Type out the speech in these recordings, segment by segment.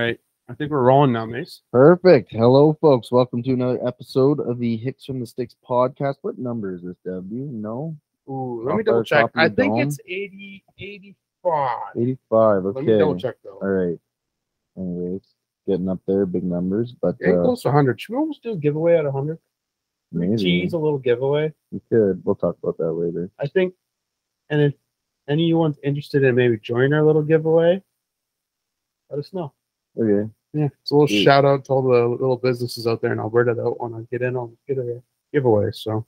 right. I think we're rolling now, Mace. Perfect. Hello, folks. Welcome to another episode of the Hicks from the Sticks podcast. What number is this, W? No? Ooh, let me double check. I think it's 80, 85. 85, okay. Let me double check, though. All right. Anyways, getting up there, big numbers. But close to 100. Should we almost do a giveaway at 100? Maybe. Tease a little giveaway. We could. We'll talk about that later. I think, and if anyone's interested in maybe joining our little giveaway, let us know. Okay. Yeah, it's a little shout out to all the little businesses out there in Alberta that want to get in on the giveaway. So,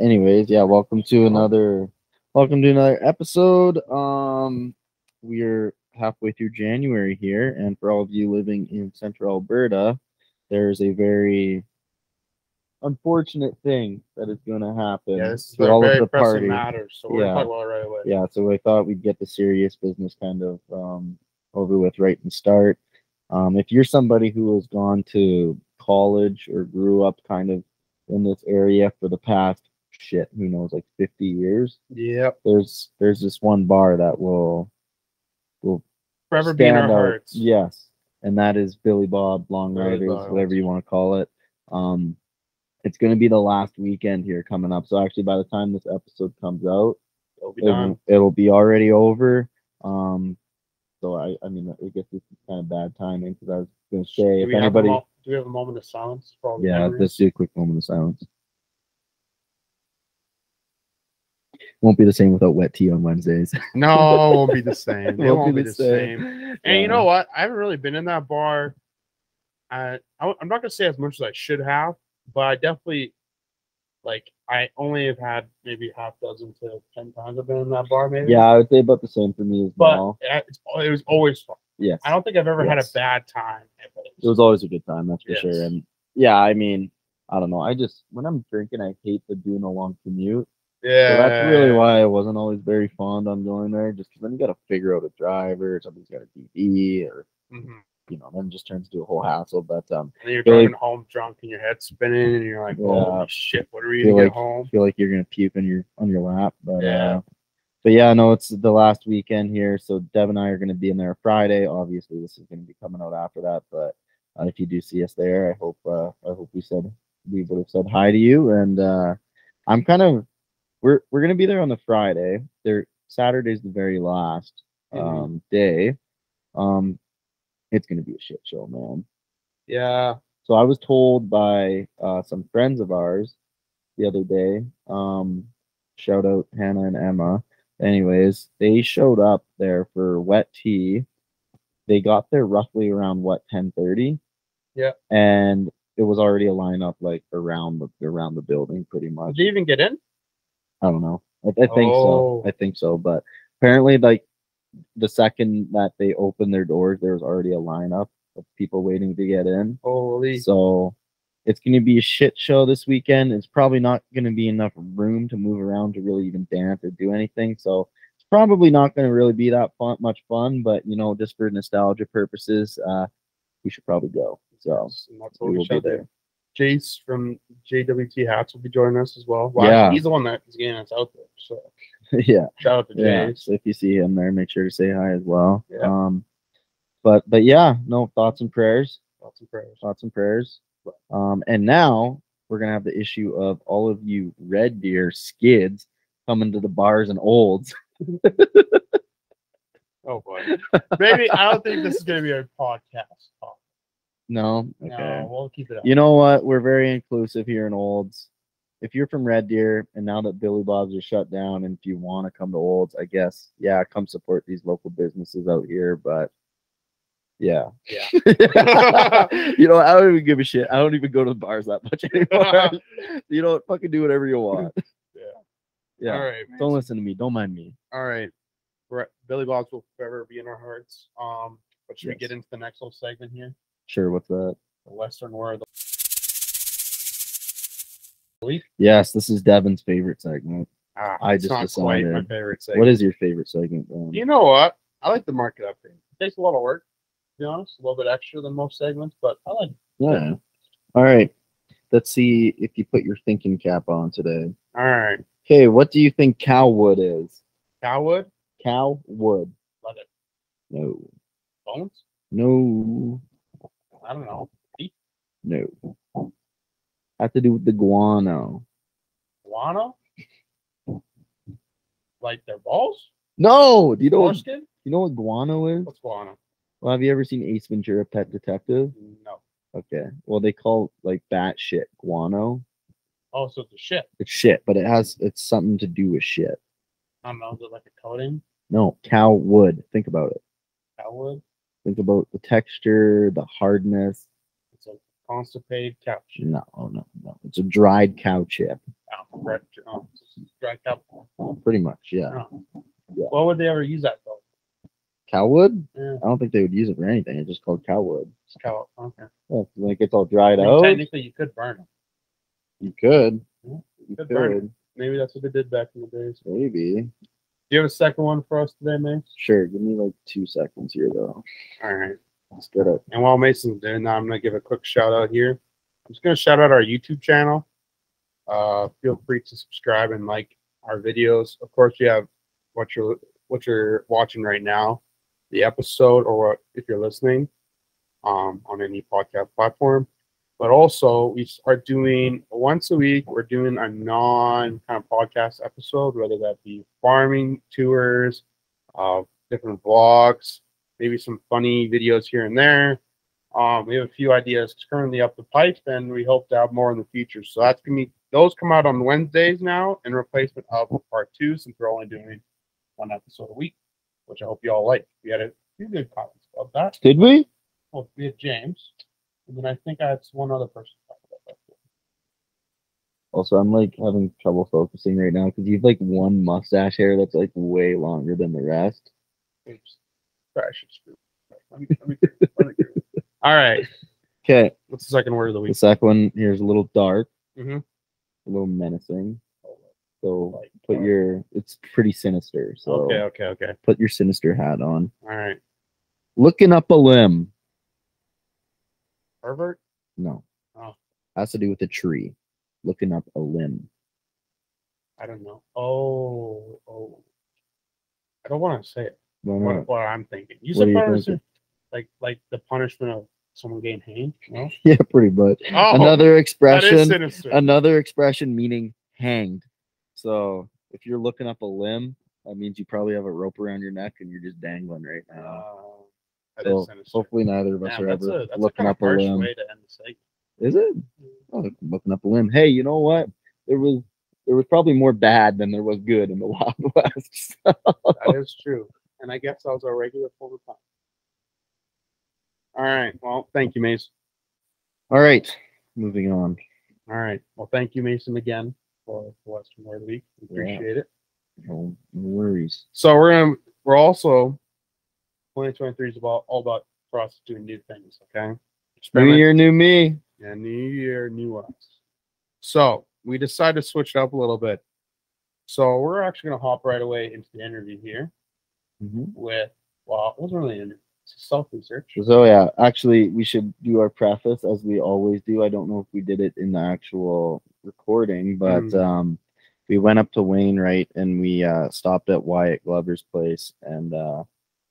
anyways, yeah, welcome to another episode. We're halfway through January here, and for all of you living in Central Alberta, there's a very unfortunate thing that is going to happen. Yeah, this is a very pressing matter, so we're going to talk about it right away. Yeah, so I thought we'd get the serious business kind of over with right and start. If you're somebody who has gone to college or grew up kind of in this area for the past, who knows, like 50 years? Yeah. There's this one bar that will forever be in our hearts. Yes. And that is Billy Bob, Long Riders, whatever you want to call it. It's going to be the last weekend here coming up. So actually by the time this episode comes out, it'll be already over. So, I mean, I guess this is kind of bad timing because I was going to say, if anybody... Do we have a moment of silence for all the memories? Let's do a quick moment of silence. Won't be the same without wet tea on Wednesdays. No, it won't be the same. It won't be the same. And you know what? I haven't really been in that bar. I'm not going to say as much as I should have, but I definitely, like... I only have had maybe half dozen to 10 times I've been in that bar, maybe. Yeah, I would say about the same for me as well. But it was always fun. Yes. I don't think I've ever had a bad time. It was always a good time, that's for sure. And yeah, I mean, I don't know. I just, when I'm drinking, I hate doing a long commute. Yeah. So that's really why I wasn't always very fond on going there, just because then you got to figure out a driver, somebody's got a DD, or... Mm-hmm. You know, then just turns into a whole hassle. But and you're driving home drunk and your head's spinning and you're like, oh shit, what are we gonna get home? Feel like you're gonna puke on your lap. But yeah. But yeah, no, it's the last weekend here. So Deb and I are gonna be in there Friday. Obviously, this is gonna be coming out after that. But if you do see us there, I hope we would have said hi to you. And I'm kind of we're gonna be there on the Friday. Saturday's the very last day. It's going to be a shit show, man. Yeah. So I was told by some friends of ours the other day, shout out Hannah and Emma. Anyways, they showed up there for wet tea. They got there roughly around, 10:30? Yeah. And it was already a lineup like around the building pretty much. Did you even get in? I don't know. I think so. I think so. But apparently like, the second that they opened their doors, there was already a lineup of people waiting to get in. Holy. So it's going to be a shit show this weekend. It's probably not going to be enough room to move around to really even dance or do anything. So it's probably not going to really be that much fun. But, you know, just for nostalgia purposes, we should probably go. So we'll be there. Jace from JWT Hats will be joining us as well. Wow, yeah. He's the one that's getting us out there. So. Yeah. Shout out to James. So if you see him there, make sure to say hi as well. Yeah. But yeah, no, thoughts and prayers. Thoughts and prayers. Thoughts and prayers. And now we're gonna have the issue of all of you Red Deer skids coming to the bars and Olds. Oh boy. Maybe I don't think this is gonna be our podcast talk. No. Okay. No, we'll keep it up. You know what? We're very inclusive here in Olds. If you're from Red Deer, and now that Billy Bob's are shut down, and if you want to come to Olds, I guess, yeah, come support these local businesses out here, but yeah. You know, I don't even give a shit. I don't even go to the bars that much anymore. You know, fucking do whatever you want. Yeah. All right. Don't listen to me. Don't mind me. All right. Billy Bob's will forever be in our hearts. But should we get into the next little segment here? Sure. What's that? The Western War. Yes, this is Devin's favorite segment. I just decided. Not quite my favorite segment. What is your favorite segment, then? You know what? I like the market update. It takes a lot of work, to be honest. A little bit extra than most segments, but I like it. Yeah. All right. Let's see if you put your thinking cap on today. All right. Okay, what do you think cow wood is? Cow wood? Cow wood. Love it. No. Bones? No. I don't know. Beef? No. I have to do with the guano. Guano? Like their balls? No. Do you know? Foreskin? You know what guano is? What's guano? Well, have you ever seen Ace Ventura: Pet Detective? No. Okay. Well, they call like that shit guano. Oh, so it's a shit. It's shit, but it's something to do with shit. I don't know. Is it like a coating? No, cow wood. Think about it. Cow wood. Think about the texture, the hardness. It's a constipated cow chip. No, no, no. It's a dried cow chip. Oh, correct. Dried cow. Pretty much, yeah. Oh. Yeah. Why would they ever use that though? Cowwood? Yeah. I don't think they would use it for anything. It's just called cowwood. It's cow. Okay. Yeah, like it's all dried out. Technically, you could burn it. You could. Yeah, you could burn it. Maybe that's what they did back in the days. Maybe. Do you have a second one for us today, Mace? Sure. Give me like 2 seconds here, though. All right. Let's get it. And while Mason's doing that, I'm going to give a quick shout out here. I'm just going to shout out our YouTube channel. Feel free to subscribe and like our videos. Of course, you have what you're watching right now, the episode, or if you're listening on any podcast platform. But also, we are doing once a week, we're doing a non-kind of podcast episode, whether that be farming tours, different vlogs, maybe some funny videos here and there. We have a few ideas currently up the pipe, and we hope to have more in the future. So that's going to be, those come out on Wednesdays now in replacement of part 2, since we're only doing one episode a week, which I hope you all like. We had a few good comments about that. Did we? Well, we had James, and then I think I had one other person talk about that. Also, I'm like having trouble focusing right now because you've like one mustache hair that's like way longer than the rest. Oops. Sorry, I should screw. Let me all right. Okay. What's the second word of the week? The second one here is a little dark, a little menacing. So put your, it's pretty sinister. So okay. Put your sinister hat on. All right. Looking up a limb. Pervert? No. Oh. Has to do with a tree. Looking up a limb. I don't know. Oh. I don't want to say it. What I'm thinking. You said punishment, like the punishment of someone getting hanged. No? Yeah, pretty much. Oh, another expression. That is sinister. Another expression meaning hanged. So if you're looking up a limb, that means you probably have a rope around your neck and you're just dangling right now. So hopefully neither of us are ever looking up a limb. Is it? Oh, looking up a limb. Hey, you know what? There was probably more bad than there was good in the Wild West. So. That is true. And I guess I was a regular full time. All right. Well, thank you, Mason. All right. Moving on. All right. Well, thank you, Mason, again. Western Word Week. Appreciate it. No worries. So we're also 2023 is about all about for us doing new things. Okay. New year, new me. Yeah, new year, new us. So we decided to switch it up a little bit. So we're actually gonna hop right away into the interview here with it wasn't really an interview. Self-research. So yeah, actually we should do our preface as we always do. I don't know if we did it in the actual recording, but we went up to Wainwright and we stopped at Wyatt Glover's place, and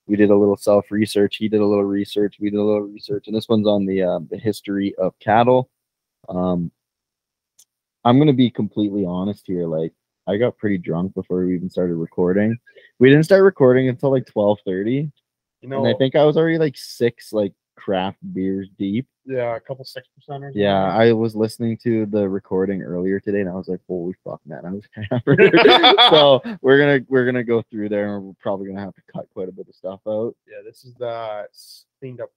we did a little self-research. He did a little research, we did a little research, and this one's on the history of cattle. I'm gonna be completely honest here, like I got pretty drunk before we even started recording. We didn't start recording until like 12:30. You know, and I think I was already like 6 like craft beers deep. Yeah, a couple 6%ers. Yeah, I was listening to the recording earlier today, and I was like, "Holy fuck, man!" I was hammered. So we're gonna go through there, and we're probably gonna have to cut quite a bit of stuff out. Yeah, this is the cleaned up.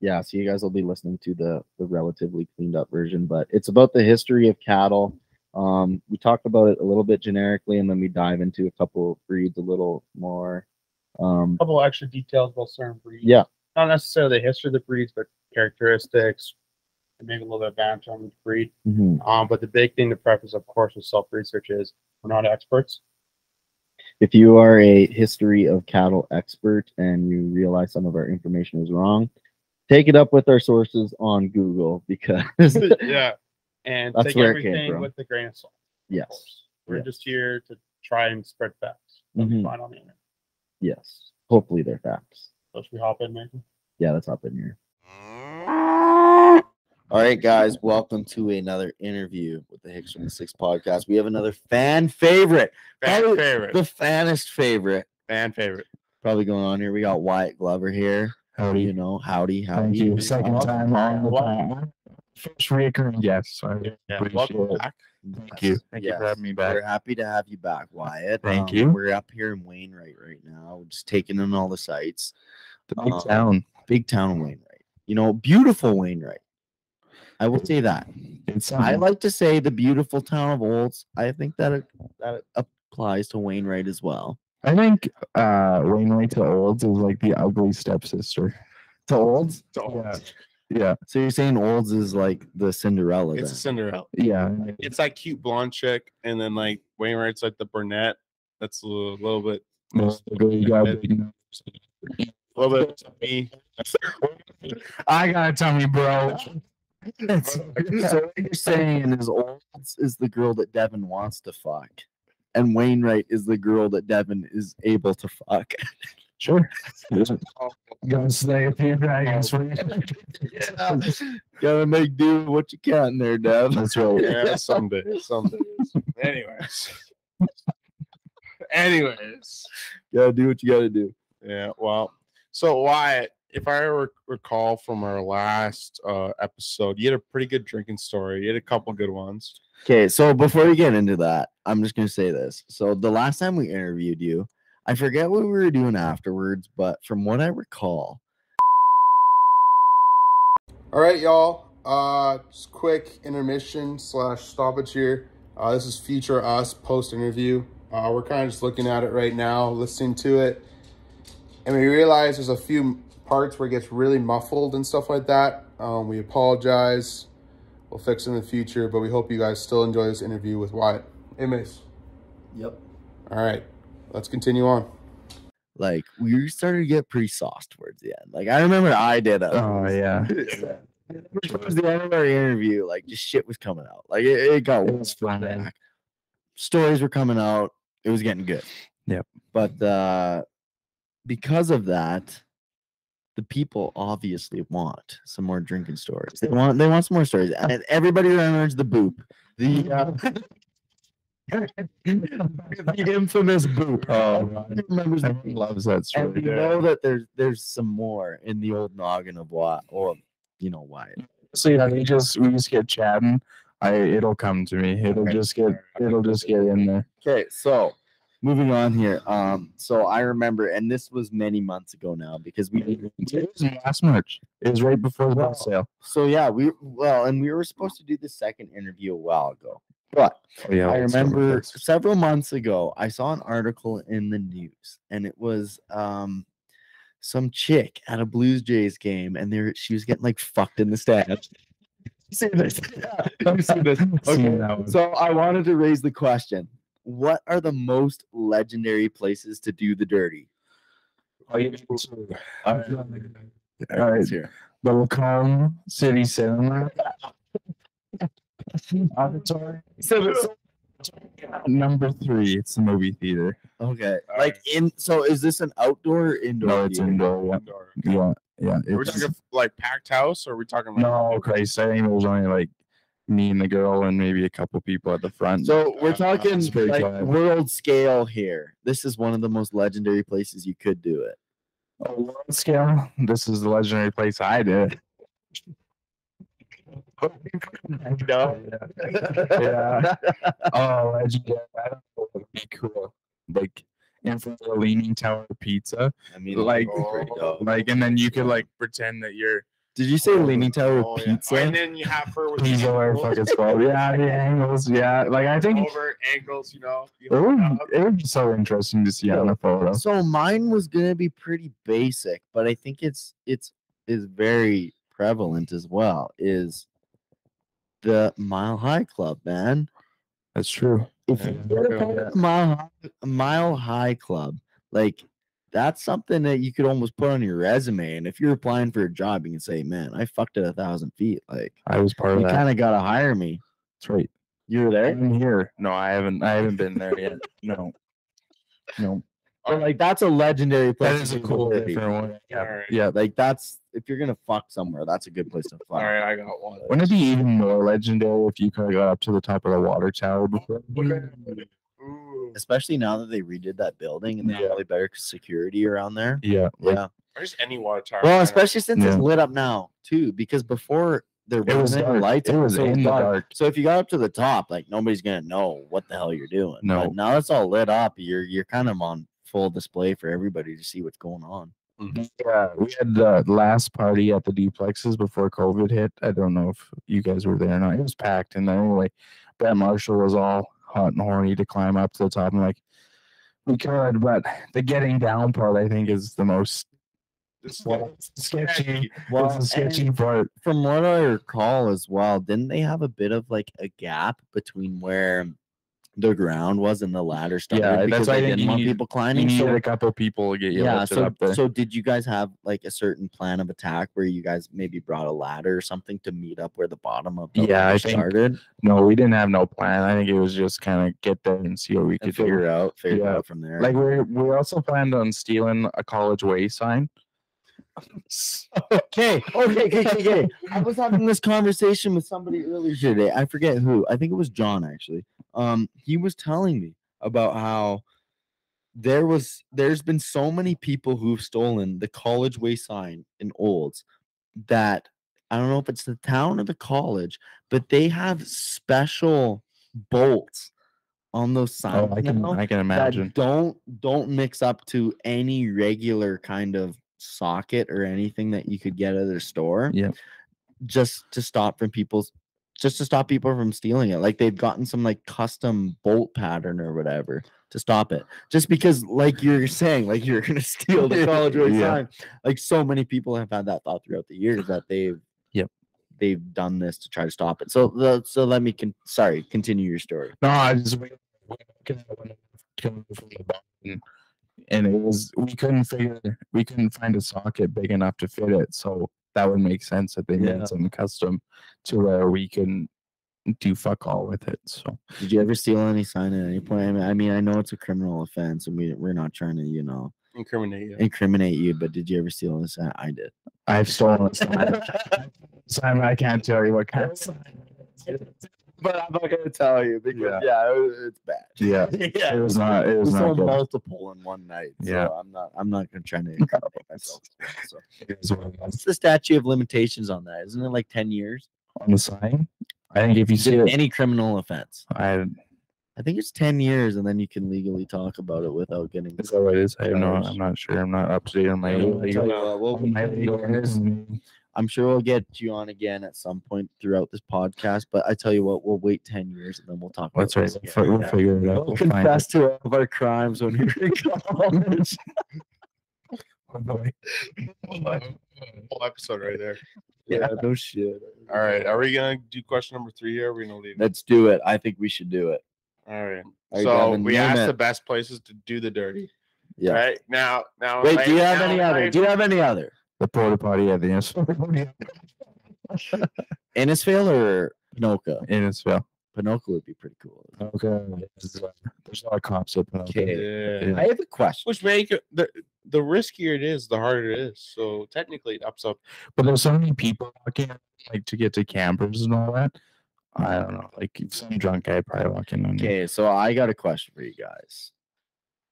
Yeah, so you guys will be listening to the relatively cleaned up version, but it's about the history of cattle. We talked about it a little bit generically, and then we dive into a couple of breeds a little more. A couple of extra details about certain breeds. Yeah. Not necessarily the history of the breeds, but characteristics, and maybe a little bit of banter on the breed. But the big thing to preface, of course, with self-research is we're not experts. If you are a history of cattle expert and you realize some of our information is wrong, take it up with our sources on Google, because yeah, and that's take where everything it came from. With the grain of salt. Yes. We're just here to try and spread facts. That's fine on the internet. Yes. Hopefully they're facts. So should we hop in, Nathan? Yeah, let's hop in here. All right, guys, welcome to another interview with the Hicks from the Sticks podcast. We have another fan favorite. The fannest favorite. Fan favorite. Probably going on here. We got Wyatt Glover here. Howdy. You know, howdy. Thank you. Second time on. First reoccurring guest. Welcome back. Thank you for having me back. We're happy to have you back, Wyatt. Thank you. We're up here in Wainwright right now. We're just taking in all the sights. The big town. Big town Wainwright. You know, beautiful Wainwright. I will say that. I like to say the beautiful town of Olds. I think that it applies to Wainwright as well. I think Wainwright to Olds is like the ugly stepsister. To Olds? To Olds. Yeah. So you're saying Olds is like the Cinderella? It's a Cinderella. Yeah. It's like cute blonde chick, and then like Wainwright's like the brunette. That's a little bit. I got a tummy, bro. So what you're saying is Olds is the girl that Devin wants to fuck, and Wainwright is the girl that Devin is able to fuck. Sure. Gotta stay up here, I guess. Gotta make do what you can there, Dev. That's right. Yeah, someday. Anyways. Gotta do what you gotta do. Yeah, well. So Wyatt, if I recall from our last episode, you had a pretty good drinking story. You had a couple good ones. Okay, so before we get into that, I'm just gonna say this. So the last time we interviewed you, I forget what we were doing afterwards, but from what I recall. All right, y'all. Just quick intermission / stoppage here. This is future us post interview. We're kind of just looking at it right now, listening to it, and we realize there's a few parts where it gets really muffled and stuff like that. We apologize. We'll fix it in the future, but we hope you guys still enjoy this interview with Wyatt. Hey, Mace. Yep. All right. Let's continue on. Like, we started to get pretty sauce towards the end. Like, I remember I did it. Oh, yeah. Towards the end of our interview, like, just shit was coming out. Like, it got fun. Stories were coming out. It was getting good. Yep. But because of that, the people obviously want some more drinking stories. They want some more stories. And everybody remembers the boop. The infamous boop. Oh, everyone loves that story. And you know that there's some more in the old noggin of why, or you know why. So yeah, we just get chatting. It'll come to me. It'll just get in there. Okay, so moving on here. So I remember, and this was many months ago now because it was last March. It was right before the bus sale. So yeah, we were supposed to do the second interview a while ago. But yeah, I remember several months ago, I saw an article in the news, and it was some chick at a Blues Jays game, and she was getting like fucked in the stands. See this? Yeah, you see this? Okay. So I wanted to raise the question: what are the most legendary places to do the dirty? All right, here. The Lacombe City Cinema. Auditorium. So number 3, it's the movie theater. Okay. Like so is this an outdoor or indoor? No, it's indoor. Yeah. Are we talking like packed house, or are we talking like no, Christ, I think it was only like me and the girl and maybe a couple people at the front. So we're talking like world scale here. This is one of the most legendary places you could do it. Oh, world scale? This is the legendary place I did. No. Yeah. Oh, legendary. I don't know. It'd be cool. Like in front of the Leaning Tower Pizza. I mean, and then you could like pretend that you're. Did you say Leaning Tower Pizza? Yeah. And then you have her with pizza or fucking spot. Yeah, the angles. Yeah, like I think over ankles. It would be so interesting to see on a photo. So mine was gonna be pretty basic, but I think it's very prevalent as well. Is the Mile High Club, man. That's true. If you get a Mile High Club, like that's something that you could almost put on your resume. And if you're applying for a job, you can say, "Man, I fucked at 1,000 feet." Like I was part of that. You kind of gotta hire me. That's right. You were there. I'm here. No, I haven't been there yet. No. But like that's a legendary place. That is a cool different one. Yeah. Like that's if you're gonna fuck somewhere, that's a good place to fuck. All right, I got one. Wouldn't it be even more legendary if you could have got up to the top of the water tower before? Especially now that they redid that building and they have really better security around there. Yeah, yeah. Or just any water tower. Well, especially since it's lit up now too, because before there wasn't lights. It was in the dark. So if you got up to the top, like nobody's gonna know what the hell you're doing. No. But now it's all lit up. You're kind of on full display for everybody to see what's going on. Mm-hmm. Yeah, we had the last party at the duplexes before COVID hit. I don't know if you guys were there or not. It was packed, and anyway, Brett Marshall was all hot and horny to climb up to the top. And like, we could, but the getting down part, I think, is the most sketchy. Well, the sketchy part. From what I recall as well, didn't they have a bit of like a gap between where the ground was and the ladder started? Yeah, because that's why I didn't want people climbing. You needed a couple people to get you lifted up there. So did you guys have like a certain plan of attack where you guys maybe brought a ladder or something to meet up where the bottom of the ladder started? No, we didn't have no plan. I think it was just kind of get there and see what we could figure out from there. Like we also planned on stealing a College Way sign. Okay. I was having this conversation with somebody earlier today. I forget who. I think it was John actually. He was telling me about how there's been so many people who've stolen the College Way sign in Olds that I don't know if it's the town or the college, but they have special bolts on those signs. Oh, I can imagine. That don't mix up to any regular kind of socket or anything that you could get at their store, just to stop people from stealing it. Like they've gotten some like custom bolt pattern or whatever to stop it, just because like you're saying, like you're gonna steal the College Way sign. Like so many people have had that thought throughout the years that they've done this to try to stop it. So let me continue your story. No, I just and it was we couldn't find a socket big enough to fit it, so that would make sense that they made something custom to where we can do fuck all with it. So did you ever steal any sign at any point? I mean I know it's a criminal offense and we're not trying to incriminate you, but did you ever steal a sign? I did. I've stolen a sign. I can't tell you what kind of sign, but I'm not gonna tell you because it's bad. Yeah, yeah, it was not good. Multiple in one night. So I'm not gonna try to incriminate myself. So. What's the statute of limitations on that? Isn't it like 10 years on the sign? I think if you see any criminal offense, I think it's 10 years, and then you can legally talk about it without getting. Is that what it is? I'm not sure. I'm not up to date on my legal. I'm sure we'll get you on again at some point throughout this podcast, but I tell you what, we'll wait 10 years and then we'll talk about it. That's right. We'll figure it out. We'll confess to all of our crimes when we're in college. Whole episode right there. Yeah, no shit. All right. Are we going to do question number 3 here? Or are we going to leave? Let's do it. I think we should do it. All right. So we asked the best places to do the dirty. Yeah. Right? Now. Wait, do you have any other? Do you have any other? The porta potty at the Innisfail or Ponoka? Innisfail. Ponoka would be pretty cool. Okay. There's a lot of cops at Ponoka. Okay. Yeah. I have a question. Which make the riskier it is, the harder it is. So technically it ups up. But there's so many people like to get to campers and all that. I don't know. Like some drunk guy probably walking on. Okay, so I got a question for you guys.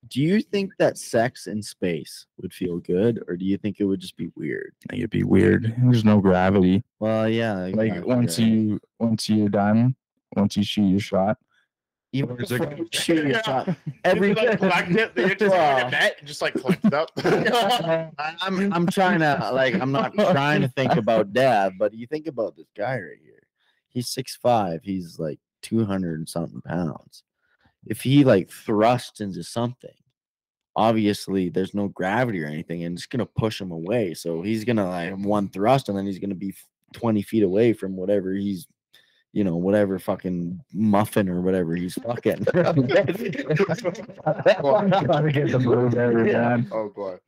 Do you think that sex in space would feel good, or do you think it would just be weird? I think it'd be weird. There's no gravity. Well, yeah. Like once you're done, once you shoot your shot. Even shoot your shot. Every like collect it, you're just like a net and just like collect it up. I'm trying to I'm not trying to think about dad, but you think about this guy right here. He's 6'5", he's like 200-something pounds. If he like thrusts into something, obviously there's no gravity or anything, and it's gonna push him away. So he's gonna like one thrust, and then he's gonna be 20 feet away from whatever he's, whatever fucking muffin or whatever he's fucking. Oh boy.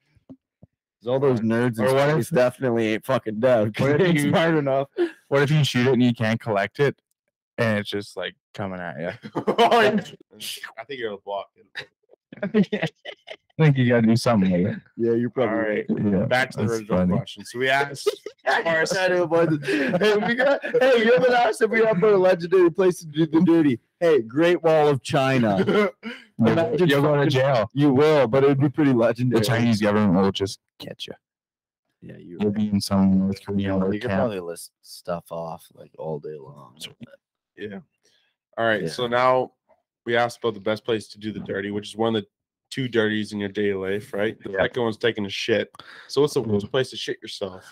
All those nerds and stuff definitely ain't fucking dead. Smart enough. What if you shoot it and you can't collect it? And it's just like coming at you. I think you're blocked. I think you got to do something with it. Yeah, you're probably right. Yeah, back to the original question. So we asked, hey, you haven't asked if we have a legendary place to do the duty. Hey, Great Wall of China. You're going to jail. You will, but it would be pretty legendary. The Chinese government will just catch you. Yeah, you'll be in some North Korean. You can probably list stuff off like all day long. Yeah. All right. Yeah. So now we asked about the best place to do the dirty, which is one of the two dirties in your daily life, right? The second one's taking a shit. So what's the worst place to shit yourself?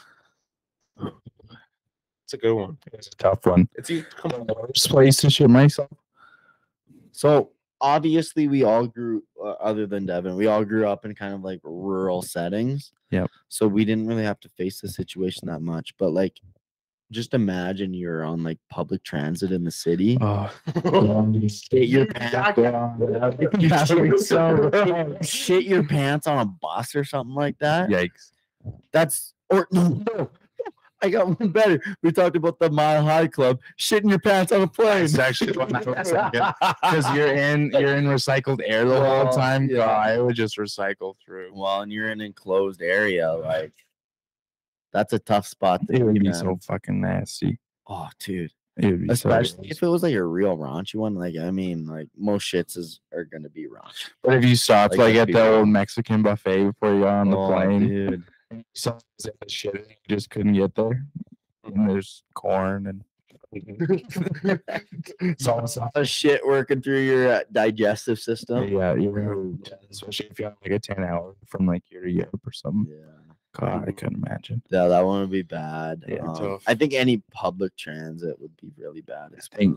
It's a good one. It's a tough one. It's the worst place to shit myself. So obviously, we all grew, other than Devin, we all grew up in kind of like rural settings. Yeah. So we didn't really have to face the situation that much. But like, just imagine you're on like public transit in the city. Oh, shit your pants on a bus or something like that. Yikes. That's, or no, I got one better. We talked about the Mile High Club. Shitting your pants on a plane. It's actually because you're in recycled air the whole time. Yeah, I would just recycle through. Well, and you're in an enclosed area, like. That's a tough spot. It would be so fucking nasty. Oh, dude. Especially if it was like a real raunchy one. Like, I mean, like most shits are going to be raunchy. But if you stopped like at the old Mexican buffet before you got on the plane, dude. Some shit you just couldn't get there. And there's corn and a shit working through your digestive system. Yeah. Especially if you have like a 10 hour from like here to Europe or something. Yeah. God, I couldn't imagine. Yeah, that one would be bad. Yeah, I think any public transit would be really bad. I think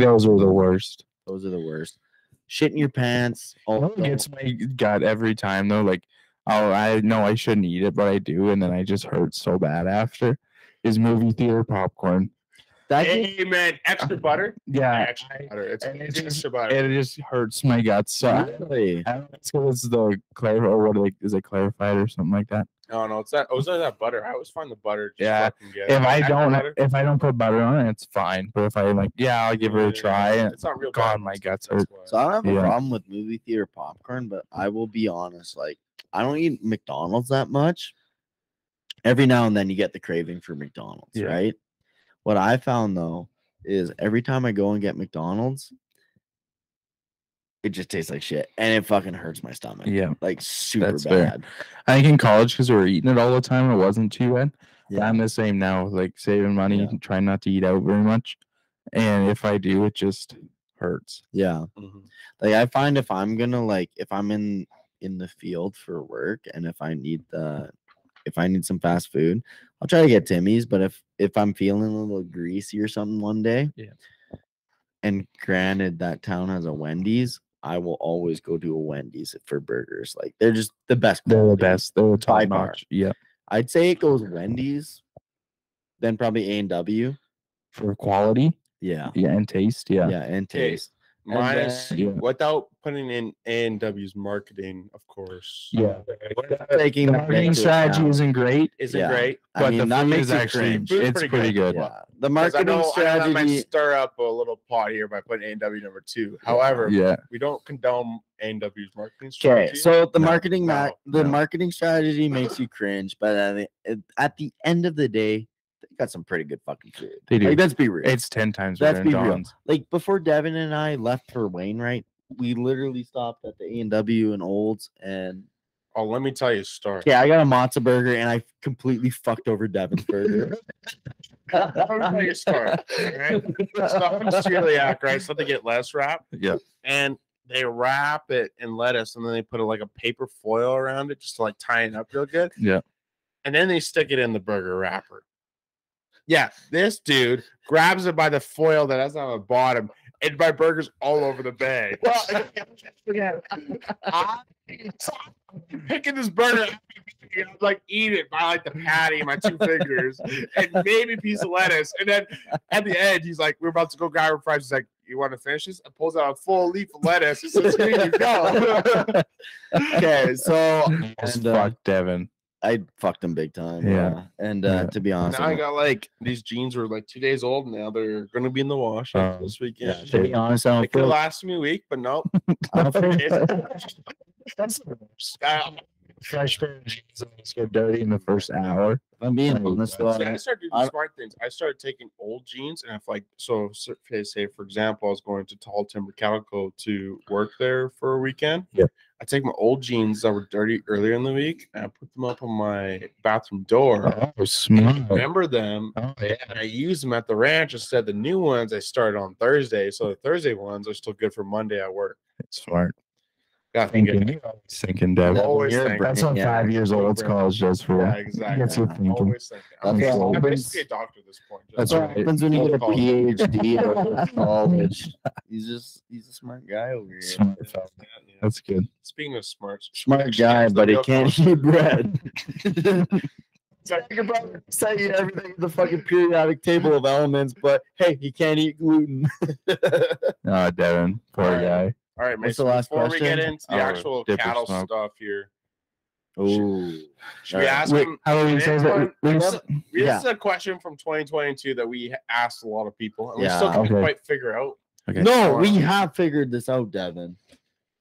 those were the worst. Those are the worst. Shit in your pants. Oh, it gets my gut every time though. Like, oh, I know I shouldn't eat it, but I do, and then I just hurt so bad after. Is movie theater popcorn? Amen. Extra butter. Yeah, extra butter. It's extra butter. It just hurts my guts. So really? I don't know, it's because the clarif or what, like, is it clarified or something like that? No, it's that. Oh, it's not that butter. I always find the butter. Just if I don't put butter on it, it's fine. But if I like, I'll give it a try. It's not real. God, my guts hurt. So I don't have a problem with movie theater popcorn, but I will be honest. Like, I don't eat McDonald's that much. Every now and then, you get the craving for McDonald's, right? What I found, though, is every time I go and get McDonald's, it just tastes like shit. And it fucking hurts my stomach. Yeah. Like, super bad. I think in college, because we were eating it all the time, it wasn't too bad. Yeah. I'm the same now. Like, saving money, trying not to eat out very much. And if I do, it just hurts. Yeah. Mm-hmm. Like, I find if I'm going to, like, if I'm in the field for work and if I need the... If I need some fast food, I'll try to get Timmy's. But if I'm feeling a little greasy or something one day, and granted that town has a Wendy's, I will always go to a Wendy's for burgers. Like, they're just the best. They're the best. They're top notch. Yeah, I'd say it goes Wendy's, then probably A&W for quality. Yeah, yeah, and taste. Yeah, yeah, and taste. Minus without putting in A&W's marketing, of course. Yeah, taking the marketing strategy isn't great. Isn't great, but I mean, the food is actually it's pretty good. Yeah. The marketing strategy might stir up a little pot here by putting A&W number 2. However, we don't condone A&W's marketing strategy. Okay, so the marketing strategy makes you cringe, but at the end of the day, got some pretty good fucking food. They do. Like, let's be real. It's 10 times better than Don's. Like, before Devin and I left for Wainwright, we literally stopped at the A&W and Olds and... Oh, let me tell you a story. Yeah, I got a matzo burger and I completely fucked over Devin's burger. Let me tell you a story. Right? Stop in celiac, right? So they get lettuce wrap. Yeah. And they wrap it in lettuce and then they put like a paper foil around it just to like tie it up real good. Yeah. And then they stick it in the burger wrapper. Yeah, this dude grabs it by the foil that has on the bottom, and my burger's all over the bag. Well, I'm picking this burger up, and I'm like, eat it by like the patty in my 2 fingers, and maybe a piece of lettuce. And then at the end, he's like, we're about to go grab our fries. He's like, you want to finish this? And pulls out a full leaf of lettuce. And says, here you go. Okay, so. Fuck Devin. I fucked them big time. Yeah. And to be honest, now I got like these jeans were like 2 days old. Now they're going to be in the wash this weekend. Yeah, to be honest, I don't it could last me a week, but nope. I don't That's the worst. Fresh pair of jeans and just get dirty in the first hour. I'm being honest. See, I started doing smart things. I started taking old jeans and I've like, so say for example, I was going to Tall Timber Calico to work there for a weekend. Yeah. I take my old jeans that were dirty earlier in the week and I put them up on my bathroom door. Oh, smart. I remember them. Oh, yeah. And I used them at the ranch instead. The new ones I started on Thursday. So the Thursday ones are still good for Monday at work. That's smart. Thinking Deb. That's what 5 years old calls just for. Yeah, exactly. That's what thinking. I'm basically a doctor at this point. That's what happens when you get a PhD or college. He's a smart guy over here. Smart. Yeah. That's good. Speaking of smart guy, but he can't eat bread. Your brother tell you everything at the fucking periodic table of elements, but hey, he can't eat gluten. Oh, Devin, poor guy. All right, Mason, before we get into the actual cattle stuff here, should we ask him? This is a question from 2022 that we asked a lot of people, and we still can't quite figure out. Okay. No, we have figured this out, Devin.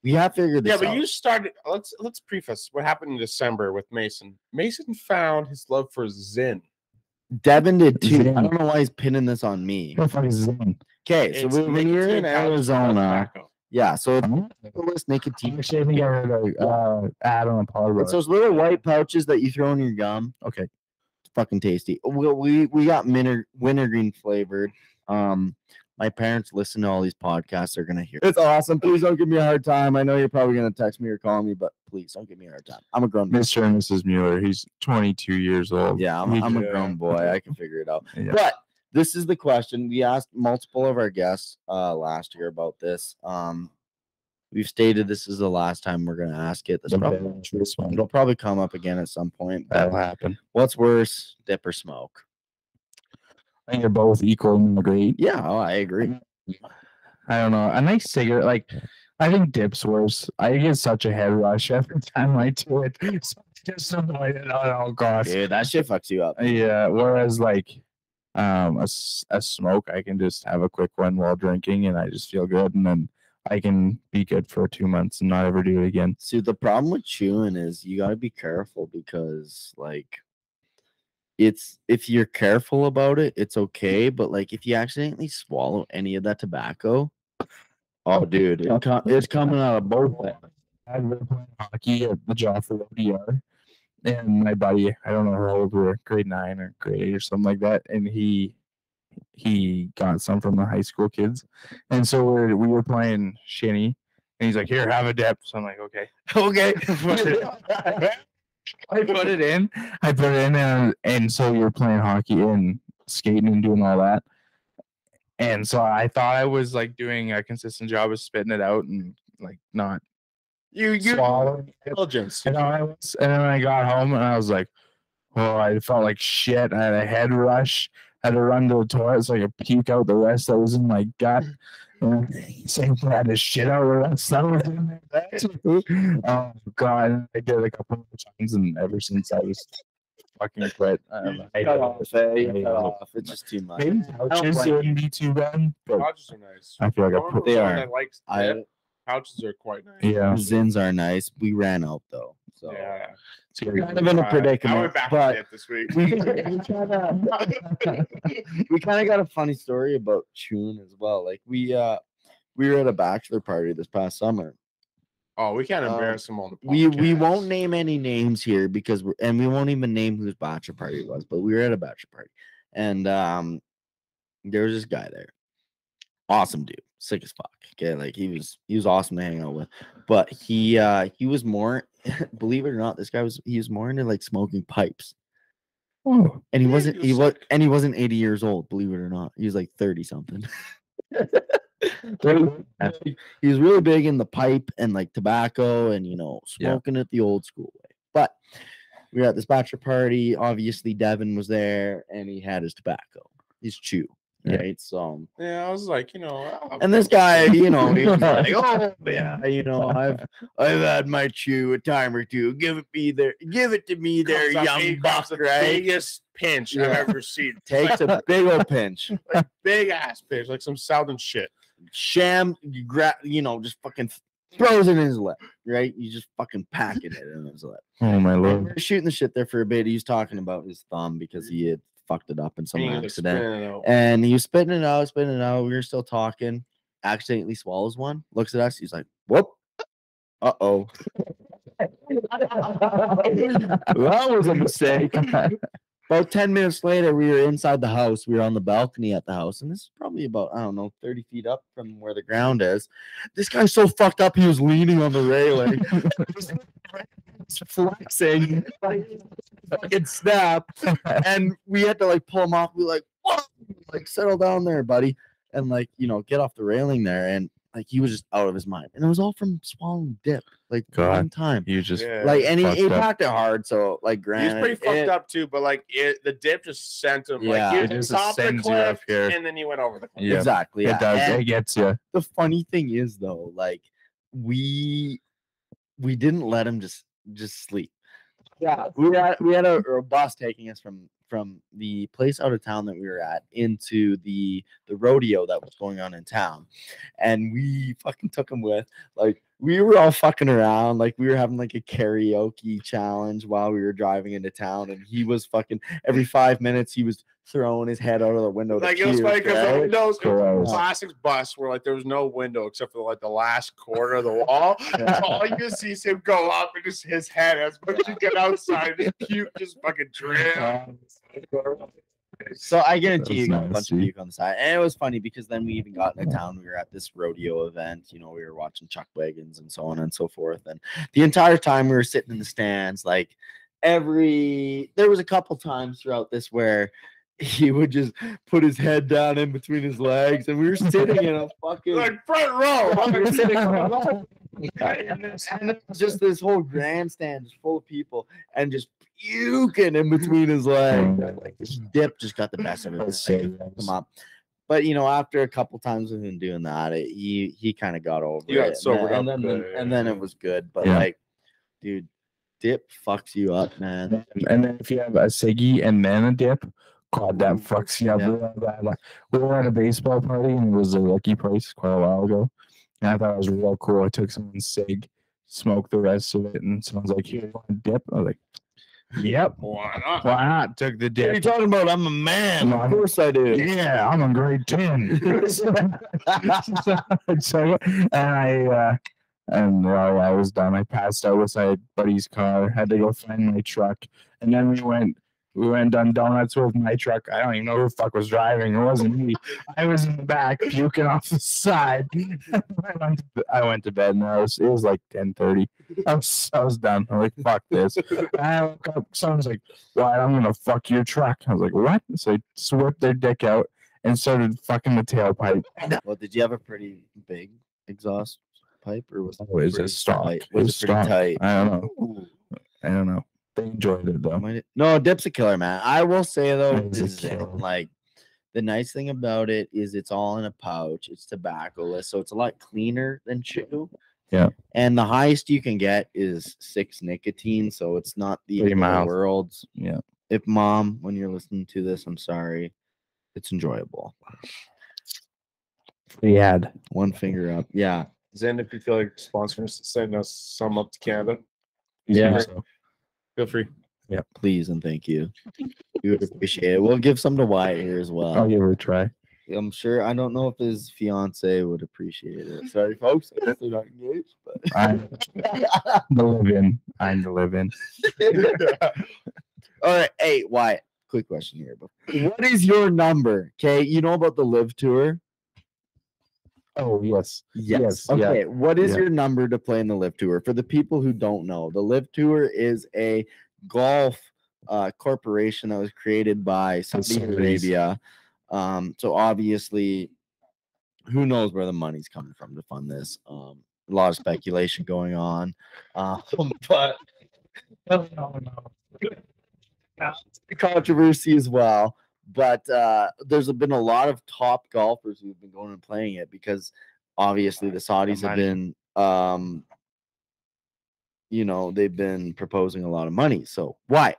We have figured this out. Yeah, but you started. Let's preface what happened in December with Mason. Mason found his love for Zin. Devin did too. Zin. I don't know why he's pinning this on me. Okay, so when you're in Arizona. Yeah, so it's nicotine. Add on a It's those little white pouches that you throw in your gum. Okay, it's fucking tasty. We got wintergreen flavored. My parents listen to all these podcasts. They're gonna hear. It's awesome. Please don't give me a hard time. I know you're probably gonna text me or call me, but please don't give me a hard time. I'm a grown. Mr. and Mrs. Mueller. He's 22 years old. Yeah, I'm a grown boy. I can figure it out. Yeah. But this is the question we asked multiple of our guests last year about this. We've stated this is the last time we're going to ask it. It'll probably come up again at some point. That'll happen. What's worse, dip or smoke? I think they're both equal and great. Yeah, I agree. I don't know. A nice cigarette, like, I think dip's worse. I get such a head rush every time I do it. Just something like that. Oh, gosh. Dude, that shit fucks you up. Yeah, whereas, like, a smoke, I can just have a quick one while drinking and I just feel good, and then I can be good for 2 months and not ever do it again. See, the problem with chewing is you got to be careful, because like if you're careful about it, it's okay, but like if you accidentally swallow any of that tobacco, oh dude, it's coming out of both. I was playing hockey at the Joffrey ODR. And my buddy, I don't know how old we were, grade 9 or grade 8 or something like that, and he got some from the high school kids, and so we were playing shinny, and he's like, "Here, have a dip." So I'm like, "Okay." I put it in, and so we were playing hockey and skating and doing all that, and so I thought I was like doing a consistent job of spitting it out and like not. You swallowed intelligence. And then I got home and I was like, oh, I felt like shit. I had a head rush. I had to run to the toilet so I could puke out the rest that was in my gut. And same thing, I had to shit out the rest that was in my gut. Oh, God. I did it a couple of times, and ever since I was fucking quit. I cut off. It's just too much. Maybe pouches wouldn't be too bad. Pouches are nice. I feel like they are. Pouches are quite nice. Yeah, Zins are nice. We ran out though, so yeah, so we're kind of in a predicament. I went back to dip this week. We kind of got a funny story about chewing as well. Like we were at a bachelor party this past summer. Oh, we can't embarrass them on the podcast. We won't name any names here because we won't even name whose bachelor party it was. But we were at a bachelor party, and there was this guy there, awesome dude. Sick as fuck. Okay, like he was awesome to hang out with, but he was more, believe it or not, he was more into like smoking pipes. Oh, and he wasn't 80 years old, believe it or not. He was like 30 something. He was really big in the pipe and like tobacco and smoking it the old school way. But we were at this bachelor party. Obviously, Devin was there, and he had his tobacco, his chew. Yeah, it's yeah, I was like, you know, and this guy, you know, he was like, oh yeah, you know, I've had my chew a time or two. Give it to me, there, young buck, right? Biggest pinch I've ever seen. Takes a big old pinch, like big ass pinch, like some southern shit. Sham, you grab, you know, just fucking throws it in his lap, right? You just fucking packing it in his lap. Oh my lord! We were shooting the shit there for a bit. He's talking about his thumb because he had fucked it up in some accident, and he was spitting it out. We were still talking. Accidentally swallows one. Looks at us. He's like, "Whoop! Uh oh, that was a mistake." About 10 minutes later, we were inside the house. We were on the balcony at the house, and this is probably about, I don't know, 30 feet up from where the ground is. This guy's so fucked up, he was leaning on the railing. Flexing, it snapped, and we had to like pull him off. We were like, whoa! Like, settle down there, buddy, and like, you know, get off the railing there. And like, he was just out of his mind, and it was all from swallowing dip. Like, one time, you just like, and he packed it hard. So like, granted, he's pretty fucked up too, but like, the dip just sent him. Yeah, like, it just sends you up here, and then he went over the cliff. Yeah, exactly. It does. And it gets you. The funny thing is though, like, we didn't let him just sleep. Yeah, we had a bus taking us from the place out of town that we were at into the rodeo that was going on in town, and we fucking took him with, like, we were all fucking around, like we were having like a karaoke challenge while we were driving into town, and he was fucking, every 5 minutes he was throwing his head out of the window. Like, it was funny because the windows, classics bus, where like there was no window except for like the last quarter of the wall. Yeah. All you can see is him go up and just his head as much as you get outside, and puke just fucking drip. So I guarantee you got a bunch of puke on the side. And it was funny because then we even got into town. We were at this rodeo event. You know, we were watching chuck wagons and so on and so forth. And the entire time we were sitting in the stands, like, there was a couple times throughout this where he would just put his head down in between his legs, and we were sitting in a fucking like front row. We were sitting in front row. And just this whole grandstand is full of people, and just puking in between his legs. Like, this dip just got the best of it. Come up. But you know, after a couple times of him doing that, he kind of got over it. And then it was good. But like, dude, dip fucks you up, man. And then if you have a ciggy and then a dip. God, that fucks you up. We were at a baseball party, and it was a lucky place quite a while ago. And I thought it was real cool. I took someone's cig, smoked the rest of it, and someone's like, "Here, you want a dip?" I was like, "Yep, why not?" Took the dip. What are you talking about? I'm a man. Of course I do. Yeah, I'm in grade 10. And I was done. I passed out with my buddy's car. Had to go find my truck, and then we went and done donuts with my truck. I don't even know who the fuck was driving. It wasn't me. I was in the back puking off the side. I went to bed, and it was like 10:30. I was done. I'm like, fuck this. I woke up. Someone's like, "Why? I'm gonna fuck your truck." I was like, "What?" So I swept their dick out and started fucking the tailpipe. Well, did you have a pretty big exhaust pipe, or was it a stock? Was it pretty tight? I don't know. Enjoyed it though. No, dip's a killer, man. I will say though, like, the nice thing about it is it's all in a pouch. It's tobaccoless, so it's a lot cleaner than chew. Yeah. And the highest you can get is 6 nicotine, so it's not the end of the world. Yeah. If mom, when you're listening to this, I'm sorry. It's enjoyable. Yeah. One finger up. Yeah. Zen, if you feel like sponsoring us, send us some up to Canada. Yeah. Feel free. Yeah, please and thank you. We would appreciate it. We'll give some to Wyatt here as well. I'll give her a try. I'm sure. I don't know if his fiance would appreciate it. Sorry, folks. I guess they're not engaged, but I'm the live-in. All right. Hey, Wyatt, quick question here. What is your number? Okay, you know about the LIV Tour? Oh, yes. Okay, what is your number to play in the LIV Tour? For the people who don't know, the LIV Tour is a golf corporation that was created by Saudi Arabia. So obviously, who knows where the money's coming from to fund this? A lot of speculation going on. But no. Controversy as well. But there's been a lot of top golfers who've been going and playing it because obviously the Saudis have been, you know, they've been proposing a lot of money. So why?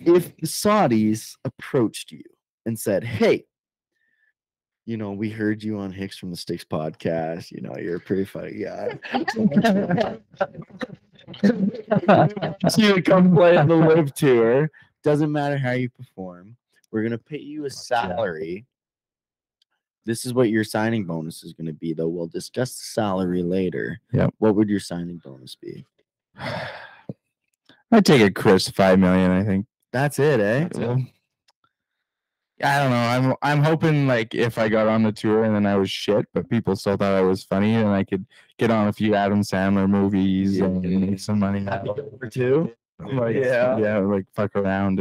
If the Saudis approached you and said, hey, you know, we heard you on Hicks from the Sticks podcast. You know, you're a pretty funny guy. So you come play on the LIV Tour. Doesn't matter how you perform. We're going to pay you a salary. This is what your signing bonus is going to be, though. We'll discuss the salary later. Yeah. What would your signing bonus be? I'd take a crisp $5 million, I think. That's it, eh? That's it. I don't know. I'm hoping, like, if I got on the tour and then I was shit, but people still thought I was funny and I could get on a few Adam Sandler movies and make some money. Like, yeah, like fuck around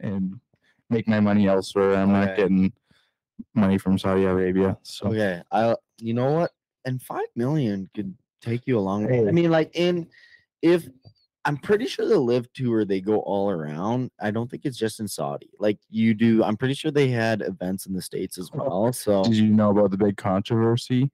and make my money elsewhere. I'm not getting money from Saudi Arabia. So okay, you know what? And $5 million could take you a long way. I mean, like, if I'm pretty sure the LIV Tour, they go all around. I don't think it's just in Saudi. Like you do, I'm pretty sure they had events in the States as well. So did you know about the big controversy?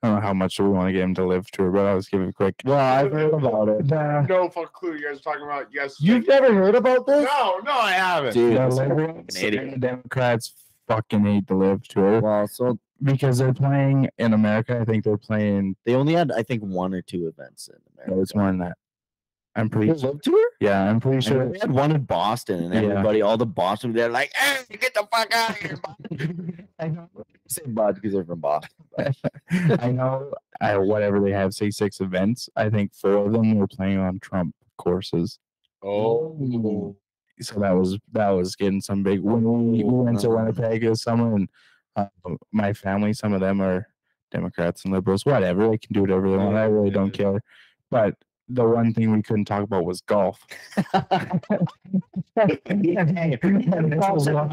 I don't know how much we want to get him to LIV Tour, but I'll just give it a quick. Well, I've heard about it. No fucking clue. You guys are talking about You've never heard about this? No, I haven't. Dude, Democrats fucking hate the LIV Tour. Well, so because they're playing in America, I think they're playing. They only had, I think, one or two events in America. No, it's more than that. I'm pretty sure. LIV Tour? Yeah, I'm pretty sure. We had one in Boston, and everybody, all the Boston, they're like, "Hey, get the fuck out of here!" I know. Say Bud because they're from Boston. I know. Whatever they have, say 6 events. I think 4 of them were playing on Trump courses. Oh, so that was getting some big. When we went to Winnipeg this summer, and my family, some of them are Democrats and liberals. Whatever, they can do whatever they want. I really don't care, but. The one thing we couldn't talk about was golf. This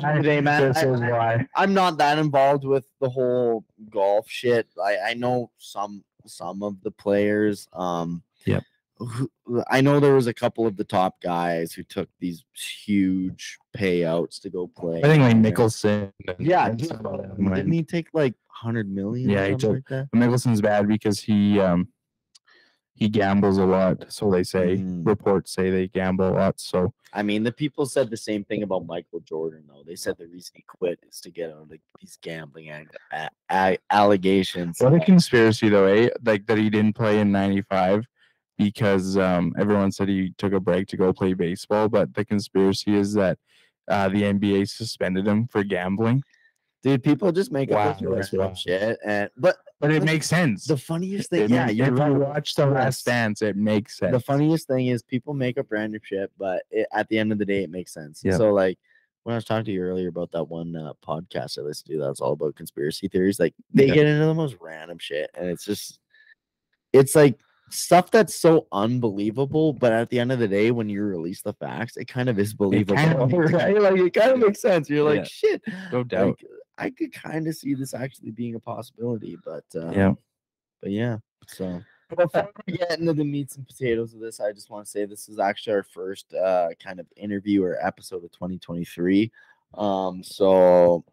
is why. I'm not that involved with the whole golf shit. I know some of the players. I know there was a couple of the top guys who took these huge payouts to go play. I think like Mickelson. Didn't he take like $100 million? Yeah, he took. Like Mickelson's bad because he gambles a lot, so they say. Reports say they gamble a lot. So I mean, the people said the same thing about Michael Jordan, though. They said the reason he quit is to get out of these gambling allegations. What a conspiracy, though, eh? Like that he didn't play in '95 because everyone said he took a break to go play baseball. But the conspiracy is that the NBA suspended him for gambling. Dude, people just make up this shit, and but it makes sense. The funniest thing, if you watch The Last Dance, it makes sense. The funniest thing is people make up random shit, but at the end of the day, it makes sense. Yeah. So, like when I was talking to you earlier about that one podcast I listened to, that's all about conspiracy theories. Like they get into the most random shit, and it's like stuff that's so unbelievable. But at the end of the day, when you release the facts, it kind of is believable. Right? Like it kind of makes sense. You're like, shit, no doubt. Like, I could kind of see this actually being a possibility, but yeah. So before we get into the meats and potatoes of this, I just want to say this is actually our first kind of interview or episode of 2023. So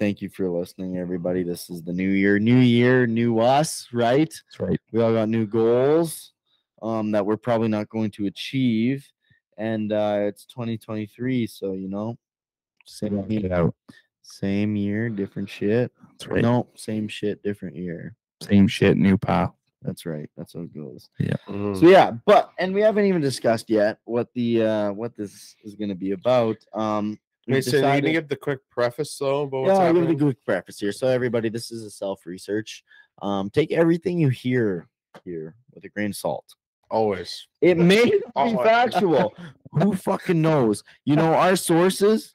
thank you for listening, everybody. This is the new year, new us, right? That's right. We all got new goals that we're probably not going to achieve, and it's 2023, so you know, same year, different shit. That's right. No, same shit, different year. Same shit, new pile. That's right. That's how it goes. Yeah. So yeah, and we haven't even discussed yet what the what this is going to be about. So you need to give the quick preface though. I'll give the quick preface here. So everybody, this is a self-research. Take everything you hear here with a grain of salt. Always. It may be factual. Who fucking knows? You know our sources.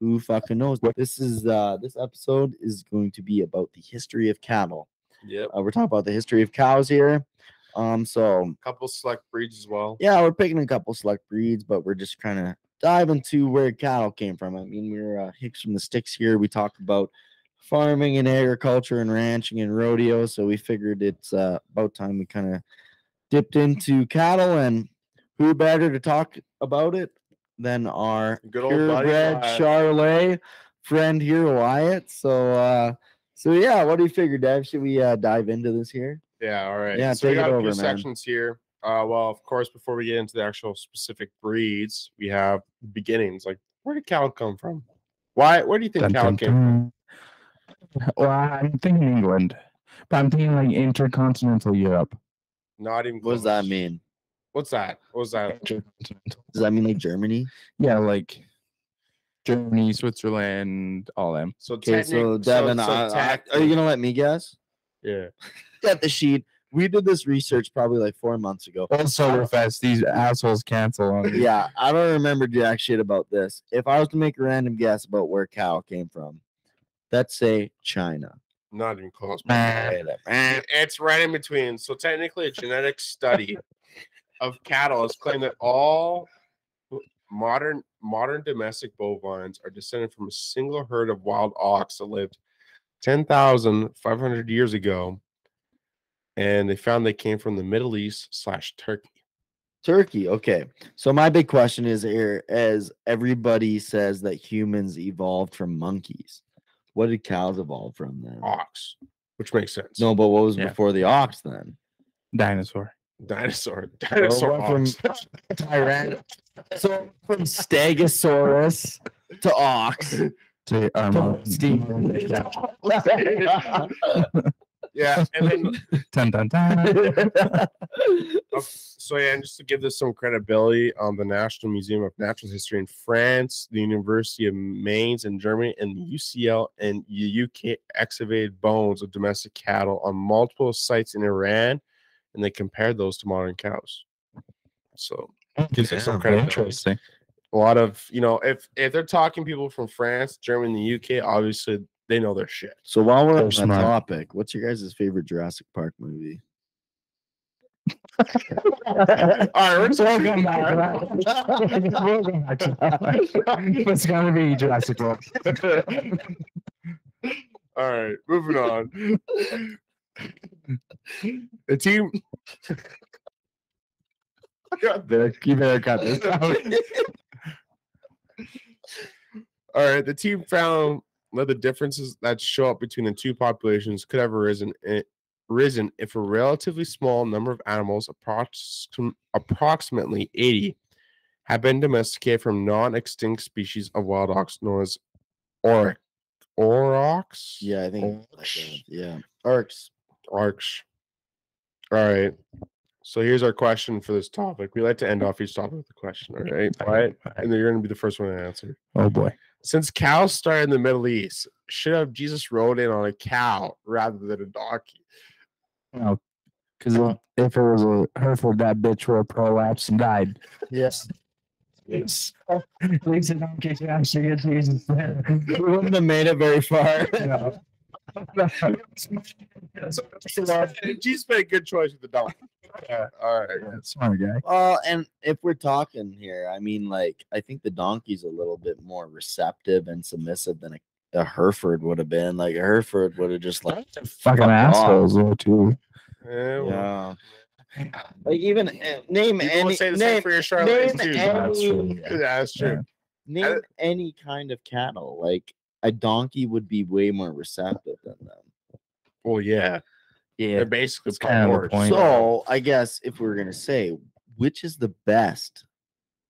Who fucking knows? But this is this episode is going to be about the history of cattle. Yeah, we're talking about the history of cows here. So a couple select breeds as well. Yeah, we're picking a couple select breeds, but we're just trying to dive into where cattle came from. I mean, we're Hicks from the Sticks here. We talk about farming and agriculture and ranching and rodeo. So we figured it's about time we kind of dipped into cattle, and who better to talk about it than our purebred Charolais friend here, Wyatt. So, yeah, what do you figure, Dave? Should we dive into this here? Yeah, all right. Yeah, so take we got it over, a few sections here. Well, of course, before we get into the actual specific breeds, we have beginnings. Like, where did cow come from? Why? Where do you think cow came from? Well, I'm thinking England, but I'm thinking like intercontinental Europe. Not even. What does that mean? What's that? What was that? Does that mean like Germany? Yeah, like Germany, Switzerland, all them. So, okay, so Devin, are you gonna let me guess? Yeah. Get the sheet. We did this research probably like 4 months ago. Soberfest, these assholes cancel on me. Yeah, I don't remember jack shit about this. If I was to make a random guess about where cow came from, let's say China. Not even close. It's right in between. So technically, a genetic study of cattle has claimed that all modern domestic bovines are descended from a single herd of wild ox that lived 10,500 years ago. And they found they came from the Middle East / Turkey. Turkey, okay. So my big question is here, as everybody says that humans evolved from monkeys, what did cows evolve from then? Ox, which makes sense. No, but what was before the ox then? Dinosaur ox. From so from Stegosaurus to ox to Armand. Yeah, and then dun, dun, dun. So yeah, and just to give this some credibility, the National Museum of Natural History in France, the University of Mainz in Germany, and the UCL and UK excavated bones of domestic cattle on multiple sites in Iran, and they compared those to modern cows. So gives it some credibility. Interesting. A lot of, you know, if they're talking people from France, Germany, the UK, obviously. They know their shit. So while we're on that topic, what's your guys' favorite Jurassic Park movie? All right, we're just welcome back. It's gonna be Jurassic Park. All right, moving on. The team. You better cut this out. All right, the team found that the differences that show up between the two populations could have arisen if a relatively small number of animals, approximately 80, have been domesticated from non-extinct species of wild ox known as Aurochs. Yeah, I think. Yeah, Aurochs. All right. So here's our question for this topic. We like to end off each topic with a question. All right, Wyatt, and then you're going to be the first one to answer. Oh boy. Since cows started in the Middle East, should have Jesus rode in on a cow rather than a donkey? No, because if it was a Hereford, that bitch would have prolapsed and died. Yes. Yes. At least a donkey can actually get Jesus there. We wouldn't have made it very far. No. Jesus made a good choice with the donkey. Yeah, all right, that's smart guy. Well, and if we're talking here, I mean, like, I think the donkey's a little bit more receptive and submissive than a Hereford would have been. Like, a Hereford would have just like fucking assholes though too. Yeah. Like, even name people any. Say the same for your Charolais too. That's true. Yeah, that's true. Yeah. Name any kind of cattle. Like, a donkey would be way more receptive than them. Well, yeah. Yeah, they're basically kind of so. I guess if we were gonna say which is the best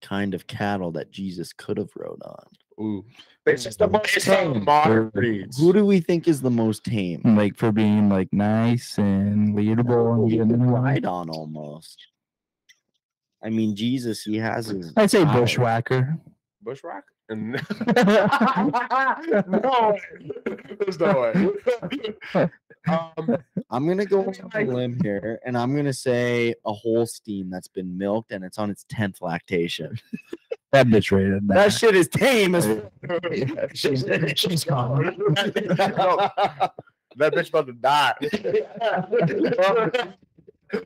kind of cattle that Jesus could have rode on, it's just the most tame modern breeds. Who do we think is the most tame, like for being like nice and leadable and getting ride on almost? I mean, Jesus, he has his. I'd say bushwhacker. Bushwhacker. No, there's no way. I'm gonna go on a limb here, and I'm gonna say a Holstein that's been milked and it's on its 10th lactation. That bitch rated that. That shit is tame. Yeah, she's gone. That bitch about to die.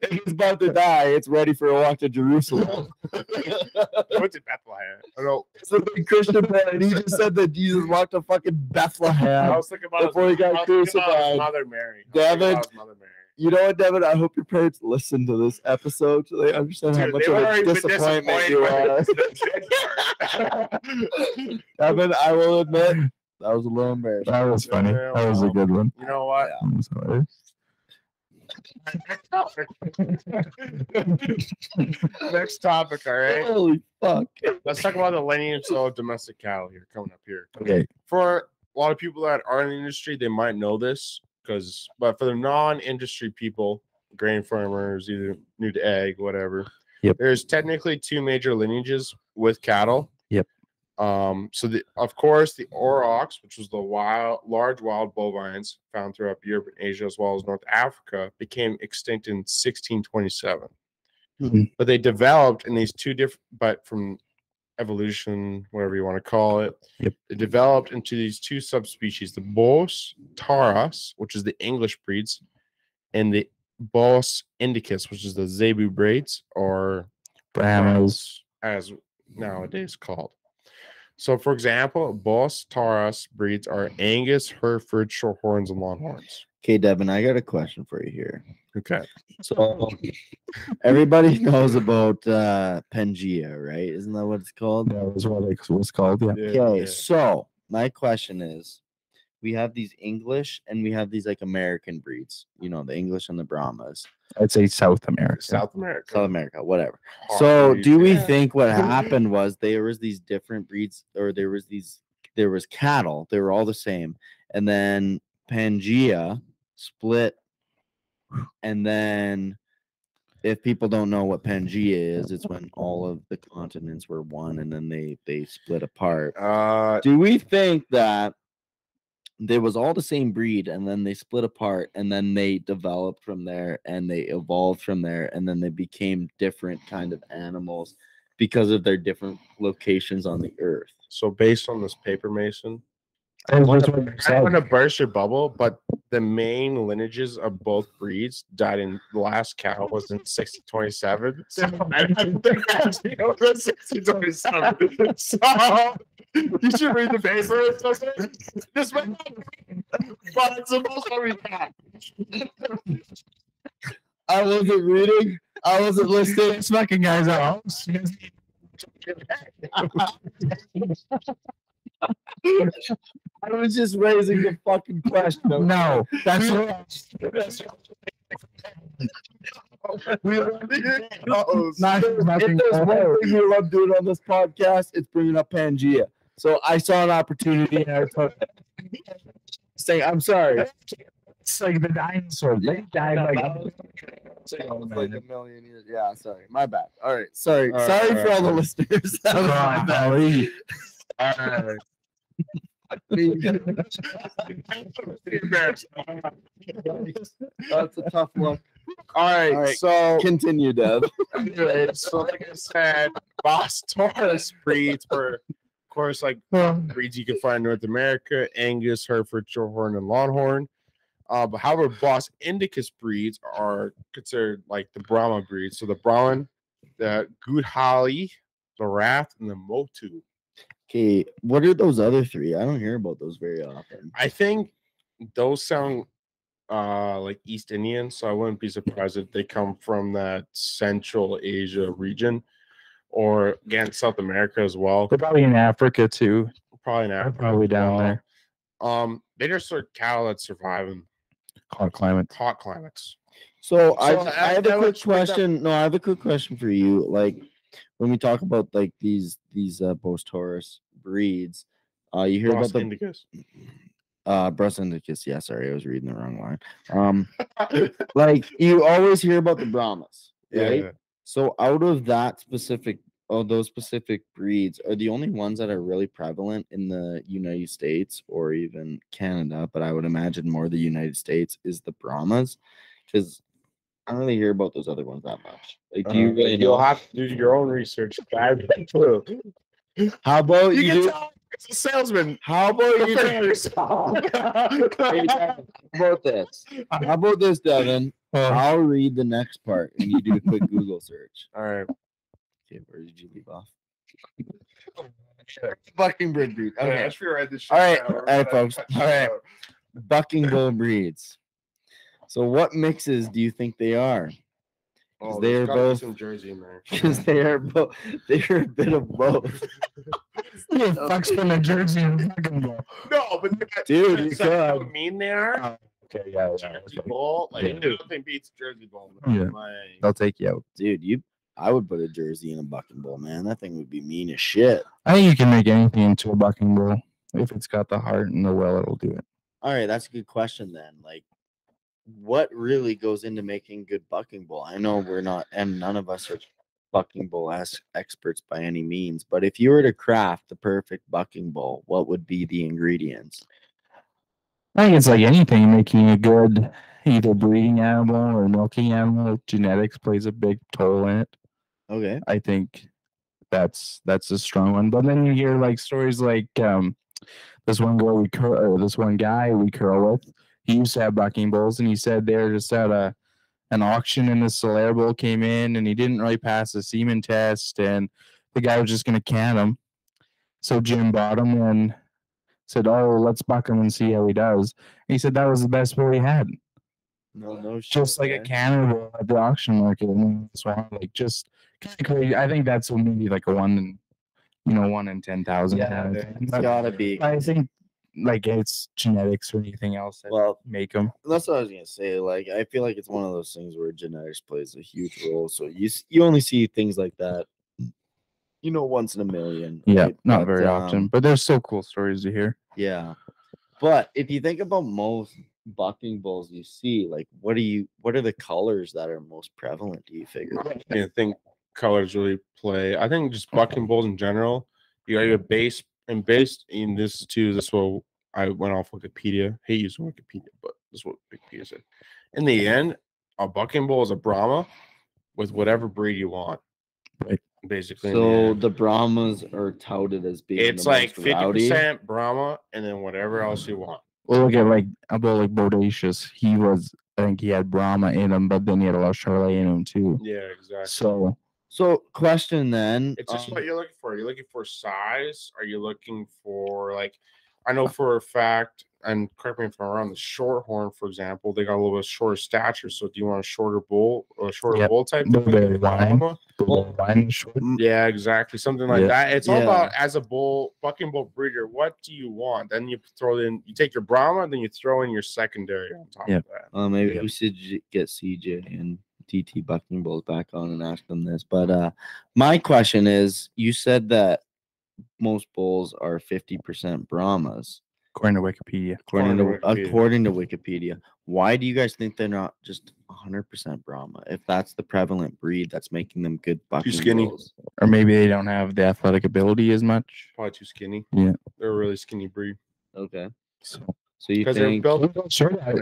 It's about to die. It's ready for a walk to Jerusalem. What's in Bethlehem? I don't know. It's a big Christian man, and he just said that Jesus walked to fucking Bethlehem. I was thinking about before he got crucified. Mother Mary. David, Mother Mary. You know what, Devin? I hope your parents listen to this episode so they understand how much of a disappointment you are. Devin, I will admit, that was a little embarrassing. That was funny. That was a good one. You know what? I'm sorry. Next topic, all right? Holy fuck. Let's talk about the lineage of domestic cattle here, coming up here. Okay. For a lot of people that are in the industry, they might know this. But for the non-industry people, grain farmers, either new to egg, whatever, yep, there's technically two major lineages with cattle. Yep. So of course the Aurochs, which was the large wild bovines found throughout Europe and Asia as well as North Africa, became extinct in 1627. Mm-hmm. But they developed in these two different, but from evolution, whatever you want to call it, yep, it developed into these two subspecies, the Bos taurus, which is the English breeds, and the Bos indicus, which is the Zebu breeds, or Brahmans, as nowadays called. So, for example, Bos taurus breeds are Angus, Hereford, Shorthorns, and Longhorns. Okay, Devin, I got a question for you here. Okay. So everybody knows about Pangea, right? Isn't that what it's called? That was what it was called. Yeah. Okay, yeah. So my question is, we have these English and we have these like American breeds, you know, the English and the Brahmas. I'd say South America. South America, whatever. So do we think what happened was there was these different breeds, or there was cattle, they were all the same, and then Pangea split, and then if people don't know what Pangea is, it's when all of the continents were one and then they split apart. Do we think that there was all the same breed and then they split apart and then they developed from there and they evolved from there and then they became different kind of animals because of their different locations on the earth? So based on this paper, Mason, I want to burst your bubble, but the main lineages of both breeds died in the last cow was in 1627. So you should read the paper. This might not be, but it's supposed to be back. I wasn't reading. I wasn't listening. This fucking guy's out. I was just raising the fucking question. No, that's if there's one thing we love doing on this podcast, it's bringing up Pangea. So I saw an opportunity and I took it. Saying, I'm sorry. It's like the dinosaur. They died like a million years. Yeah, sorry. My bad. All right. Sorry. All right, sorry all right, for all the listeners. That was my bad. All right. That's a tough look. All right, so continue, Dev. So, like I said, Bos taurus breeds were, of course, like breeds you can find in North America: Angus, Hereford, Shorthorn, and Longhorn. But however, Bos indicus breeds are considered like the Brahma breeds. So the Brahman, the Gudhali, the Rath, and the Motu. Okay, what are those other three? I don't hear about those very often. I think those sound like East Indian, so I wouldn't be surprised if they come from that Central Asia region or again South America as well. They're probably in Africa too. Probably in Africa. Probably down there. They just are cattle that survive in hot climates. So I have a quick question. No, I have a quick question for you. Like, when we talk about like these Bos taurus breeds, you hear Bos about the indicus. Bos indicus. Yeah, sorry, I was reading the wrong line. Like you always hear about the Brahmas, right? Yeah. So out of that specific, those specific breeds are the only ones that are really prevalent in the United States or even Canada, but I would imagine more the United States is the Brahmas, because I don't really hear about those other ones that much. Like, do you really? You'll have to do your own research. I have no clue. How about you? It's a salesman. How about you? How about this, Devin? I'll read the next part, and you do a quick Google search. All right. Okay, where did you leave off? Bucking bull breed. Okay, let's rewrite this. All right, folks. All right, bucking bull breeds. So what mixes do you think they are? Oh, they are both some Jersey, man. Because they are both. They are a bit of both. Yeah, fucks from a Jersey and fucking ball. No, but dude, you know how mean they are. Okay, yeah, Jersey ball. Like, yeah. Nothing beats Jersey ball. Yeah, like, I'll take you out, dude. I would put a Jersey in a bucking bowl, man. That thing would be mean as shit. I think you can make anything into a bucking bowl if it's got the heart and the will. It'll do it. All right, that's a good question then. Like, what really goes into making good bucking bowl? I know we're not, and none of us are bucking bowl experts by any means. But if you were to craft the perfect bucking bowl, what would be the ingredients? I think it's like anything, making a good either breeding animal or milking animal. Genetics plays a big toll in it. Okay, I think that's a strong one. But then you hear like stories like this one guy we curl with. He used to have bucking bulls, and he said they were just at an auction, and the Salers bull came in, and he didn't really pass the semen test, and the guy was just gonna can him. So Jim bought him and said, "Oh, let's buck him and see how he does." And he said that was the best bull he had. No shit, just like a cannibal at the auction market. And that's why, like, just kind of crazy. I think that's maybe like a one in 10,000. Yeah, it's gotta be. I think like it's genetics or anything else that make them. That's what I was gonna say. Like, I feel like it's one of those things where genetics plays a huge role. So you only see things like that, you know, once in a million. Yeah, right? Not very often. But there's so cool stories to hear. Yeah, but if you think about most bucking bulls you see, like, what are the colors that are most prevalent, do you figure? I think colors really play. I think just bucking bulls in general, you got your base, and based in this too, this will, I went off Wikipedia. Hate using Wikipedia, but this is what Wikipedia said. In the end, a bucking bull is a Brahma with whatever breed you want, right? Basically. So the Brahmas are touted as being, it's like 50% Brahma and then whatever else you want. Well, look at like a bull like Bodacious. He was, I think he had Brahma in him, but then he had a lot of Charolais in him too. Yeah, exactly. So question then. It's just what you're looking for. Are you looking for size? Are you looking for, like, I know for a fact, and correct me if I'm wrong, the Shorthorn, for example, they got a little bit shorter stature. So do you want a shorter bull or a shorter bull type? Yeah, exactly. Something like that. It's all about, as a bucking bull breeder, what do you want? Then you throw in, you take your Brahma, and then you throw in your secondary on top of that. Maybe we should get CJ and TT bucking bulls back on and ask them this. But my question is, you said that most bulls are 50% Brahmas. According to Wikipedia. According to Wikipedia. Why do you guys think they're not just 100% Brahma? If that's the prevalent breed that's making them good bucking bulls. Or maybe they don't have the athletic ability as much. Probably too skinny. Yeah. They're a really skinny breed. Okay. So you think...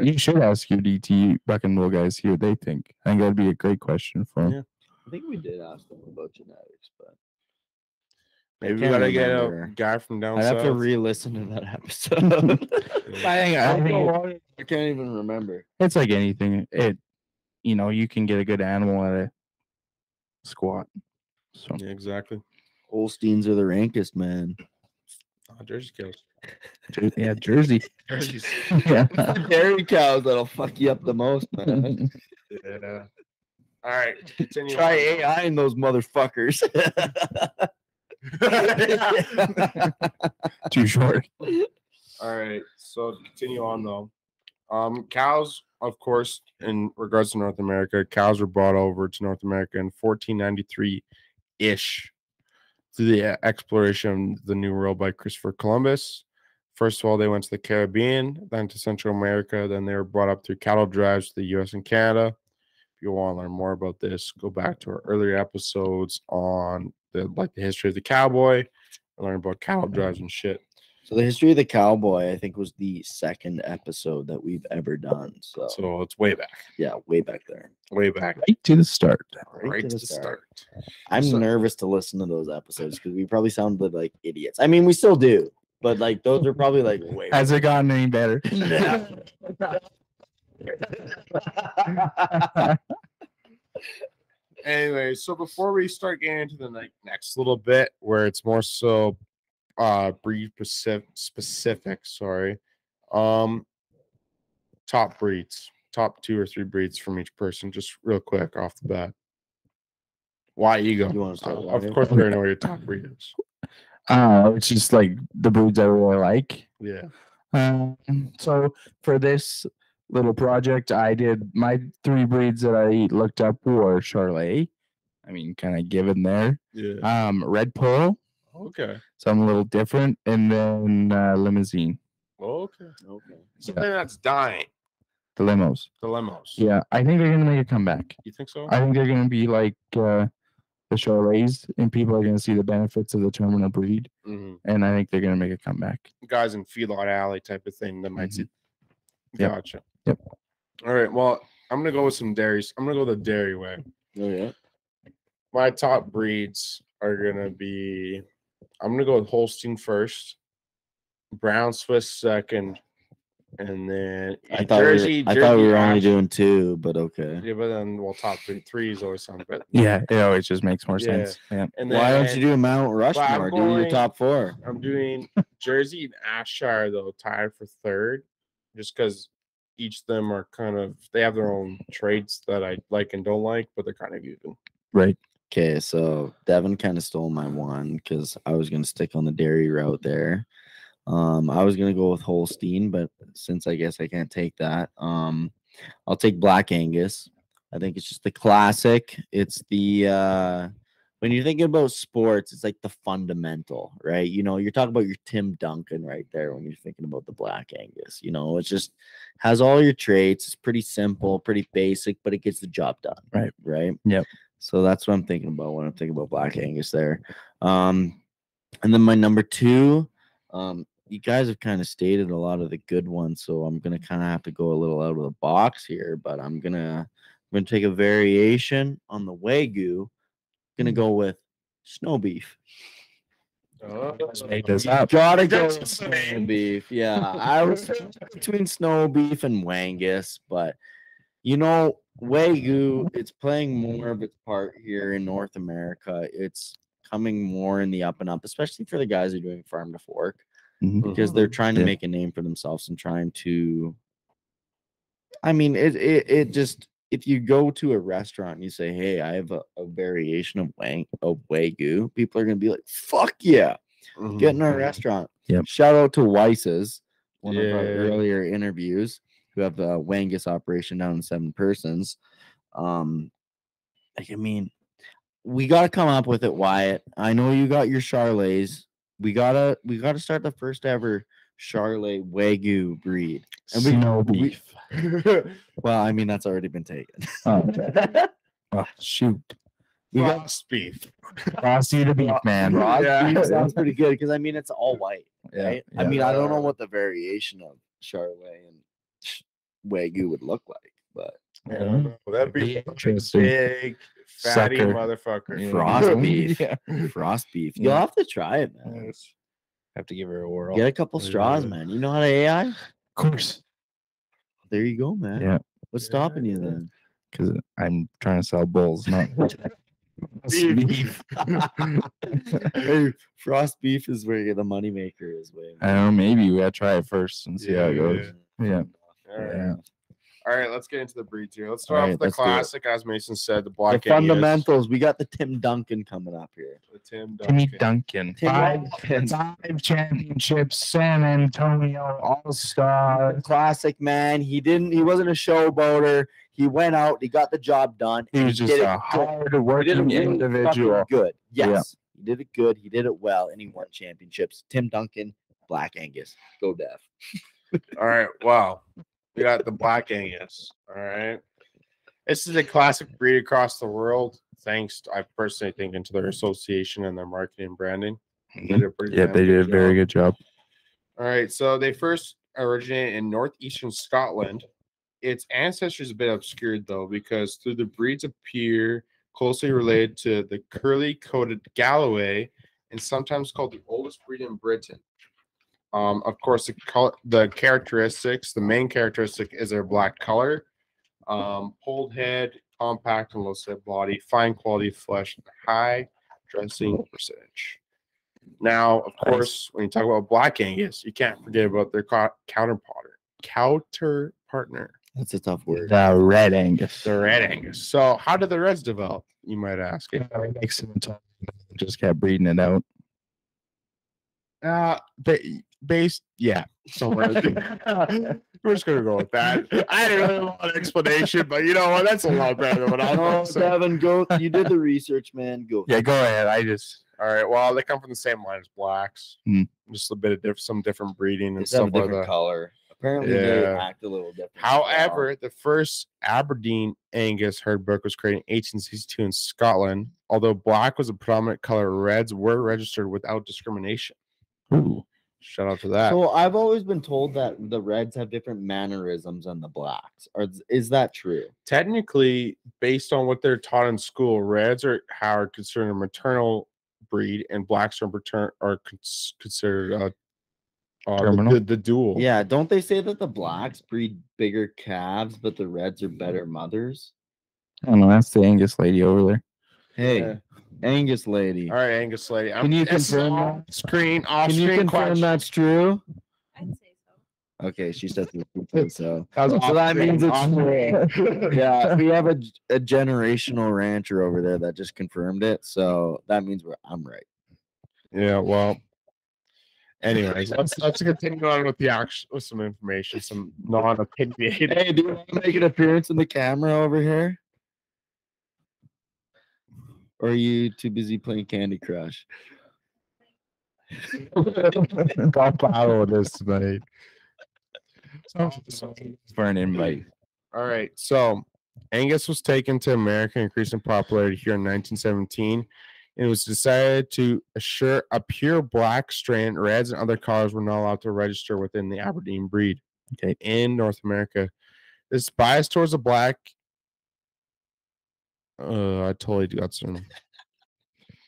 you should ask your DT bucking bull guys here. They think. I think that'd be a great question for them. Yeah. I think we did ask them about genetics, but... Maybe we gotta get a guy from down south. I have to re-listen to that episode. I can't even remember. It's like anything. You know, you can get a good animal at a squat. So yeah, exactly. Holsteins are the rankest, man. Oh, Jersey cows. Yeah, Jersey. Jerseys. Yeah. Dairy cows that'll fuck you up the most, man. Yeah. All right. Continue. Try AIing those motherfuckers. Too short. All right, so to continue on though, cows, of course, in regards to North America, cows were brought over to North America in 1493 ish through the exploration of the New World by Christopher Columbus. First of all, they went to the Caribbean, then to Central America, then they were brought up through cattle drives to the US and Canada. If you want to learn more about this, go back to our earlier episodes on the history of the cowboy, learn about cattle drives and shit. So the history of the cowboy, I think, was the second episode that we've ever done. So it's way back. Yeah, way back there. Way back. Right to the start. Right to the start. I'm nervous to listen to those episodes because we probably sounded like idiots. I mean, we still do, but like those are probably like way back. Has it gotten any better? Yeah. Anyway, so before we start getting into the next little bit, where it's more so breed specific, top breeds, top 2 or 3 breeds from each person, just real quick off the bat. Why Ego? You want to start of course, we already know what your top breed is. It's just like the breeds I really like. Yeah. So for this little project, I did my 3 breeds that I looked up were Charolais. I mean, kind of given there. Yeah. Red Poll. Okay. Something a little different, and then Limousine. Okay. Okay. Something that's dying. The limos. The limos. Yeah, I think they're gonna make a comeback. You think so? I think they're gonna be like the Charolais, and people are gonna see the benefits of the terminal breed, and I think they're gonna make a comeback. Guys in feedlot alley type of thing that might see. Gotcha. Yep. All right. Well, I'm gonna go with some dairies. I'm gonna go the dairy way. Oh yeah. My top breeds are gonna be. I'm gonna go with Holstein first, Brown Swiss second. And then I thought we were only doing 2, but okay. Yeah, but then we'll top 3 is always something. But yeah, it always just makes more sense. Yeah. And then, why don't you do a Mount Rushmore? Do your top 4. I'm doing Jersey and Ashire though, tied for 3rd, just because each of them are kind of they have their own traits that I like and don't like, but they're kind of even. Right. Okay, so Devin kind of stole my one because I was gonna stick on the dairy route there. I was gonna go with Holstein, but since I guess I can't take that, I'll take Black Angus. I think it's just the classic. It's the when you're thinking about sports, it's like the fundamental, right? You know, you're talking about your Tim Duncan right there when you're thinking about the Black Angus. You know, it just has all your traits. It's pretty simple, pretty basic, but it gets the job done. Right. Right. Yep. So that's what I'm thinking about when I'm thinking about Black Angus there. And then my number 2. You guys have kind of stated a lot of the good ones, so I'm gonna kind of have to go a little out of the box here, but I'm gonna take a variation on the Wagyu. Gonna go with Snow Beef. Oh, gotta go with Snow Beef. Yeah, I was between Snow Beef and Wangus, but you know, Wagyu, it's playing more of its part here in North America. It's coming more in the up and up, especially for the guys who are doing farm to fork, because they're trying to make a name for themselves and trying to. I mean, it just if you go to a restaurant and you say, "Hey, I have a variation of Wagyu," people are gonna be like, "Fuck yeah, get in our restaurant." Yep. Shout out to Weiss's, one of our earlier interviews, who have the Wangus operation down in 7 persons. I mean. We gotta come up with it, Wyatt. I know you got your Charolais. We gotta start the first ever Charolais Wagyu breed. And we know beef. Well, I mean that's already been taken. Oh shoot. We Frost beef. Frosty the beef, man. Frost beef sounds pretty good because I mean it's all white, right? Yeah. I mean I don't know what the variation of Charolais and Wagyu would look like, but that'd be interesting. Big. Fatty sucker. Motherfucker. Frost beef. Frost beef. You'll have to try it, man. I have to give her a whirl. Get a couple straws, man. You know how to AI? Of course. There you go, man. Yeah. What's stopping you then? Because I'm trying to sell bulls, not beef. Hey, Frost beef is where the moneymaker is. Way. I don't know. Maybe we gotta try it first and see how it goes. Yeah. All right. Yeah. All right, let's get into the breeds here. Let's start off with the classic, as Mason said, the Black Angus. The fundamentals. We got the Tim Duncan coming up here. The Tim Duncan. Timmy Duncan. 5 championships, San Antonio All-Star. Classic, man. He wasn't a showboater. He went out. He got the job done. He was just a hard-working individual. Good. Yes. Yeah. He did it good. He did it well, and he won championships. Tim Duncan, Black Angus. Go Dev. All right, wow. We got the Black Angus. All right. This is a classic breed across the world. Thanks, I personally think, into their association and their marketing and branding. They did a very good job. All right. So they first originated in northeastern Scotland. Its ancestry is a bit obscured, though, because through the breeds appear closely related to the curly-coated Galloway and sometimes called the oldest breed in Britain. Of course, the characteristics, the main characteristic is their black color, pulled head, compact and low-set body, fine quality flesh, high dressing percentage. Now, of course, when you talk about Black Angus, you can't forget about their counterpartner, That's a tough word. The Red Angus. The Red Angus. So how did the Reds develop, you might ask? Yeah, we mixed them in time and just kept breeding it out. So we're just gonna go with that. I didn't really want an explanation, but you know what? That's a lot better than what I know. Devin, go. You did the research, man. Go. Yeah, go ahead. All right. Well, they come from the same line as blacks. Just a bit of some different breeding and stuff like that. Color. Apparently, they act a little different. However, the first Aberdeen Angus herd book was created in 1862 in Scotland. Although black was a predominant color, Reds were registered without discrimination. Ooh. Shout out to that. So I've always been told that the Reds have different mannerisms than the blacks. Is that true? Technically, based on what they're taught in school, Reds are considered a maternal breed, and blacks are considered the dual. Yeah, don't they say that the blacks breed bigger calves, but the Reds are better mothers? I don't know. That's the Angus lady over there. Hey. Yeah. Angus lady. All right, Angus lady. Can you confirm that? Can you confirm that's true? I'd say so. Okay, she said so. That means it's true. Yeah, we have a generational rancher over there that just confirmed it. So that means I'm right. Yeah, well. Anyways, let's continue on with some information, some non-opinionated. Hey, do you want to make an appearance in the camera over here? Or are you too busy playing Candy Crush? For an invite. All right. So Angus was taken to America, increasing popularity here in 1917. It was decided to assure a pure black strain. Reds and other colors were not allowed to register within the Aberdeen breed. Okay, in North America, this bias towards the black. I totally got some.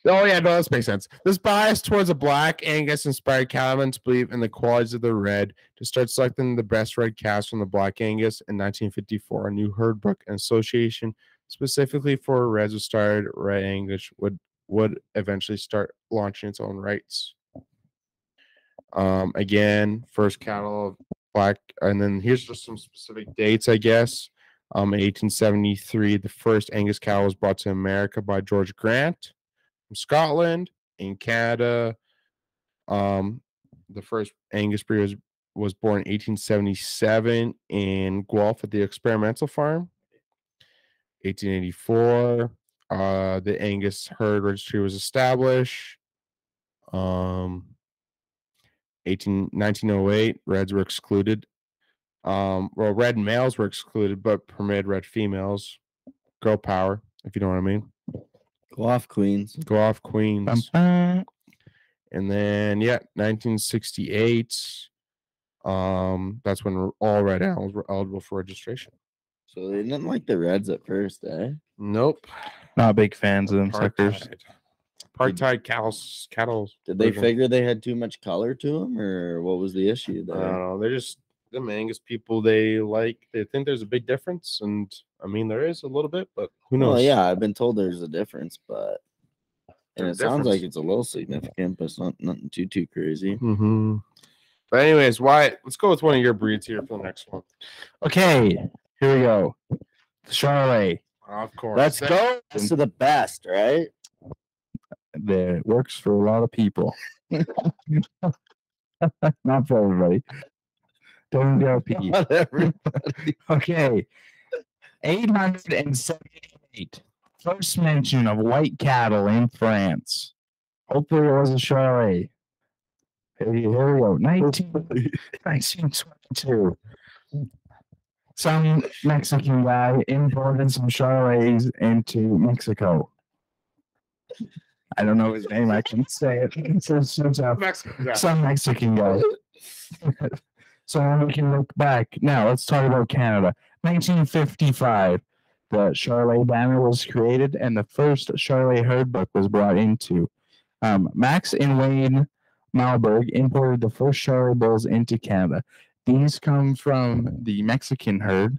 Oh yeah, no, this makes sense. This bias towards a black Angus inspired cattlemen to believe in the qualities of the red to start selecting the best red calves from the black Angus. In 1954, a new herd book and association specifically for reds was started. Red Angus would eventually start launching its own rights. Again, first cattle of black, and then here's just some specific dates, I guess. In 1873, the first Angus cow was brought to America by George Grant from Scotland. In Canada, the first Angus breed was born in 1877 in Guelph at the experimental farm. 1884, the Angus herd registry was established. 1908, Reds were excluded. Red males were excluded, but permitted red females. Girl power, if you know what I mean. Go off, Queens. Go off, Queens. Bum, bum. And then, 1968. That's when all red animals were eligible for registration. So they didn't like the Reds at first, eh? Nope. Not big fans of them suckers. Apartheid cattle. Did they figure they had too much color to them, or what was the issue there? I don't know. They just... The Angus people, they think there's a big difference, and I mean there is a little bit, but who knows? Well, yeah, I've been told there's a difference, but sounds like it's a little significant, but it's not nothing too crazy. Mm-hmm. But anyways, Wyatt, let's go with one of your breeds here for the next one. Okay, here we go. Charolais. Of course. Let's go. Best of the best, right? That works for a lot of people. Not for everybody. Don't go pee. Okay. 878. First mention of white cattle in France. Hopefully it was a Charolais. Here we go. 1922. Some Mexican guy imported some Charolais into Mexico. I don't know his name. I can't say it. Some Mexican guy. So we can look back. Now, let's talk about Canada. 1955, the Charolais banner was created, and the first Charolais herd book was brought into. Max and Wayne Malberg imported the first Charolais bulls into Canada. These come from the Mexican herd,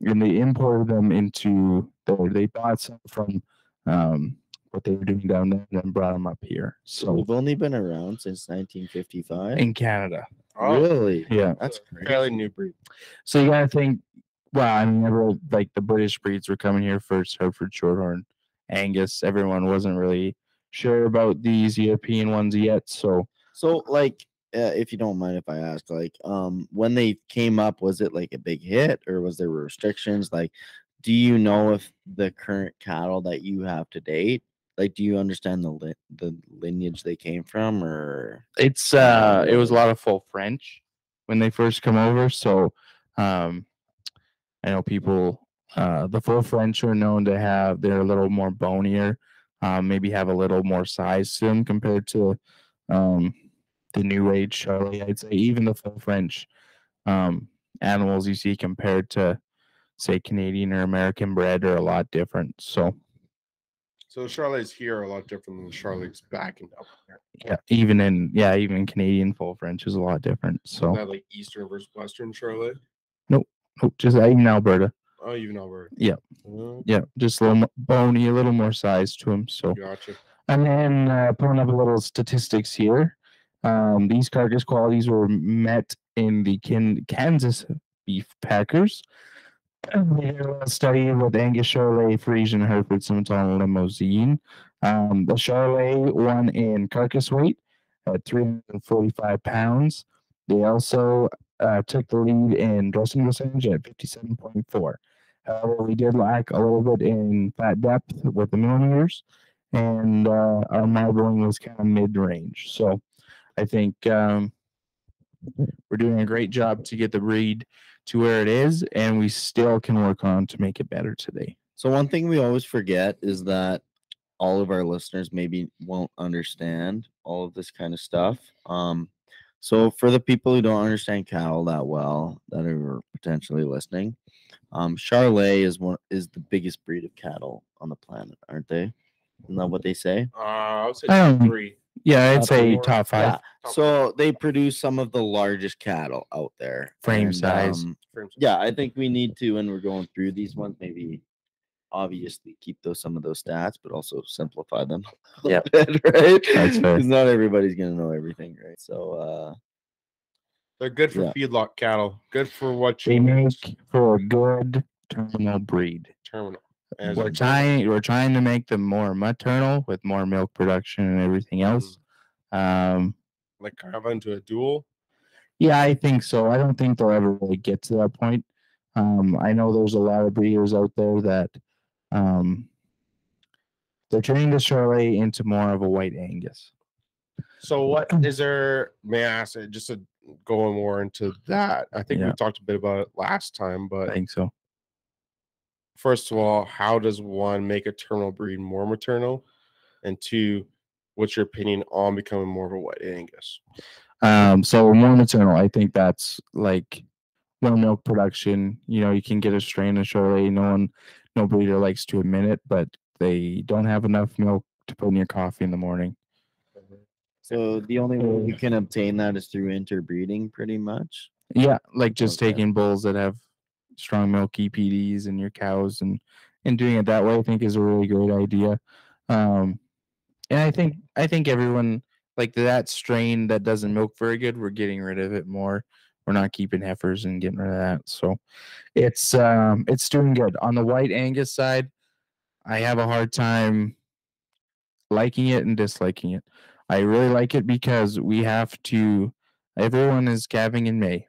and they imported them into, they bought some from what they were doing down there and then brought them up here. So we've only been around since 1955? In Canada. Oh, really? Yeah, that's a fairly new breed. So you gotta think Well, I mean, like the British breeds were coming here first, Hereford, Shorthorn, Angus. Everyone wasn't really sure about these European ones yet. So like, if you don't mind if I ask, like, when they came up, was it like a big hit, or was there restrictions? Like, do you know if the current cattle that you have to date, like, do you understand the lineage they came from, or? It's it was a lot of full French when they first come over, so. I know people, the full French are known to have, they're a little more bonier, maybe have a little more size to them compared to the new age Charolais. I'd say even the full French animals you see compared to, say, Canadian or American bred are a lot different. So the Charolais here are a lot different than the Charolais back in Delaware. Yeah, even Canadian full French is a lot different. So is that like Eastern versus Western Charolais? Nope. Oh, just even Alberta. Oh, even Alberta. Yeah. Okay. Yeah, just a little bony, a little more size to them. So. Gotcha. And then pulling up a little statistics here. These carcass qualities were met in the Kansas beef packers. And they did a study with Angus, Charolais, Frisian, Hereford, Simmental, Limousine. The Charolais won in carcass weight at 345 pounds. They also took the lead in dressing percentage at 57.4. However, we did lack a little bit in fat depth with the millimeters, and our marbling was kind of mid-range. So I think we're doing a great job to get the breed to where it is, and we still can work on to make it better today. So one thing we always forget is that all of our listeners maybe won't understand all of this kind of stuff. So for the people who don't understand cattle that well, that are potentially listening, Charolais is the biggest breed of cattle on the planet, aren't they? Isn't that what they say? I would say top three. Yeah, I'd say top five. Yeah. So they produce some of the largest cattle out there. Frame size. Yeah, I think we need to, when we're going through these ones, maybe obviously keep some of those stats, but also simplify them a little bit, right? That's fair. Because not everybody's going to know everything, right? So they're good for feedlot cattle. Good for what you make for a good terminal breed. We're trying to make them more maternal with more milk production and everything else. Like kind of into a dual? Yeah, I think so. I don't think they'll ever really get to that point. I know there's a lot of breeders out there that they're turning the Charolais into more of a white Angus. So what is there, may I ask, just to go more into that, I think we talked a bit about it last time, but I think so. First of all, how does one make a terminal breed more maternal? And two, what's your opinion on becoming more of a white Angus? So more maternal, I think that's like more milk production. You know, you can get a strain of Charolais. No breeder likes to admit it, but they don't have enough milk to put in your coffee in the morning. So the only way you can obtain that is through interbreeding, pretty much. Yeah, like just taking bulls that have strong milk EPDs and your cows and doing it that way, I think is a really great idea. And I think everyone, like that strain that doesn't milk very good, we're getting rid of it more. We're not keeping heifers and getting rid of that. So it's doing good. On the white Angus side, I have a hard time liking it and disliking it. I really like it because we have to, everyone is calving in May.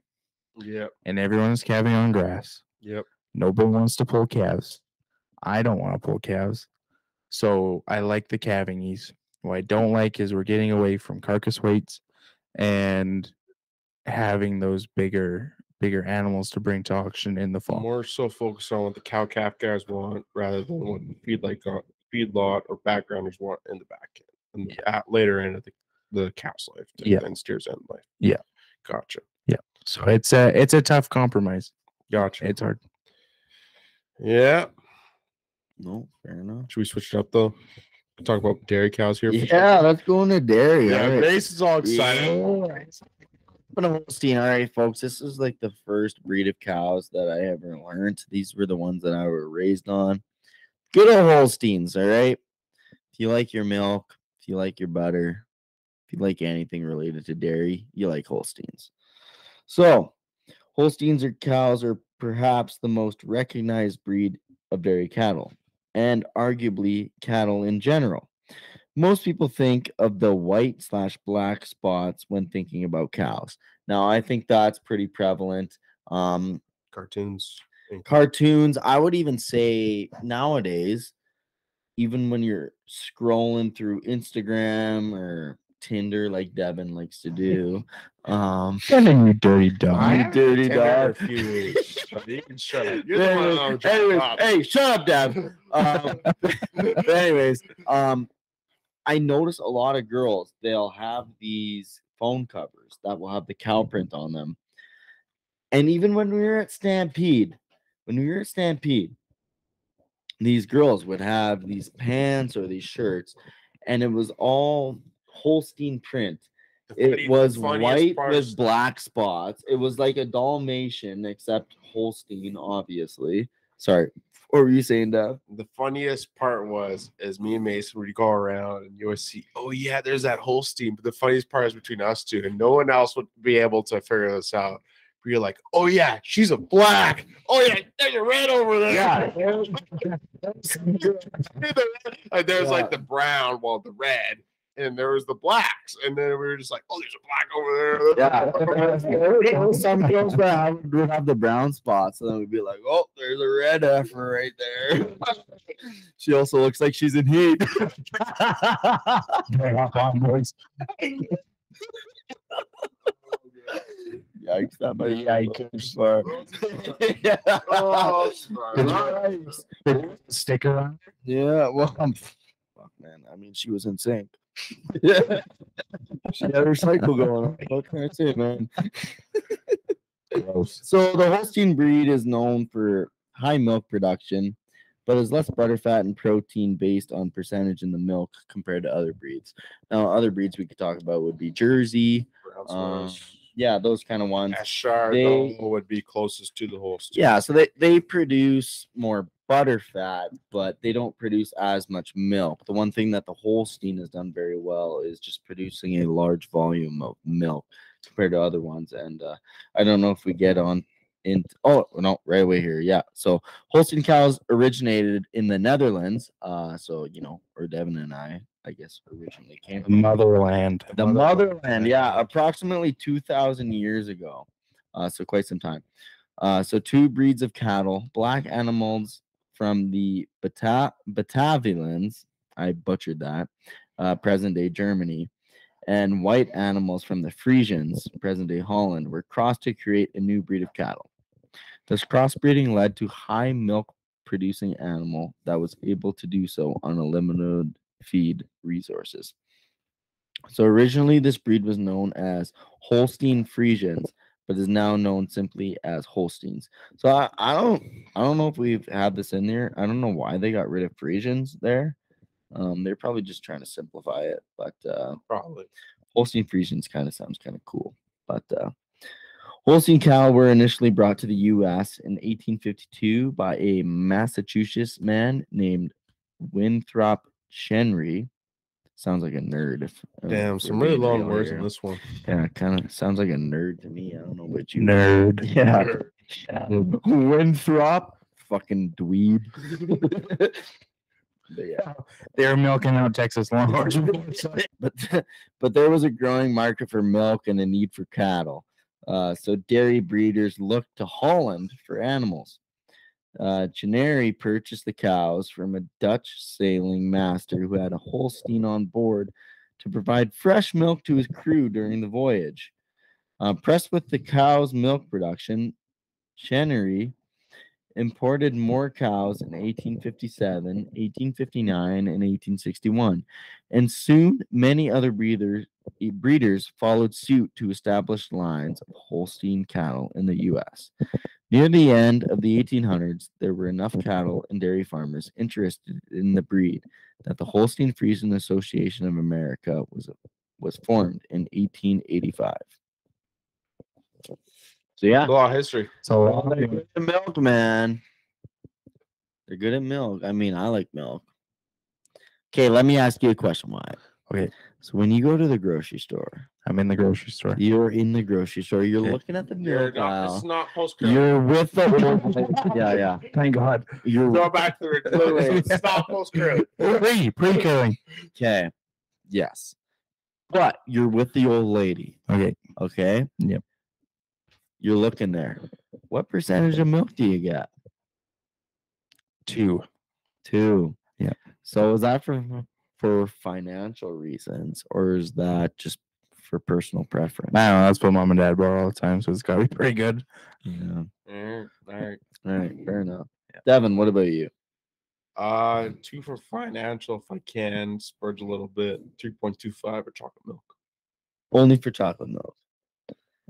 Yeah, and everyone's calving on grass. Yep. Nobody wants to pull calves. I don't want to pull calves. So I like the calving ease. What I don't like is we're getting away from carcass weights and having those bigger animals to bring to auction in the fall. More so focused on what the cow calf guys want rather than what feedlot or backgrounders want in the back end and at later end of the cow's life and steer's end life. Yeah. Gotcha. Yeah. So it's a tough compromise. Gotcha. It's hard. Yeah. No, fair enough. Should we switch it up though? Talk about dairy cows here. Yeah, let's go into dairy. Yeah, right. Mace is all excited. Yeah. Holstein. All right, folks. This is like the first breed of cows that I ever learned. These were the ones that I were raised on. Good old Holsteins. All right. If you like your milk, if you like your butter, if you like anything related to dairy, you like Holsteins. So Holsteins are cows are perhaps the most recognized breed of dairy cattle, and arguably cattle in general. Most people think of the white/black spots when thinking about cows. Now, I think that's pretty prevalent. Cartoons. I would even say nowadays, even when you're scrolling through Instagram or Tinder, like Devin likes to do. Devin, you dirty dog. Hey, shut up, Dev. I notice a lot of girls, they'll have these phone covers that will have the cow print on them. And even when we were at Stampede, these girls would have these pants or these shirts, and it was all Holstein print. It was white with black spots. It was like a Dalmatian, except Holstein, obviously. Sorry. What were you saying, Dev? The funniest part was, as me and Mason would go around and you would see, oh yeah, there's that Holstein. But the funniest part is between us two, and no one else would be able to figure this out. You're like, oh yeah, she's a black. Oh yeah, there's a red over there. Yeah. There's like the brown, well, the red, and there was the blacks, and then we were just like, oh, there's a black over there. Yeah. Some girls would have the brown spots, and then we'd be like, oh, there's a red heifer right there. She also looks like she's in heat. Yikes! That might be yikes. Sticker on. Yeah. Well, fuck, man. I mean, she was in sync. Yeah. She had her cycle going on. What can I say, man? Gross. So the Holstein breed is known for high milk production, but is less butterfat and protein based on percentage in the milk compared to other breeds. Now, other breeds we could talk about would be Jersey. Yeah, those kind of ones. Ashard would be closest to the Holstein. Yeah, so they produce more butterfat, but they don't produce as much milk. The one thing that the Holstein has done very well is just producing a large volume of milk compared to other ones. And I don't know if we get on in. Oh no, right away here. Yeah, so Holstein cows originated in the Netherlands. So you know, or Devin and I guess originally came from motherland. The motherland, yeah, approximately 2,000 years ago, so quite some time. So two breeds of cattle, black animals from the Batavians, I butchered that, present-day Germany, and white animals from the Frisians, present-day Holland, were crossed to create a new breed of cattle. This crossbreeding led to high milk-producing animal that was able to do so on a limited feed resources. So originally this breed was known as Holstein Frisians, but is now known simply as Holsteins. So I don't know if we've had this in there. I don't know why they got rid of Frisians there. They're probably just trying to simplify it, but probably Holstein Frisians kind of sounds kind of cool. But Holstein cow were initially brought to the U.S. in 1852 by a Massachusetts man named Winthrop Shenry. Sounds like a nerd. Damn, some really long words in this one. Yeah, kind of sounds like a nerd to me. I don't know what you nerd. Mean. Yeah. Winthrop, fucking dweeb. But yeah, they're milking out Texas Longhorns. But there was a growing market for milk and a need for cattle. So dairy breeders looked to Holland for animals. Gennari purchased the cows from a Dutch sailing master who had a Holstein on board to provide fresh milk to his crew during the voyage. Pressed with the cows' milk production, Gennari imported more cows in 1857, 1859, and 1861, and soon many other breeders followed suit to establish lines of Holstein cattle in the U.S. Near the end of the 1800s, there were enough cattle and dairy farmers interested in the breed that the Holstein Friesian Association of America was formed in 1885. So yeah, a lot of history. So they're good at milk, man. They're good at milk. I mean, I like milk. Okay, let me ask you a question, Wyatt. Okay, So when you go to the grocery store, I'm in the grocery store. You're in the grocery store. You're looking at the milk aisle. It's not post-corona. You're with the Thank God. You're go back to the It's not post-corona. Pre-killing. Okay. Yes. But you're with the old lady. Okay. Okay. Yep. You're looking there. What percentage of milk do you get? 2. Yeah. So is that for financial reasons, or is that just for personal preference? I don't know. That's what mom and dad bought all the time, so it's got to be pretty good. Yeah. All right. Fair enough. Yeah. Devin, what about you? 2 for financial, if I can spurge a little bit. 3.25 for chocolate milk. Only for chocolate milk.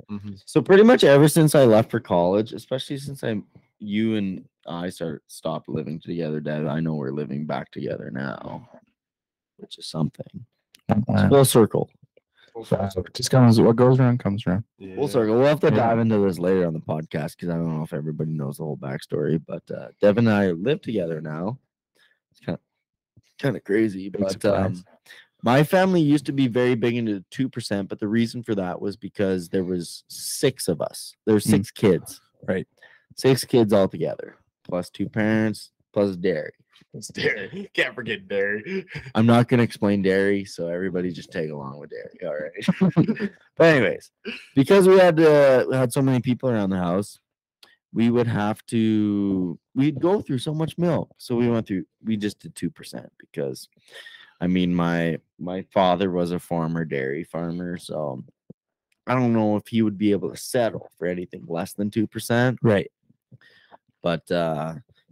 Mm-hmm. So pretty much ever since I left for college, especially since you and I stopped living together, Dad. I know we're living back together now, which is something. Full circle. Just comes what goes around comes around. Yeah. Full circle. We'll have to dive into this later on the podcast because I don't know if everybody knows the whole backstory. But Devin and I live together now. It's kind of crazy, but my family used to be very big into 2%, but the reason for that was because there was 6 of us. There were 6 kids. Right. 6 kids all together, plus 2 parents, plus dairy. It's dairy. Can't forget dairy. I'm not going to explain dairy, so everybody just tag along with dairy. All right. But anyways, because we had so many people around the house, we'd go through so much milk. So we just did 2% because, I mean, my father was a farmer, dairy farmer, so I don't know if he would be able to settle for anything less than 2%. Right. But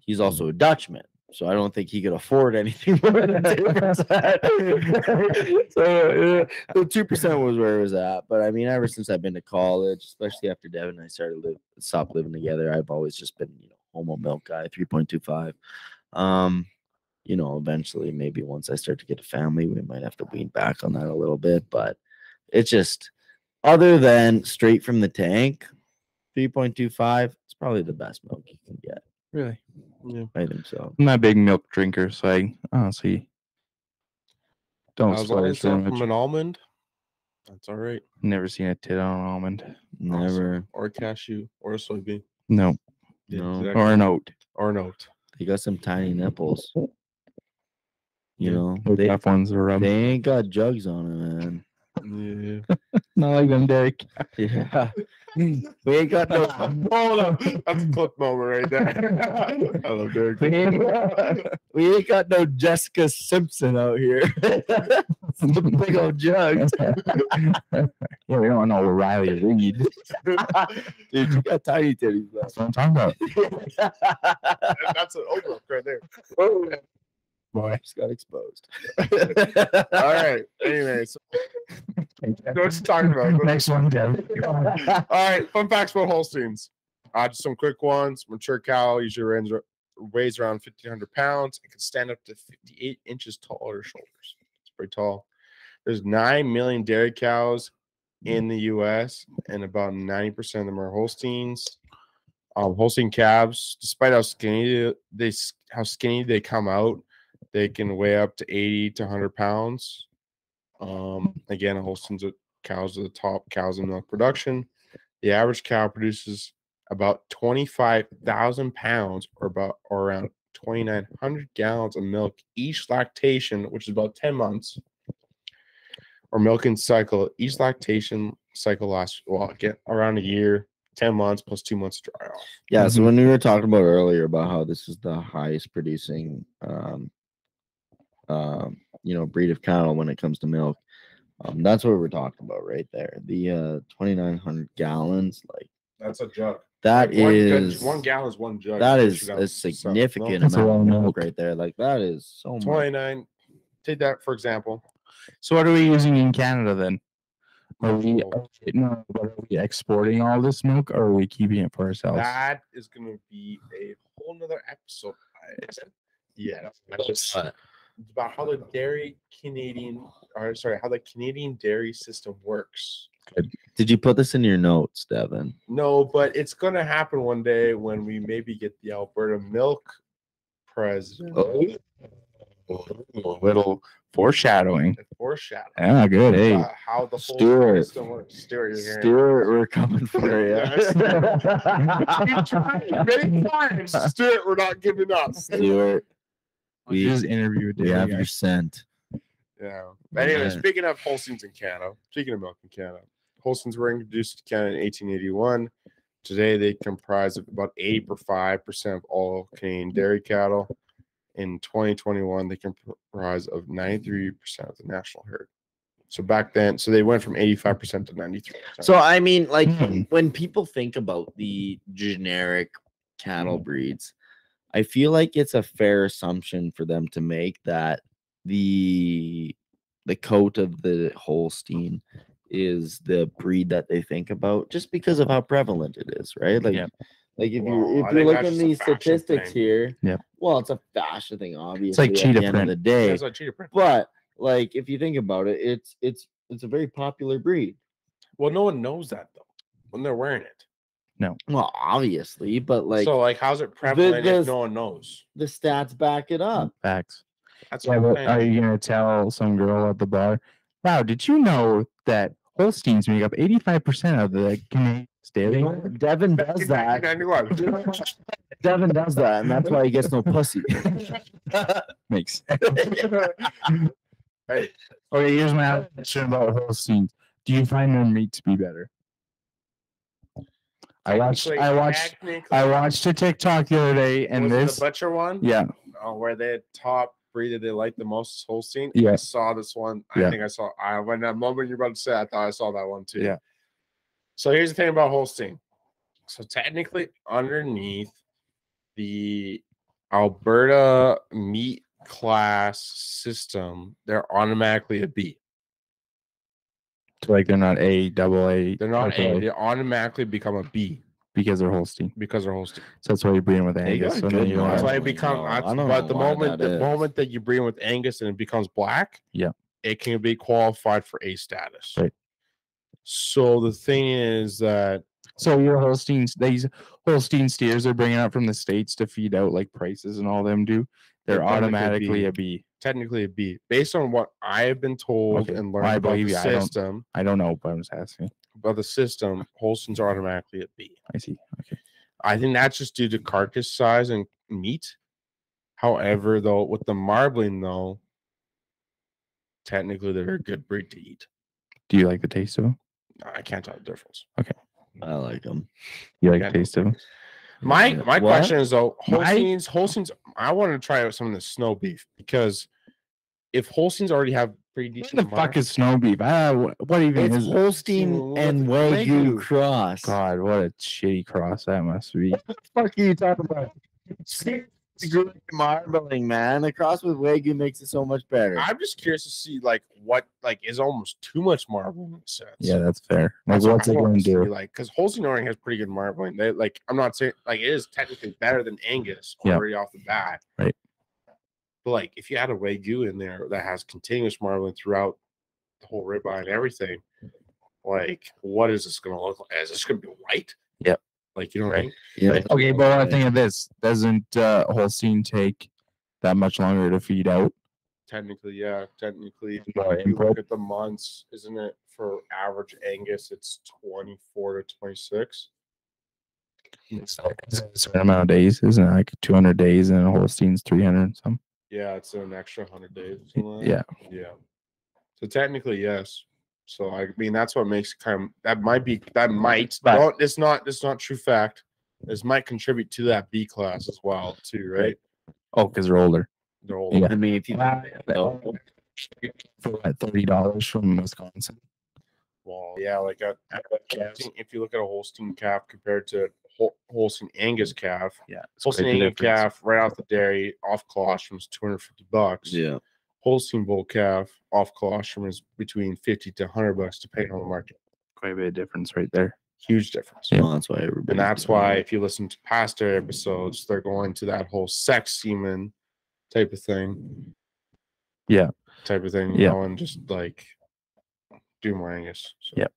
he's also a Dutchman, so I don't think he could afford anything more than 2%. So 2% was where it was at. But I mean, ever since I've been to college, especially after Devin and I stopped living together, I've always just been, homo milk guy, 3.25. Eventually, maybe once I start to get a family, we might have to wean back on that a little bit. But it's just, other than straight from the tank, 3.25, it's probably the best milk you can get. Really? Yeah. I think so. I'm not a big milk drinker, so I honestly don't splurge so much. From an almond, that's all right. Never seen a tit on an almond. Never. Or a cashew, or a soybean. No. Yeah, no. Exactly. Or an oat. They got some tiny nipples. They tough ones are rubbing. They ain't got jugs on them, man. Yeah. Not like them, Derek. Yeah. We ain't got no. Hold up. That's a clip moment right there. I love Derek. We ain't got no Jessica Simpson out here. The big old jugs. Yeah, we don't know Riley Reed. Dude, you got tiny titties. That's what I'm talking about. That's an old look right there. Whoa. Boy, I just got exposed. All right. Anyway, so what you talking about? Next one, Devin. All right. Fun facts about Holsteins. Just some quick ones. Mature cow usually weighs around 1,500 pounds and can stand up to 58 inches tall on her shoulders. It's pretty tall. There's 9 million dairy cows in the U.S., and about 90% of them are Holsteins. Holstein calves, despite how skinny they come out, they can weigh up to 80 to 100 pounds. Again, Holsteins are cows are the top cows in milk production. The average cow produces about 25,000 pounds or around 2,900 gallons of milk each lactation, which is about 10 months. Or milking cycle. Each lactation cycle lasts around a year. 10 months plus 2 months dry off. Yeah, so when we were talking about earlier about how this is the highest producing breed of cattle when it comes to milk, that's what we're talking about right there. The 2,900 gallons, like that's a jug. That like is 1 gallon is 1 jug. That is a significant amount of milk right there. Like that is so 29. Much. Take that for example. So what are we using in Canada then? Are we exporting all this milk, or are we keeping it for ourselves? That is going to be a whole nother episode. Yeah, that's about how the Canadian dairy system works. Good. Did you put this in your notes, Devin? No, but it's going to happen one day when we maybe get the Alberta milk president. Oh. Little Foreshadowing. Foreshadowing. Yeah, good. Hey, how the Stuart. System works. Stuart, we're coming for you. You've tried many times. Stuart, we're not giving up. Stuart, we just interviewed you. Have your scent. Yeah. But anyway, speaking of Holsteins and Canna, speaking of milk and Canna, Holsteins were introduced to Canada in 1881. Today, they comprise of about 85% of all Canadian dairy cattle. In 2021, they comprise of 93% of the national herd. So back then, so they went from 85% to 93%. So I mean, like when people think about the generic cattle breeds, I feel like it's a fair assumption for them to make that the coat of the Holstein is the breed that they think about, just because of how prevalent it is, right? Like, like if you're looking these statistics here, well, it's a fashion thing, obviously. It's like cheetah print of the day, it's like cheetah print. But like if you think about it, it's a very popular breed. Well, no one knows that though when they're wearing it. No, well, obviously, but like so, like how's it prevalent if no one knows? The stats back it up. Facts. That's what are you gonna tell some girl at the bar? Wow, did you know that Holsteins make up 85% of the Canadian dairy? Devin does that. Devin does that, and that's why he gets no pussy. Makes sense. Right. Okay, here's my question about Holsteins. Do you find their meat to be better? I watched a TikTok the other day, and the butcher one. Yeah. Oh, where they top. That they like the most Holstein. Yeah, I saw this one. I think I saw. When that moment you're about to say, I thought I saw that one too. Yeah. So here's the thing about Holstein. So technically, underneath the Alberta meat class system, they're automatically a B. So like they're not A, double A. They're not A. They automatically become a B. Because they're Holstein. Because they're Holstein. So that's why you're breeding with Angus. So then you don't but the moment that you breed with Angus and it becomes black, it can be qualified for A status. Right. So the thing is that so your Holsteins, these Holstein steers they're bringing out from the States to feed out like prices and all them do, they're automatically a B. Technically a B. Based on what I have been told and learned about the system. I don't know, but I'm just asking. By the system, Holsteins are automatically at B. I see. Okay. I think that's just due to carcass size and meat. However, though, with the marbling, though, technically they're a good breed to eat. Do you like the taste of them? I can't tell the difference. Okay. I like them. You like the taste of them? My question is, though, Holsteins, I want to try out some of the snow beef because if Holsteins already have pretty decent. What the fuck is snow beef? What even is Holstein and Wagyu cross? God, what a shitty cross that must be. What the fuck are you talking about? Marbling, man. The cross with Wagyu makes it so much better. I'm just curious to see like what like is almost too much marbling in a sense. Yeah, that's fair. Like that's what's it going to do? Like because Holstein already has pretty good marbling. They like I'm not saying like it is technically better than Angus already off the bat. Right. But like if you had a Wagyu in there that has continuous marbling throughout the whole ribeye and everything, like what is this gonna look like? Is this gonna be white? Yep. Like, you know what I mean? Yeah. Like, okay, but when I think of this, doesn't Holstein take that much longer to feed out? Technically, yeah. Technically, if you look at the months, isn't it for average Angus, it's 24 to 26? It's like a certain amount of days, isn't it? Like 200 days, and Holstein's 300 and something. Yeah, it's an extra 100 days. Like yeah. So technically, yes. So I mean that's what makes kind of it's not true fact. This might contribute to that B class as well too, right? Oh, because they're older. They're older. Yeah. I mean if you for what, $30 from Wisconsin. Well, yeah, like if you look at a Holstein calf compared to Holstein Angus calf, Holstein Angus calf right off the dairy off colostrum is $250. Yeah. Holstein bull calf off colostrum is between $50 to $100 depending on the market. Quite a bit of difference right there. Huge difference. Yeah, well, that's why everybody. And that's why if you listen to past episodes, they're going to that whole sex semen type of thing. Yeah. Type of thing. Yeah. You know, and just like do more Angus. So. Yep.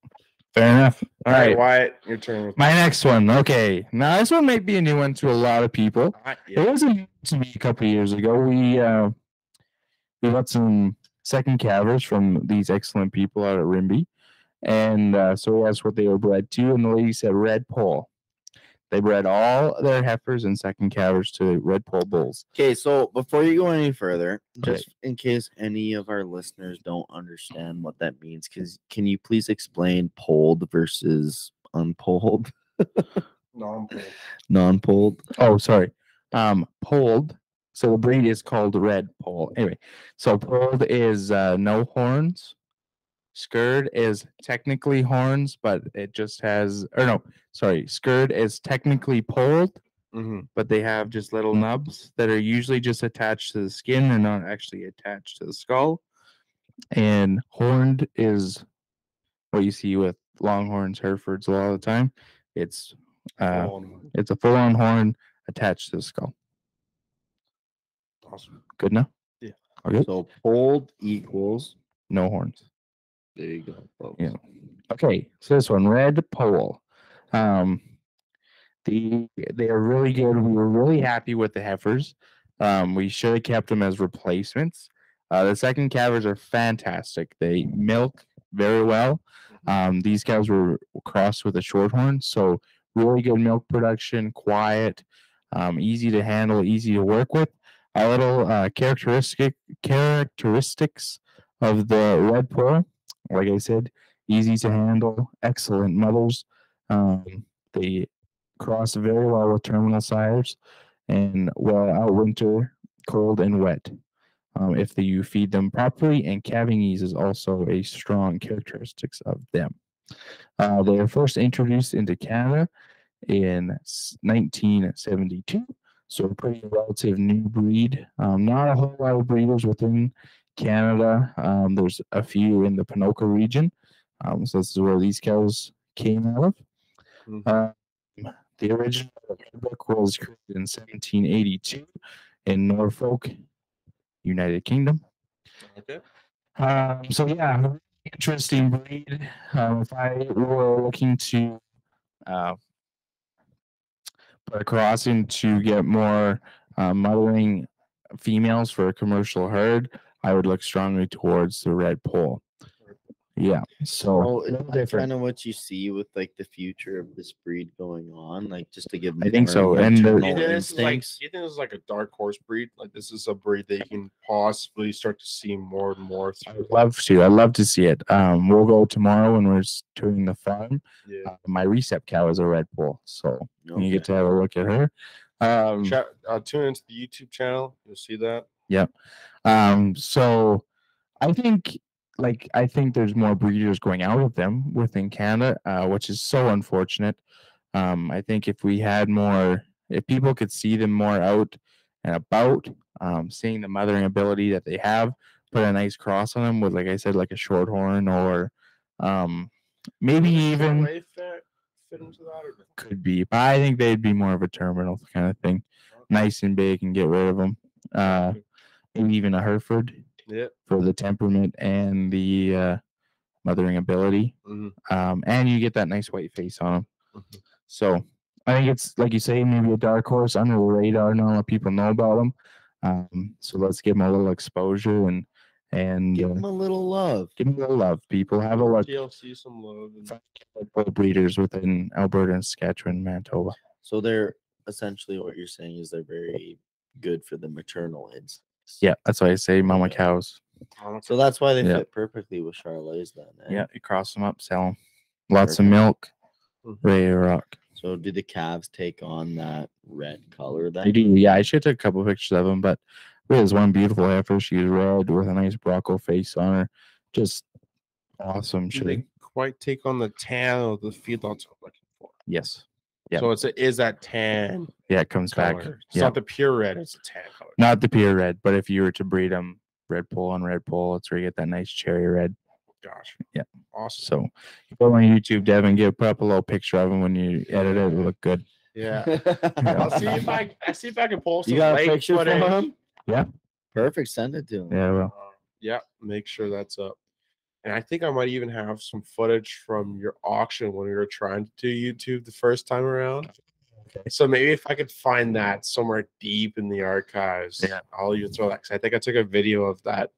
Fair enough. All right, Wyatt, your turn. My next one. Okay. Now this one might be a new one to a lot of people. It wasn't to me a couple of years ago. We got some second calvers from these excellent people out at Rimby. And so that's what they were bred to. And the lady said Red Poll. They bred all their heifers and second calvers to Red Poll bulls. Okay, so before you go any further, just in case any of our listeners don't understand what that means, can you please explain polled versus unpolled? Non-polled. Non-polled. Oh, sorry. Polled. So the breed is called Red Poll. Anyway, so polled is no horns. Scurred is technically horns, but it just has, or no, sorry, scurred is technically polled, but they have just little nubs that are usually just attached to the skin. They're not actually attached to the skull. And horned is what you see with Longhorns, Herefords a lot of the time. It's a full-on horn attached to the skull. Awesome. Good enough? Yeah. Okay. So polled equals no horns. There you go, folks. Yeah. Okay, so this one, Red Poll. They are really good. We were really happy with the heifers. We should have kept them as replacements. The second calvers are fantastic. They milk very well. These cows were crossed with a Shorthorn, so really good milk production, quiet, easy to handle, easy to work with. A little characteristics of the Red Poll. Like I said, easy to handle, excellent mothers. They cross very well with terminal sires and well out winter, cold and wet. If you feed them properly, and calving ease is also a strong characteristic of them. They were first introduced into Canada in 1972, so a pretty relative new breed. Not a whole lot of breeders within Canada. There's a few in the Ponoka region, so this is where these cows came out of. The original book was created in 1782 in Norfolk, United Kingdom. Okay. So yeah, interesting breed. If I were looking to put a crossing to get more mothering females for a commercial herd, I would look strongly towards the Red Poll. Yeah. So that's kind of what you see with like the future of this breed going on, like just to give them, I think so. And do you think this is like a dark horse breed? Like this is a breed that you can possibly start to see more and more. I'd love to see it. We'll go tomorrow when we're doing the farm. Yeah. My recep cow is a Red Poll, so you get to have a look at her. Tune into the YouTube channel. You'll see that. Yep. So I think there's more breeders going out with them within Canada, which is so unfortunate. I think if we had more, if people could see them more out and about, seeing the mothering ability that they have, put a nice cross on them with, like I said, like a Shorthorn, or maybe even fit into that, could be, but I think they'd be more of a terminal kind of thing. Nice and big, and get rid of them. Maybe even a Hereford, for the temperament and the mothering ability. And you get that nice white face on them. So I think it's, like you say, maybe a dark horse, under the radar. Not a lot of people know about them. So let's give them a little exposure and give them a little love. Give them a little love, people. Have a look. TLC some love. And breeders within Alberta and Saskatchewan, Manitoba. So they're essentially, what you're saying is they're very good for the maternal ends. Yeah, that's why I say mama cows. So that's why they fit perfectly with Charolais then. Eh? Yeah, you cross them up, sell them. Lots of milk, ready to rock. So do the calves take on that red color? They do, yeah. I should have took a couple of pictures of them, but there's one beautiful heifer. She's red with a nice Brocco face on her. Just awesome. Should they quite take on the tan of the feedlots I'm looking for? Yes. Yep. So is that tan? Yeah, it comes color. Back. It's not the pure red. It's a tan color. Not the pure red, but if you were to breed them, Red Poll on Red Poll, it's where you get that nice cherry red. Gosh. Yeah. Awesome. So you go on YouTube, Devin, put up a little picture of them when you edit it. It'll look good. Yeah. I'll see if I can pull some. You got a picture for him? Yeah. Perfect. Send it to him. Yeah, well. Yeah. Make sure that's up. And I think I might even have some footage from your auction when we were trying to do YouTube the first time around. So maybe if I could find that somewhere deep in the archives, yeah, I'll even throw that. Because I think I took a video of that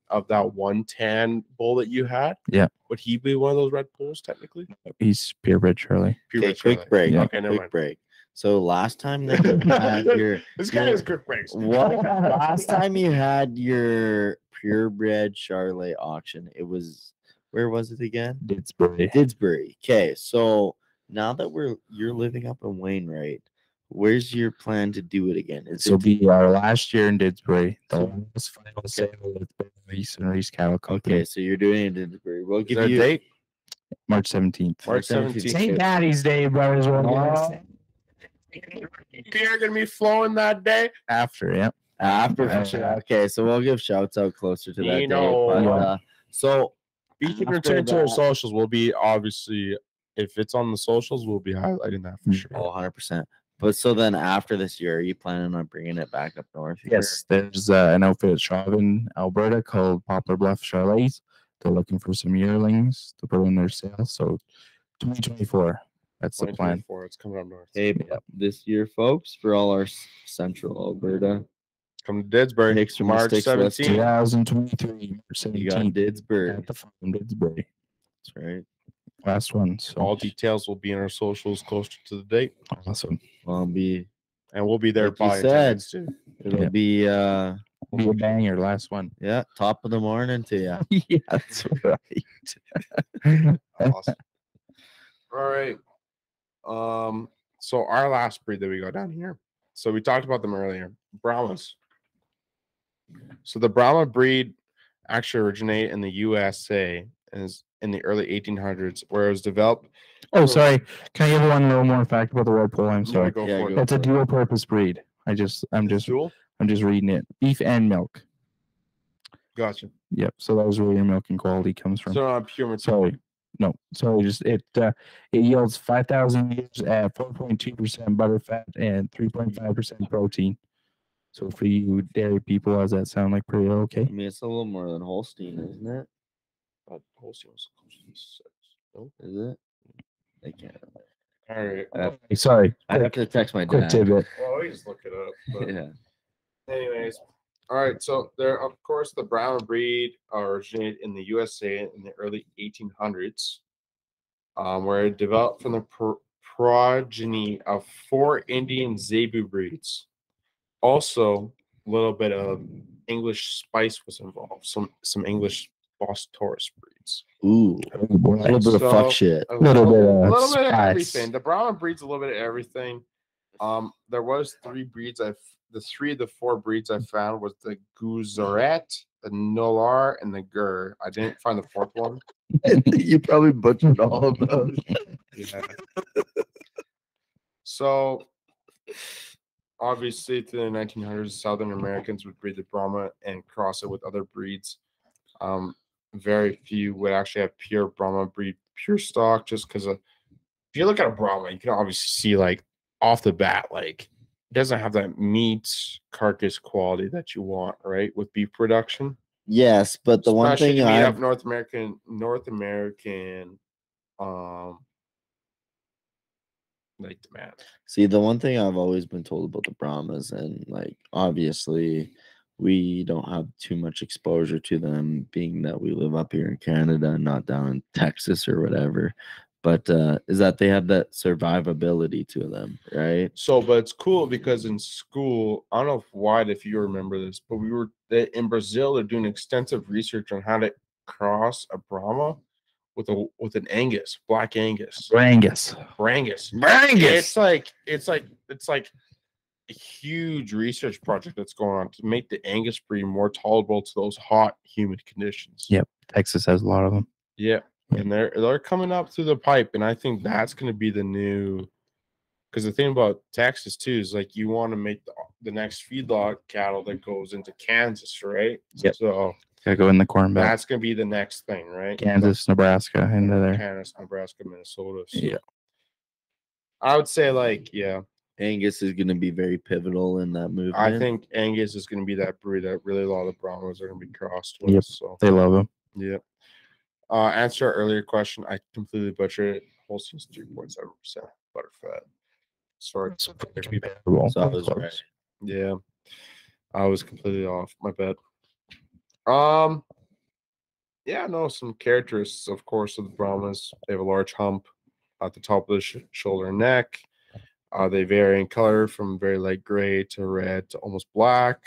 one tan bull that you had. Yeah. Would he be one of those red bulls technically? He's purebred Charlie. Okay, quick break. Yeah. Okay, never mind. Break. So last time that you had your this guy has quick breaks. Last time you had your purebred Charolais auction, it was where was it again? Didsbury. Didsbury. Okay, so now that you're living up in Wainwright, where's your plan to do it again? So be our last year in Didsbury. The last final sale with Reese and Reese Cattle Company. Okay, so you're doing it in Didsbury. We'll give you a date. March 17th. March 17th. St. Patty's Day, brothers. Beer gonna be flowing that day. After, yeah. After. Okay, so we'll give shouts out closer to that day. But, so we can return to our socials. We'll be obviously, if it's on the socials, we'll be highlighting that for sure. Oh, 100%. But so then after this year, are you planning on bringing it back up north? Here? Yes, there's an outfit at Chauvin, Alberta called Poplar Bluff Charolais. They're looking for some yearlings to put in their sale. So 2024, that's the plan. It's coming up north. Hey, this year, folks, for all our central Alberta. Come to Didsbury. Hicks from March 17th. 2023. You got Didsbury. At the farm Didsbury. That's right. Last one. So all details will be in our socials closer to the date. Awesome. We'll be there by said. It'll be be a banger. Last one. Yeah. Top of the morning to you. Yeah, that's right. Awesome. All right. So our last breed that we got down here. So we talked about them earlier. Brahmas. So the Brahma breed actually originated in the USA and is in the early 1800s, where it was developed. Oh, sorry. Can I give one little more fact about the Red Poll? I'm sorry. That's a dual-purpose breed. I'm just reading it. Beef and milk. Gotcha. Yep. So that was where your milking quality comes from. So not pure material. Sorry. No. So just it yields 5,000 liters at 4.2% butterfat and 3.5% protein. So for you dairy people, does that sound like pretty okay? I mean, it's a little more than Holstein, isn't it? Is it? I can't. All right. Sorry. I have to text my dad. Tidbit. Well, we just look it up. But yeah. Anyways, all right. So there, of course, the Brahma breed originated in the USA in the early 1800s, where it developed from the progeny of four Indian Zebu breeds. Also, a little bit of English spice was involved. Some English Bos taurus breeds. Ooh, a little bit of fuck shit. A little bit of everything. The Brahman breeds a little bit of everything. There was three breeds. The four breeds I found was the Guzaret, the Nolar, and the Gur. I didn't find the fourth one. You probably butchered all of those. Yeah. So obviously, through the 1900s, Southern Americans would breed the Brahma and cross it with other breeds. Very few would actually have pure Brahma breed, pure stock, just because if you look at a Brahma, you can obviously see, like, off the bat, like, it doesn't have that meat carcass quality that you want, right, with beef production. Yes, but the one thing I have North American like demand. See, the one thing I've always been told about the Brahmas, and, like, obviously we don't have too much exposure to them, being that we live up here in Canada and not down in Texas or whatever. But is that they have that survivability to them, right? So, but it's cool because in school, I don't know if you remember this, but we were in Brazil. They're doing extensive research on how to cross a Brahma with an Angus, Black Angus, Brangus. It's like a huge research project that's going on to make the Angus breed more tolerable to those hot, humid conditions. Yep, Texas has a lot of them. Yeah, and they're coming up through the pipe, and I think that's going to be the new. Because the thing about Texas too is, like, you want to make the next feedlot cattle that goes into Kansas, right? Yeah. So gotta go in the corn belt. That's going to be the next thing, right? Kansas, Nebraska, into there. Kansas, Nebraska, Minnesota. So. Yeah. I would say, like, yeah. Angus is going to be very pivotal in that movement. I think Angus is going to be that breed that really a lot of Brahmas are going to be crossed with. Yep. So they love him. Yep. Answer our earlier question. I completely butchered it. Holstein's 3.7% butterfat. sorts to be valuable. So I was right. Yeah, I was completely off. My bad. Yeah, no, some characteristics, of course, of the Brahmans. They have a large hump at the top of the shoulder and neck. They vary in color from very light gray to red to almost black.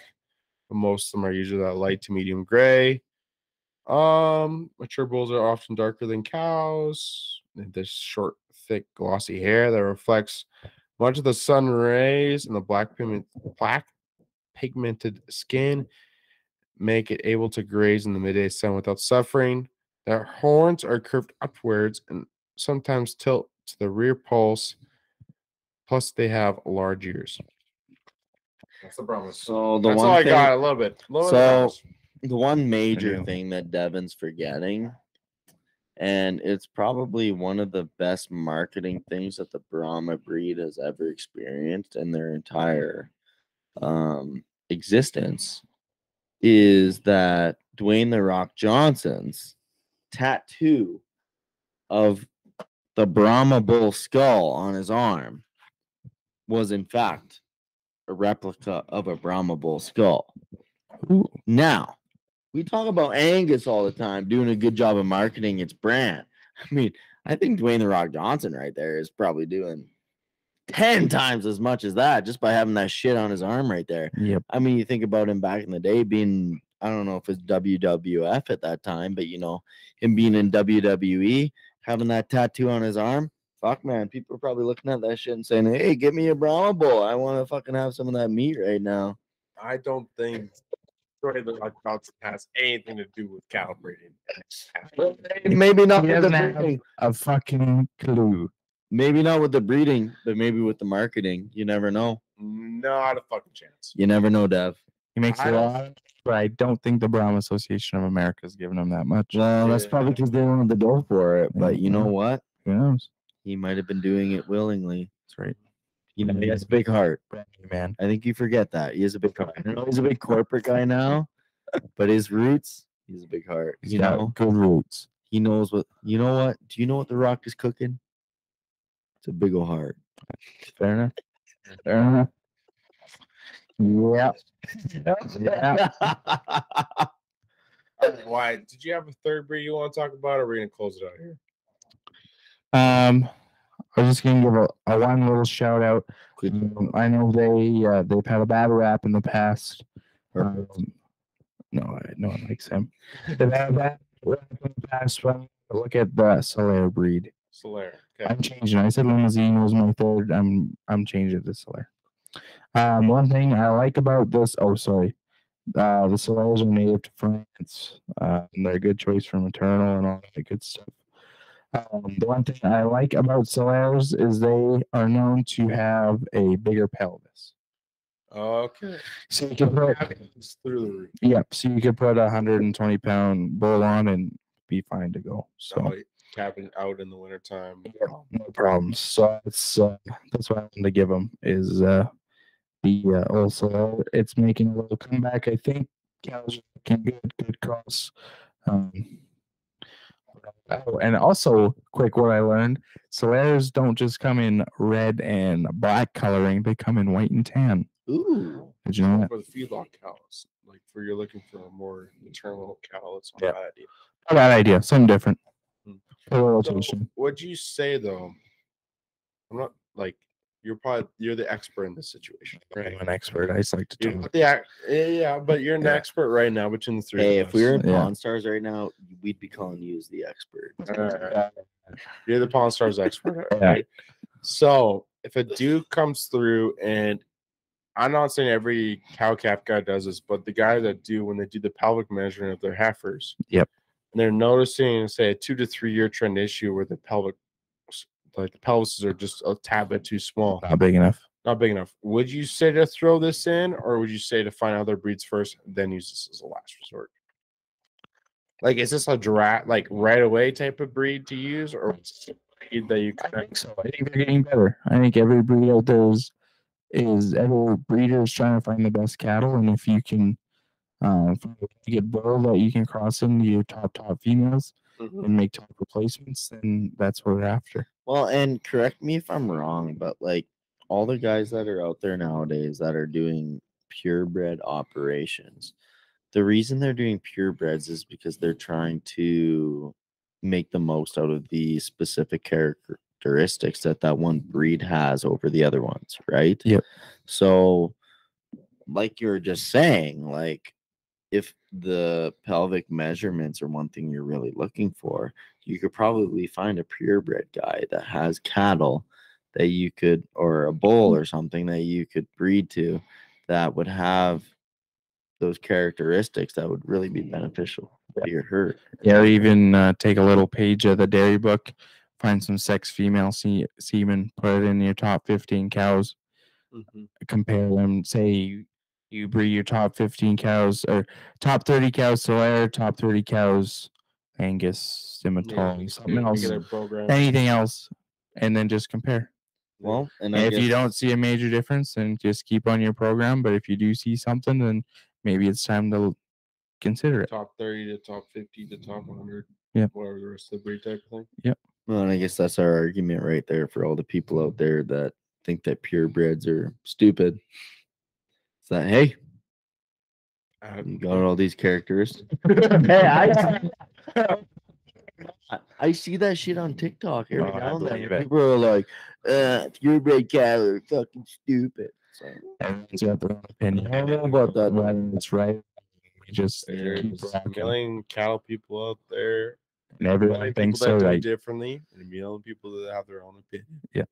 But most of them are usually that light to medium gray. Mature bulls are often darker than cows. They have this short, thick, glossy hair that reflects much of the sun rays, and the black pigmented skin make it able to graze in the midday sun without suffering. Their horns are curved upwards and sometimes tilt to the rear pulse. Plus, they have large ears. That's the problem. So that's all I got. I love it. So the one major thing that Devin's forgetting, and it's probably one of the best marketing things that the Brahma breed has ever experienced in their entire existence, is that Dwayne The Rock Johnson's tattoo of the Brahma bull skull on his arm was in fact a replica of a Brahma bull skull. Ooh. Now, we talk about Angus all the time doing a good job of marketing its brand. I mean, I think Dwayne The Rock Johnson right there is probably doing 10 times as much as that just by having that shit on his arm right there. Yep. I mean, you think about him back in the day being, I don't know if it's WWF at that time, but you know, him being in WWE, having that tattoo on his arm. Fuck, man, people are probably looking at that shit and saying, hey, give me a Brahma bull. I want to fucking have some of that meat right now. I don't think Dwayne The Rock Johnson has anything to do with calibrating. Maybe not with a fucking clue. Maybe not with the breeding, but maybe with the marketing. You never know. Not a fucking chance. You never know, Dev. He makes a lot, but I don't think the Brahma Association of America is giving him that much. Well, that's probably because they wanted the door for it. But you know what? Who knows? He might have been doing it willingly. That's right. You know, he has a big heart, man. I think you forget that. He has a big heart. I know he's a big corporate guy now, but his roots, he's a big heart. He's got good roots. He knows what, you know what? Do you know what The Rock is cooking? It's a big old heart. Fair enough. Fair enough. Yep. Yeah. Why? Did you have a third breed you want to talk about, or are we going to close it out here? I was just going to give a one little shout out. I know they've had a bad rap in the past. No one likes him. They've had a bad rap in the past. Look at the Salers breed. Salers. Okay. I'm changing. I said Limousine was my third. I'm changing it to Salers. One thing I like about this, the Salers are native to France. And they're a good choice for maternal and all that good stuff. The one thing I like about Salers is they are known to have a bigger pelvis. Okay. So you can put so you could put a 120-pound bull on and be fine to go. So capping out in the wintertime. Yeah, no problems. So that's what I wanted to give them is also it's making a little comeback. I think cows can get good cross. Oh, and also, quick, what I learned, Salers don't just come in red and black coloring. They come in white and tan. Ooh. Did you know that? For the feedlot cows, like where you're looking for a more maternal cow. It's not a bad idea. Not a bad idea. Something different. So, would you say, though, I'm not like, you're the expert in this situation. Right? I'm an expert. I just like to do but you're an expper right now between the three. Hey, if we were in Pawn Stars right now, we'd be calling you as the expert. You're the Pawn Stars expert. Right? So if a dude comes through, and I'm not saying every cow calf guy does this, but the guys that do, when they do the pelvic measurement of their heifers, and they're noticing, say, a 2 to 3 year trend issue where the pelvic, like the pelvises are just a tad bit too small. Not big enough. Not big enough. Would you say to throw this in, or would you say to find other breeds first, and then use this as a last resort? Like, is this a draft, like right away type of breed to use, or is it a breed that you connect? I think so. I think they're getting better. I think every breed out there is every breeder is trying to find the best cattle, and if you can find a good bull that you can cross into your top females and make top replacements, then that's what we're after. Well, and correct me if I'm wrong, but like all the guys that are out there nowadays that are doing purebred operations, the reason they're doing purebreds is because they're trying to make the most out of the specific characteristics that that one breed has over the other ones, right? Yeah. So, like you were just saying, like, if the pelvic measurements are one thing you're really looking for, you could probably find a purebred guy that has cattle that you could, or a bull or something that you could breed to that would have those characteristics that would really be beneficial to your herd. Yeah, even take a little page of the dairy book, find some sex female semen, put it in your top 15 cows, compare them, say you breed your top 15 cows or top 30 cows Solaire, top 30 cows Angus, Simmental, something else, anything else, and then just compare. Well, and if you don't see a major difference, then just keep on your program. But if you do see something, then maybe it's time to consider it. Top 30 to top 50 to top 100. Yeah. Whatever the rest of the breed type of thing. Yep. Well, and I guess that's our argument right there for all the people out there that think that purebreds are stupid. It's that, hey, you got all these characteristics. Hey, I see that shit on TikTok every now and then. People are like, purebred cattle are fucking stupid. So, everyone's got their own opinion. I don't know about that. That's right. We just keep killing cattle people out there. And everybody thinks so, right? Differently, and meal people that have their own opinion. Yeah.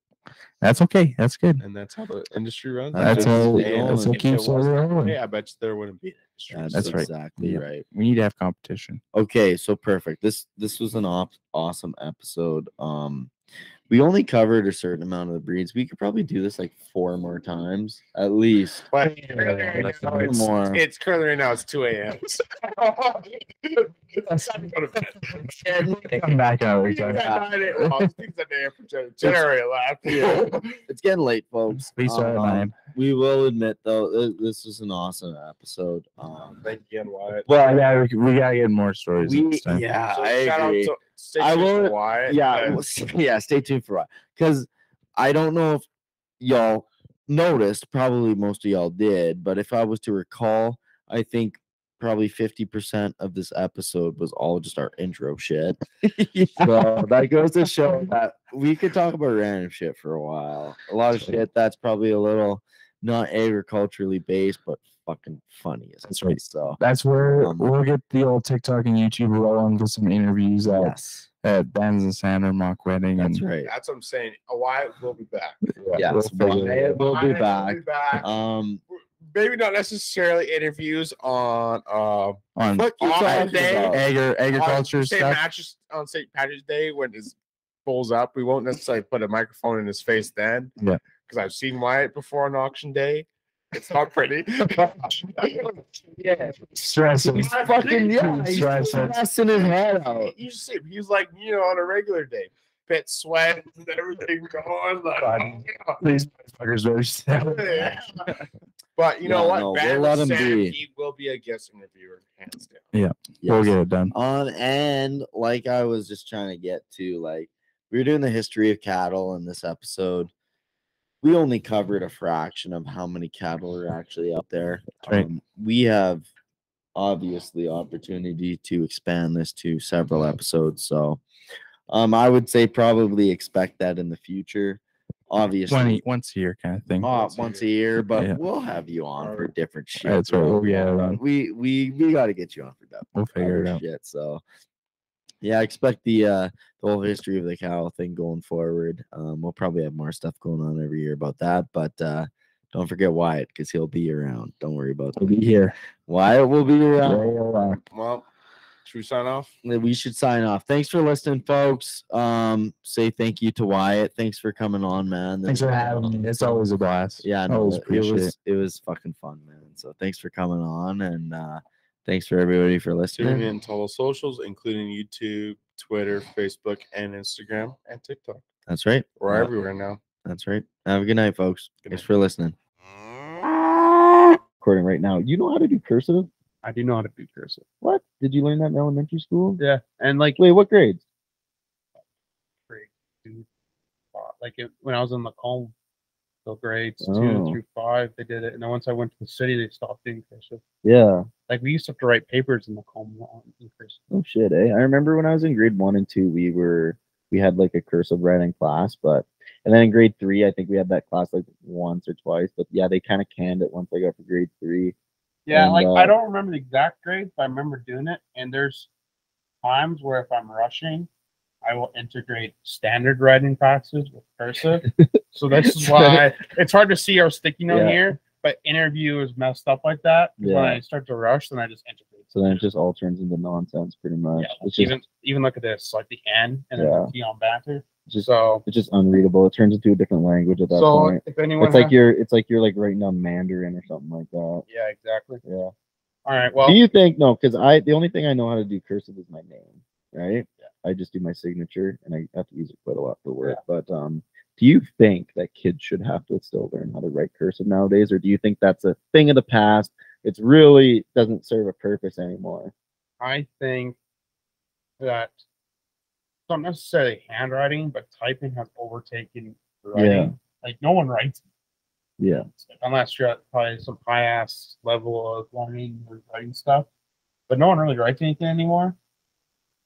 That's okay. That's good. And that's how the industry runs. That's all. That's what keeps us going. Yeah, I bet you there wouldn't be an industry. Yeah, that's right. Exactly right. We need to have competition. Okay, so perfect. This was an awesome episode. We only covered a certain amount of the breeds. We could probably do this like 4 more times at least. But it's currently right now. It's 2 a.m. Come back out. It's getting late, folks. We will admit though, this was an awesome episode. Thank you again, Wyatt. Well, yeah, we gotta get more stories. Yeah, so I agree. Stay tuned for Wyatt, because I don't know if y'all noticed, probably most of y'all did, but if I was to recall, I think probably 50% of this episode was all just our intro shit. Yeah. So that goes to show that we could talk about random shit for a while. A lot of shit that's probably a little not agriculturally based, but fucking funny. That's right. So that's where we'll get the old TikTok and YouTube rolling with some interviews at Ben's and Sandra mock wedding. That's right. That's what I'm saying. Wyatt will be back. Yeah, we'll be back. Maybe not necessarily interviews on day, agriculture stuff on St. Patrick's Day when his bull's up. We won't necessarily put a microphone in his face then. Yeah, because I've seen Wyatt before on auction day. It's not pretty. Yeah, stressing. He's fucking he's stressing his head out. You see, he's like, you know, on a regular day, pit sweat and everything going. Like, these motherfuckers are sad. But you know what? No, we'll let him be. He will be a guest interviewer, hands down. Yeah, we'll get it done. And like I was just trying to get to, like, we were doing the history of cattle in this episode. We only covered a fraction of how many cattle are actually out there. Right. We have obviously opportunity to expand this to several episodes. So I would say probably expect that in the future. Obviously, once a year kind of thing. Once a year, but we'll have you on for different shit. That's right. We got to get you on for that. We'll figure it out. Shit, so yeah, I expect the whole history of the cow thing going forward. We'll probably have more stuff going on every year about that. But don't forget Wyatt, because he'll be around. Don't worry about that. He'll be here. Wyatt will be around. Well, should we sign off? We should sign off. Thanks for listening, folks. Say thank you to Wyatt. Thanks for coming on, man. Thanks for having me. It's always a blast. Yeah, no, it was fucking fun, man. So thanks for coming on, and thanks for everybody for listening. Tune in to all socials, including YouTube, Twitter, Facebook, and Instagram, and TikTok. That's right. We're everywhere now. That's right. Have a good night, folks. Thanks for listening. Recording right now. You know how to do cursive? I do know how to do cursive. What? Did you learn that in elementary school? Yeah. And like, wait, what grades? Grade 2. Like when I was in Lacombe. So grades 2 through 5, they did it. And then once I went to the city, they stopped doing cursive. Yeah. Like we used to have to write papers in the column in cursive. Oh shit, eh? I remember when I was in grade 1 and 2, we had like a cursive writing class, but and then in grade 3, I think we had that class like once or twice. But yeah, they kind of canned it once I got to grade 3. Yeah, and, like I don't remember the exact grades, but I remember doing it. And there's times where if I'm rushing, I will integrate standard writing classes with cursive. So this is why it's hard to see our sticky note here, but interview is messed up like that. Yeah. When I start to rush, then I just integrate. So then it just all turns into nonsense pretty much. Yeah, it's even look at this, like the N and then the T on back here. It's just unreadable. It turns into a different language at that point. If anyone it's like you're like writing down Mandarin or something like that. Yeah, exactly. Yeah. All right. Well, do you think because the only thing I know how to do cursive is my name, right? Yeah. I just do my signature and I have to use it quite a lot for work. Yeah. But do you think that kids should have to still learn how to write cursive nowadays, or do you think that's a thing of the past? It's really doesn't serve a purpose anymore. I think that not necessarily handwriting, but typing has overtaken writing. Yeah. Like no one writes. Yeah. Unless you're at probably some high ass level of learning or writing stuff. But no one really writes anything anymore.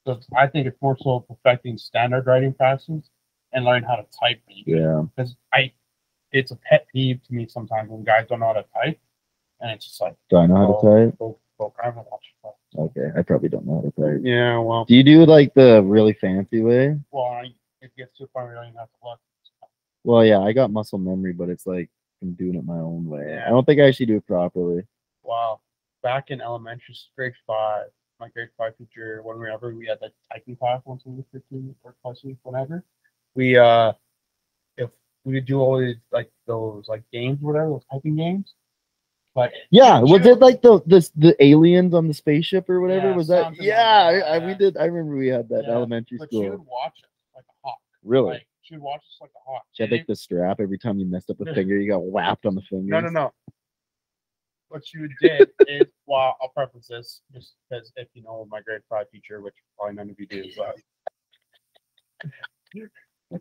So I think it's more so perfecting standard writing passes and learning how to type. Yeah. Because it's a pet peeve to me sometimes when guys don't know how to type. And it's just like, do I know how to type? I haven't watched it. Okay, I probably don't know how to type. Yeah, well. Do you do like the really fancy way? Well, it gets too far, you don't even have to look. Well, yeah, I got muscle memory, but it's like I'm doing it my own way. Yeah. I don't think I actually do it properly. Wow. Back in elementary, grade 5, my grade 5 teacher, whenever we had that typing class once we were 15 or plus whenever, we if we would do all these like those like games or whatever, those typing games. But yeah, was it like the aliens on the spaceship or whatever? Yeah, was that? Yeah, like that. I remember we had that in elementary school. She would watch us like a hawk. Really? Like, she would watch us like a hawk. She had like the strap. Every time you messed up a finger, you got whapped on the finger. No. What she did is, well, I'll preface this just because if you know my grade 5 teacher, which probably none of you do, but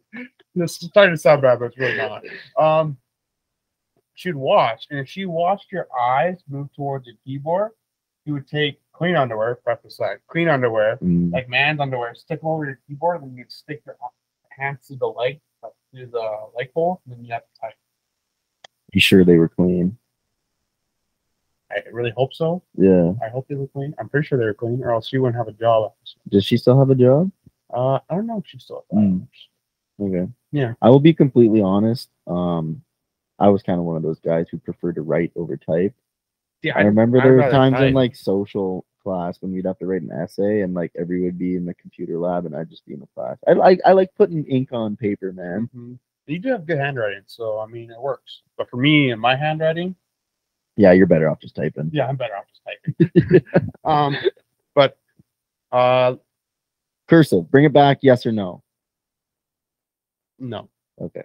this is starting to sound bad, but it's really not. She'd watch, and if she watched your eyes move towards your keyboard, you would take clean underwear, preface that, clean underwear, like man's underwear, stick them over your keyboard, and then you'd stick your hands through the leg, through the leg hole, and then you have to type. You sure they were clean? I really hope so. Yeah. I hope they were clean. I'm pretty sure they were clean, or else she wouldn't have a job. Does she still have a job? I don't know if she still has that. Okay. Yeah. I will be completely honest. I was kind of one of those guys who preferred to write over type. Yeah, I remember there were times in like social class when we'd have to write an essay, and like everyone would be in the computer lab, and I'd just be in the class. I like putting ink on paper, man. Mm-hmm. You do have good handwriting, so I mean it works. But for me and my handwriting, yeah, you're better off just typing. Yeah, I'm better off just typing. But cursive, bring it back, yes or no? No. Okay.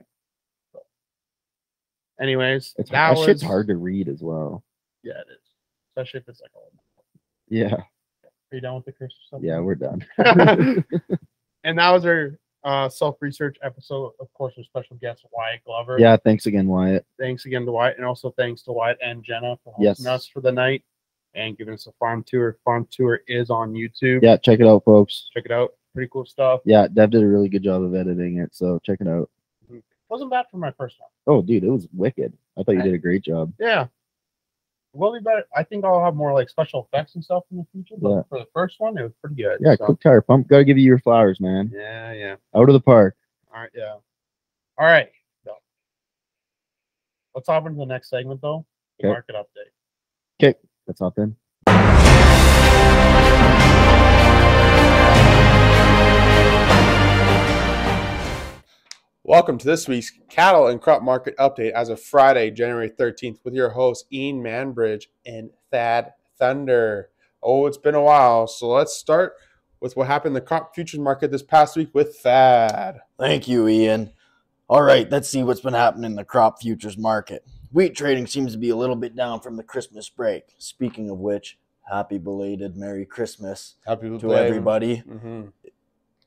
Anyways, that shit's hard to read as well. Yeah, it is. Especially if it's like old. Yeah. Are you done with the curse or something? Yeah, we're done. And that was our self-research episode. Of course, our special guest, Wyatt Glover. Yeah, thanks again, Wyatt. Thanks again to Wyatt. And also thanks to Wyatt and Jenna for hosting us for the night and giving us a farm tour. Farm tour is on YouTube. Yeah, check it out, folks. Check it out. Pretty cool stuff. Yeah, Dev did a really good job of editing it, so check it out. Wasn't bad for my first one. Oh, dude, it was wicked. I thought you did a great job. Yeah. We'll be better. I think I'll have more like special effects and stuff in the future. But for the first one, it was pretty good. Yeah, so. Quick tire pump. Gotta give you your flowers, man. Yeah, yeah. Out of the park. All right, yeah. All right. So, let's hop into the next segment, though. The market update. Okay, let's hop in. Welcome to this week's Cattle and Crop Market Update as of Friday, January 13th, with your hosts Ian Manbridge and Thad Thunder. Oh, it's been a while, so let's start with what happened in the crop futures market this past week with Thad. Thank you, Ian. All right, let's see what's been happening in the crop futures market. Wheat trading seems to be a little bit down from the Christmas break. Speaking of which, happy belated Merry Christmas to everybody. Mm-hmm.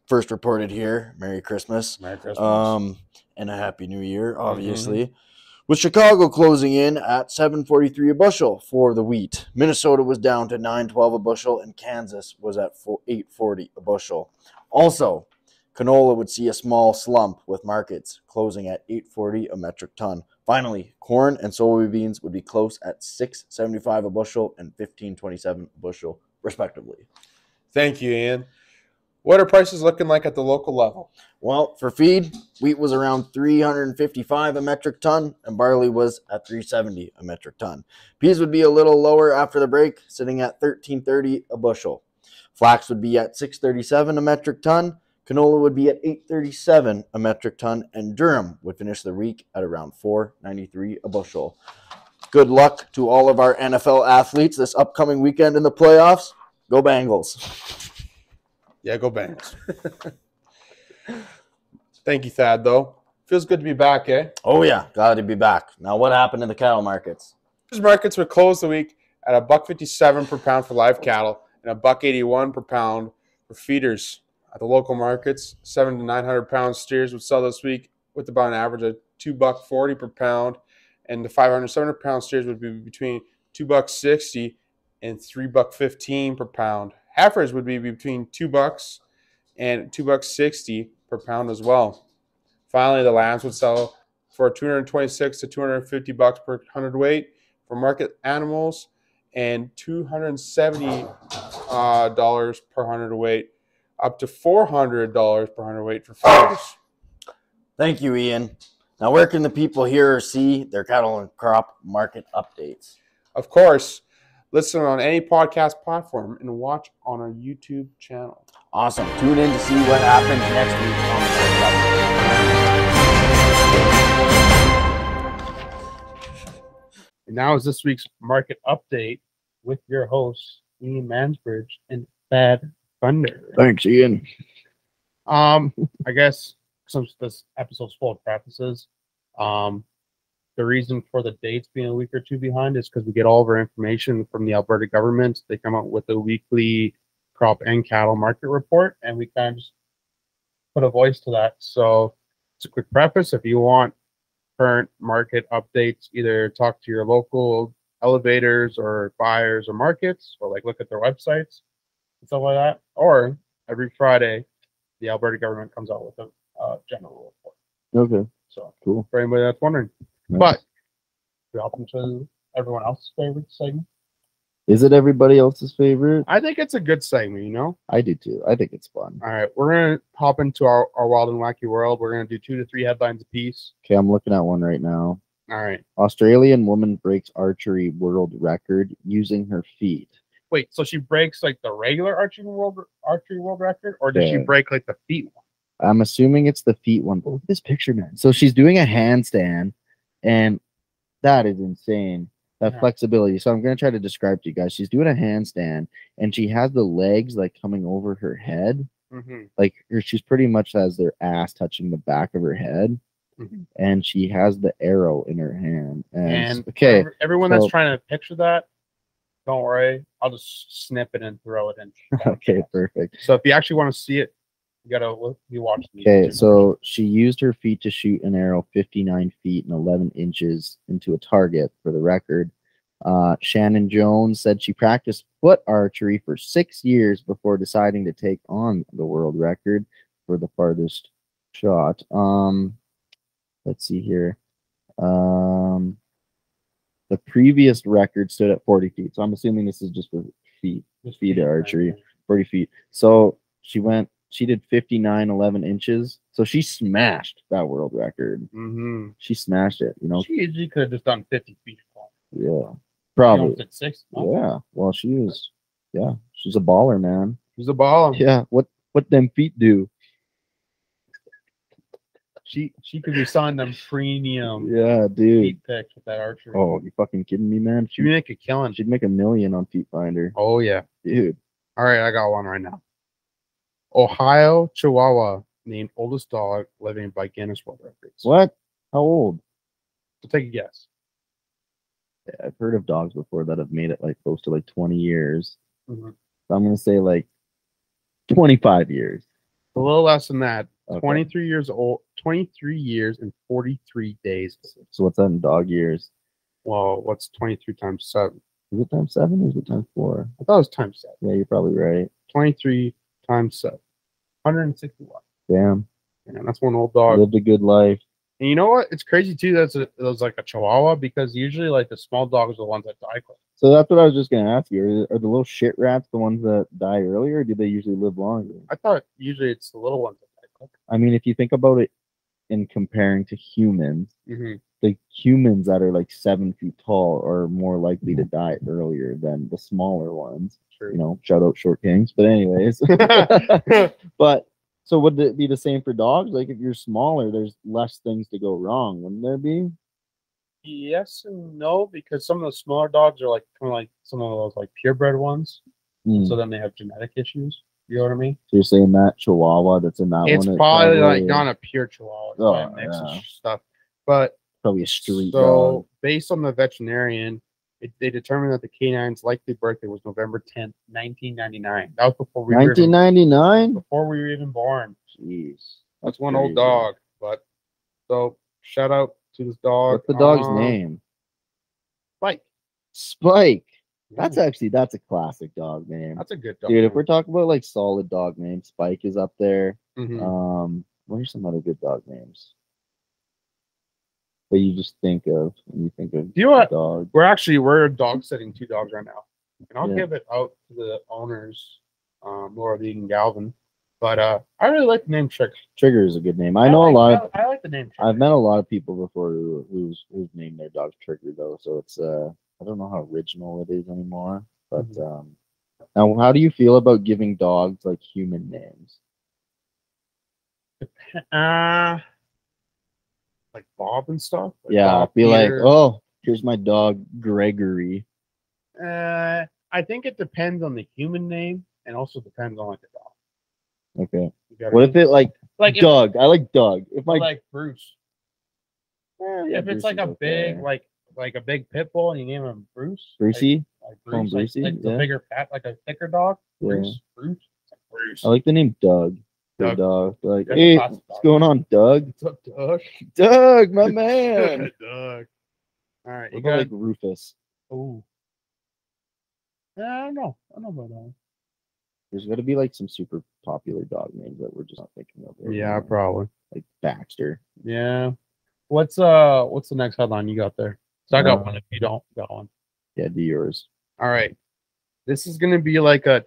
First reported here, Merry Christmas. Merry Christmas. And a Happy New Year, obviously. with Chicago closing in at $7.43 a bushel for the wheat. Minnesota was down to $9.12 a bushel, and Kansas was at $8.40 a bushel. Also, canola would see a small slump with markets closing at $8.40 a metric ton. Finally, corn and soybeans would be close at $6.75 a bushel and $15.27 a bushel, respectively. Thank you, Ian. What are prices looking like at the local level? Well, for feed, wheat was around $355 a metric ton, and barley was at $370 a metric ton. Peas would be a little lower after the break, sitting at $13.30 a bushel. Flax would be at $6.37 a metric ton. Canola would be at $8.37 a metric ton, and durum would finish the week at around $4.93 a bushel. Good luck to all of our NFL athletes this upcoming weekend in the playoffs. Go Bengals. Yeah, go Bengals. Thank you, Thad, though. Feels good to be back, eh? Oh, yeah. Glad to be back. Now, what happened in the cattle markets? These markets would close the week at $1.57 per pound for live cattle and $1.81 per pound for feeders. At the local markets, 700 to 900-pound steers would sell this week with about an average of $2.40 per pound, and the 500 to 700-pound steers would be between $2.60 and $3.15 per pound. Heifers would be between $2 and $2.60 per pound as well. Finally, the lambs would sell for $226 to $250 per hundredweight for market animals and $270 per hundredweight, up to $400 per hundredweight for feeders. Thank you, Ian. Now, where can the people hear or see their cattle and crop market updates? Of course, listen on any podcast platform and watch on our YouTube channel. Awesome. Tune in to see what happens next week on the And now is this week's market update with your hosts, Ian Mansbridge and Thad Thunder. Thanks, Ian. I guess since this episode's full of prefaces, the reason for the dates being a week or two behind is because we get all of our information from the Alberta government. They come out with a weekly crop and cattle market report, and we kind of just put a voice to that. So it's a quick preface. If you want current market updates, either talk to your local elevators or buyers or markets, or like look at their websites, stuff like that, or every Friday the Alberta government comes out with a general report. Okay, so cool for anybody that's wondering. Nice. But welcome to everyone else's favorite segment. Is it everybody else's favorite? I think it's a good segment, you know. I do too. I think it's fun. All right, we're gonna hop into our wild and wacky world. We're gonna do 2 to 3 headlines a piece. Okay, I'm looking at one right now. All right, Australian woman breaks archery world record using her feet. Wait, so she breaks like the regular archery world record, or did she break like the feet one? I'm assuming it's the feet one. But look at this picture, man. So she's doing a handstand, and that is insane. That flexibility. So I'm gonna try to describe to you guys. She's doing a handstand, and she has the legs like coming over her head, like she's pretty much has their ass touching the back of her head, and she has the arrow in her hand. And okay, everyone that's trying to picture that, don't worry, I'll just snip it and throw it in. Okay, perfect. So if you actually want to see it, you gotta watch the video. Okay, so she used her feet to shoot an arrow 59 feet and 11 inches into a target for the record. Shannon Jones said she practiced foot archery for 6 years before deciding to take on the world record for the farthest shot. Let's see here. The previous record stood at 40 feet. So I'm assuming this is just for feet archery, 40 feet. So she did 59, 11 inches. So she smashed that world record. She smashed it, you know. She easily could have just done 50 feet. Yeah, probably. At 6. Yeah, well, she's a baller, man. She's a baller. Yeah, what them feet do? She could be selling them premium. Yeah, dude. Feet pick with that archery. Oh, you fucking kidding me, man? She'd make a killing. She'd make $1 million on Feet Finder. Oh yeah, dude. All right, I got one right now. Ohio Chihuahua named oldest dog living by Guinness World Records. What? How old? So take a guess. Yeah, I've heard of dogs before that have made it like close to like 20 years. So I'm gonna say like 25 years. A little less than that. Okay. 23 years old. 23 years and 43 days. So what's that in dog years? Well, what's 23 times 7? Is it times 7 or is it times 4? I thought it was times 7. Yeah, you're probably right. 23 times 7. 161. Damn. Man, that's one old dog. Lived a good life. And you know what? It's crazy, too, that it was like a Chihuahua, because usually, like, the small dogs are the ones that die quick. So that's what I was just going to ask you. Are the little shit rats the ones that die earlier, or do they usually live longer? I thought usually it's the little ones that die quick. I mean, if you think about it in comparing to humans, the humans that are, like, 7 feet tall are more likely to die earlier than the smaller ones. True. You know, shout out Short Kings. But anyways. But... so would it be the same for dogs? Like, if you're smaller, there's less things to go wrong, wouldn't there be? Yes and no, because some of the smaller dogs are like kind of like some of those like purebred ones. So then they have genetic issues. You know what I mean? So you're saying that Chihuahua that's in that it's one? It's probably like not a pure Chihuahua. It's probably a mix of stuff. But probably a street dog. Based on the veterinarian, they determined that the canine's likely birthday was November 10th, 1999. That was before we 1999? Before we were even born. Jeez. That's one old dog. But so shout out to this dog. What's the dog's name? Spike. Spike. That's actually, that's a classic dog name. That's a good dog. Dude, name. If we're talking about like solid dog names, Spike is up there. What are some other good dog names that you just think of when you think of dogs? We're dog sitting two dogs right now, and I'll give it out to the owners, Laura Deegan and Galvin. But I really like the name Trigger. Trigger is a good name. I like the name Trigger. I've met a lot of people before who've named their dog Trigger though, so it's I don't know how original it is anymore. But now, how do you feel about giving dogs like human names? Like Bob and stuff. Like Bob, be Peter. Like, oh, here's my dog Gregory. I think it depends on the human name, and also depends on like the dog. Okay. What if it like Doug? I like Doug. If my like Bruce. If Bruce, it's like a big like a big pit bull, and you name him Bruce. Brucey. Like the bigger fat, like a thicker dog. Bruce. I like the name Doug. Doug. Like, hey, what's going on, Doug? What's up, Doug? Doug, my man. Doug. All right. What about like Rufus? Oh. I don't know about that. There's got to be like some super popular dog names that we're just not thinking of. Yeah, probably. Like Baxter. Yeah. What's the next headline you got there? So I got one. If you don't, got one. Yeah, do yours. All right. This is gonna be like a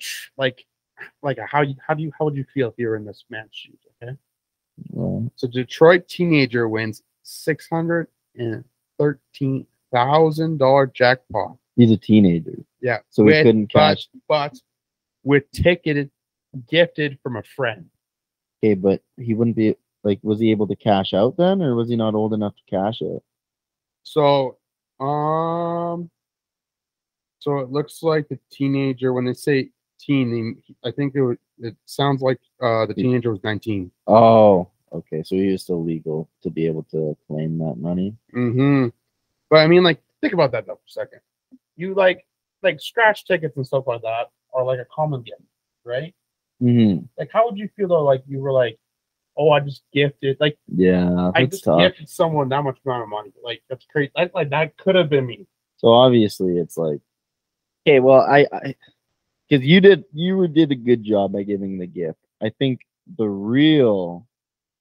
how would you feel if you were in this man's shoes? Okay. So Detroit teenager wins $613,000 jackpot. He's a teenager. Yeah. So he couldn't cash, but with ticket gifted from a friend. Okay, but he wouldn't be like, was he able to cash out then, or was he not old enough to cash it? So so it looks like the teenager, when they say teen, I think it sounds like the teenager was 19. Oh, okay. So he was still legal to be able to claim that money. But I mean, like, think about that though for a second. You like scratch tickets and stuff like that are like a common gift, right? Like, how would you feel though? Like, you were like, oh, I just gifted, like, I just gifted someone that much amount of money. Like, that's crazy. Like that could have been me. So obviously, it's like, okay, well, because you did a good job by giving the gift. I think the real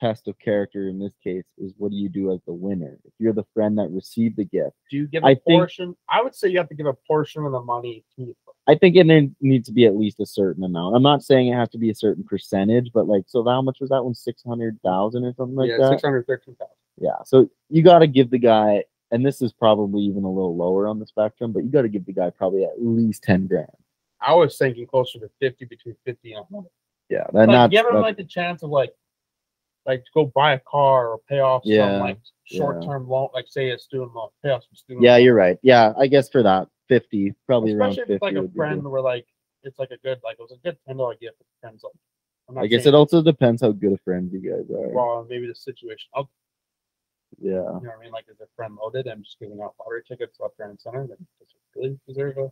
test of character in this case is, what do you do as the winner? If you're the friend that received the gift, do you give a portion? I would say you have to give a portion of the money to. I think it needs to be at least a certain amount. I'm not saying it has to be a certain percentage, but like, so how much was that one? 600,000 or something like that. Yeah, 613,000. Yeah, so you got to give the guy, and this is probably even a little lower on the spectrum, but you got to give the guy probably at least 10 grand. I was thinking closer to 50, between 50 and 100. Yeah, then like, you ever like the chance of like to go buy a car or pay off some like short-term loan, like say a student loan, pay off some student. loan. You're right. Yeah, I guess for that 50, probably especially around 50. Especially if like a friend where like it's like a good, like it was a good $10 gift. It depends on. I guess it also depends how good a friend you guys are. Well, maybe the situation. Yeah. You know what I mean? Like, is a friend loaded and just giving out lottery tickets left, right, and center, then does it really deserve a?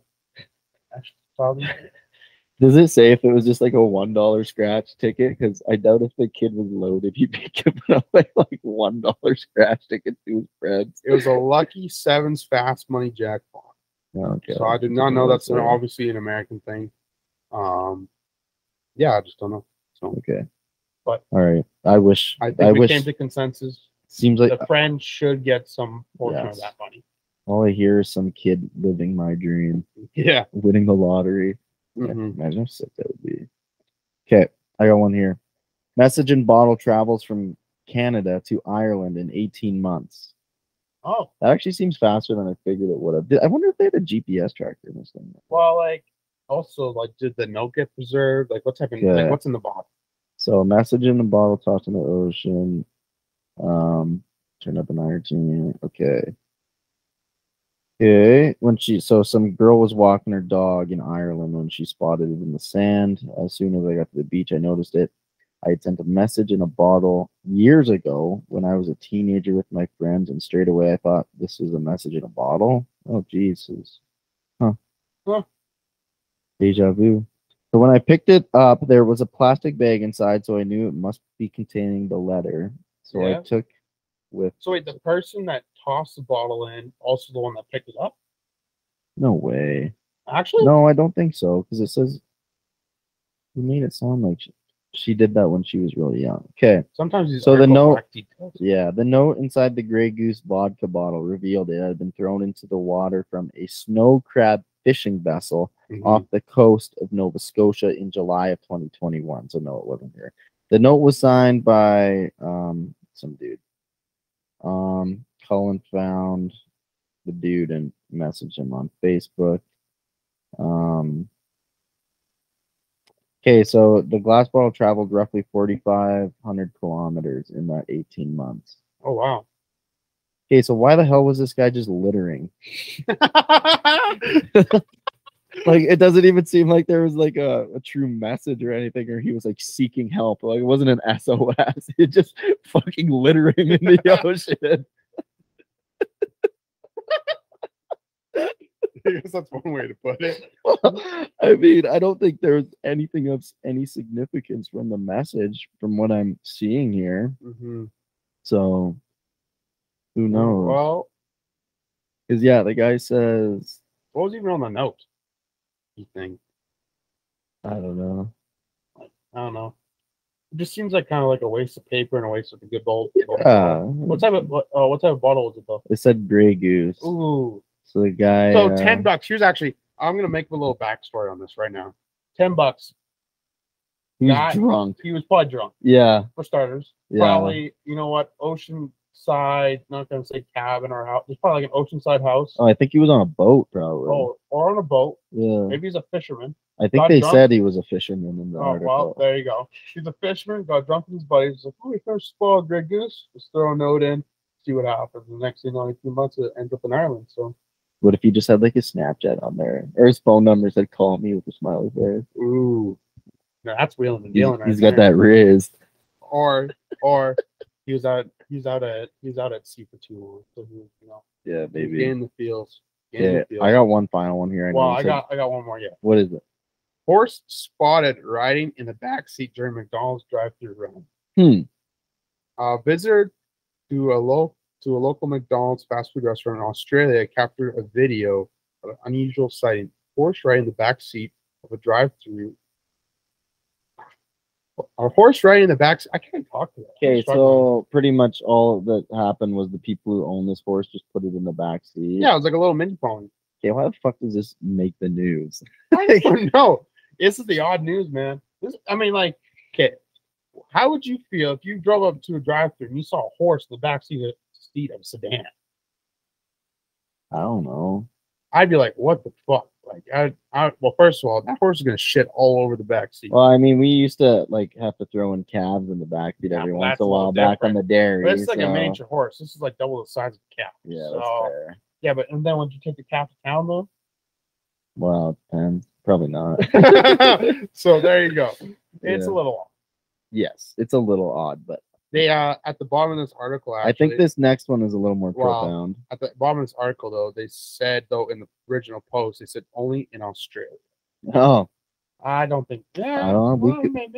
Does it say if it was just like a $1 scratch ticket? Because I doubt if the kid was loaded, he'd be giving away like $1 scratch tickets to his friends. It was a lucky sevens fast money jackpot. Okay. So I did not know that's obviously an American thing. Yeah, I just don't know. So, okay. But all right, I think we came to consensus. Seems like the friend should get some portion of that money. All I hear is some kid living my dream. Yeah, winning the lottery. Mm-hmm. Imagine how sick that would be. Okay, I got one here. Message in bottle travels from Canada to Ireland in 18 months. Oh, that actually seems faster than I figured it would have. I wonder if they had a GPS tracker in this thing. Well, like, also, like, did the note get preserved? Like, what's happening? Like, what's in the bottle? So, message in the bottle tossed in the ocean. Turned up an iron. Okay. Okay. When she, so some girl was walking her dog in Ireland when she spotted it in the sand. As soon as I got to the beach, I noticed it. I had sent a message in a bottle years ago when I was a teenager with my friends, and straight away I thought this was a message in a bottle. Oh, Jesus. Huh. Well, deja vu. So when I picked it up, there was a plastic bag inside, so I knew it must be containing the letter. So I took with... So wait, the person that tossed the bottle in, also the one that picked it up? No way. Actually? No, I don't think so, because it says... You made it sound like... She did that when she was really young. Okay. Sometimes so the note, the note inside the Grey Goose vodka bottle revealed it had been thrown into the water from a snow crab fishing vessel off the coast of Nova Scotia in July of 2021. So no, it wasn't her. The note was signed by some dude. Cullen found the dude and messaged him on Facebook. Okay, so the glass bottle traveled roughly 4,500 kilometers in that 18 months. Oh, wow. Okay, so why the hell was this guy just littering? Like, it doesn't even seem like there was, like, a true message or anything, or he was, like, seeking help. Like, it wasn't an SOS. It just fucking littering in the ocean. I guess that's one way to put it. Well, I mean, I don't think there's anything of any significance from the message, from what I'm seeing here. Mm-hmm. So, who knows? Well, because yeah, the guy says, "What was even on the note?" You think? I don't know. It just seems like kind of like a waste of paper and a waste of a good bowl. What type of bottle was it though? It said Grey Goose. Ooh. So the guy. So $10. Here's actually, I'm gonna make a little backstory on this right now. $10. He was drunk. He was probably drunk. Yeah. For starters. Yeah. Probably, you know what? Oceanside. Not gonna say cabin or house. It's probably like an oceanside house. Oh, I think he was on a boat, probably. Oh, or on a boat. Yeah. Maybe he's a fisherman. I think they said he was a fisherman in the article. Oh well, there you go. He's a fisherman. Got drunk with his buddies. He's like, oh, we're gonna spoil Grey Goose. Let's throw a note in. See what happens. The next thing, only 2 months, it ends up in Ireland. So, what if he just had like his Snapchat on there or his phone number said "call me" with a smiley face? Ooh, now that's wheeling and dealing. He's got that riz. Or he's out at sea for too long. So he, you know, yeah, maybe in the fields. I got one final one here. I got one more. Yeah. What is it? Horse spotted riding in the backseat during McDonald's drive-through run. Visitor to a local McDonald's fast food restaurant in Australia captured a video of an unusual sighting. Horse riding in the back seat of a drive-through. A horse riding in the back. I can't talk to that. Okay, so pretty much all that happened was the people who own this horse just put it in the back seat. Yeah, it was like a little mini pony. Okay, why the fuck does this make the news? I don't know. This is the odd news, man. This, I mean, like, okay. How would you feel if you drove up to a drive-thru and you saw a horse in the backseat of a sedan? I don't know. I'd be like, what the fuck? Like, well, first of all, that horse is going to shit all over the backseat. Well, I mean, we used to, like, have to throw in calves in the backseat every once in a while back on the dairy. But it's like a miniature horse. This is like double the size of a calf. Yeah, that's fair. Yeah, but and then when you take the calf to town, though? Well, probably not. So there you go. It's a little off. Yes, it's a little odd, but they at the bottom of this article, actually, I think this next one is a little more profound. At the bottom of this article, though, they said, though, in the original post, they said only in Australia. Oh, I don't think that. Yeah,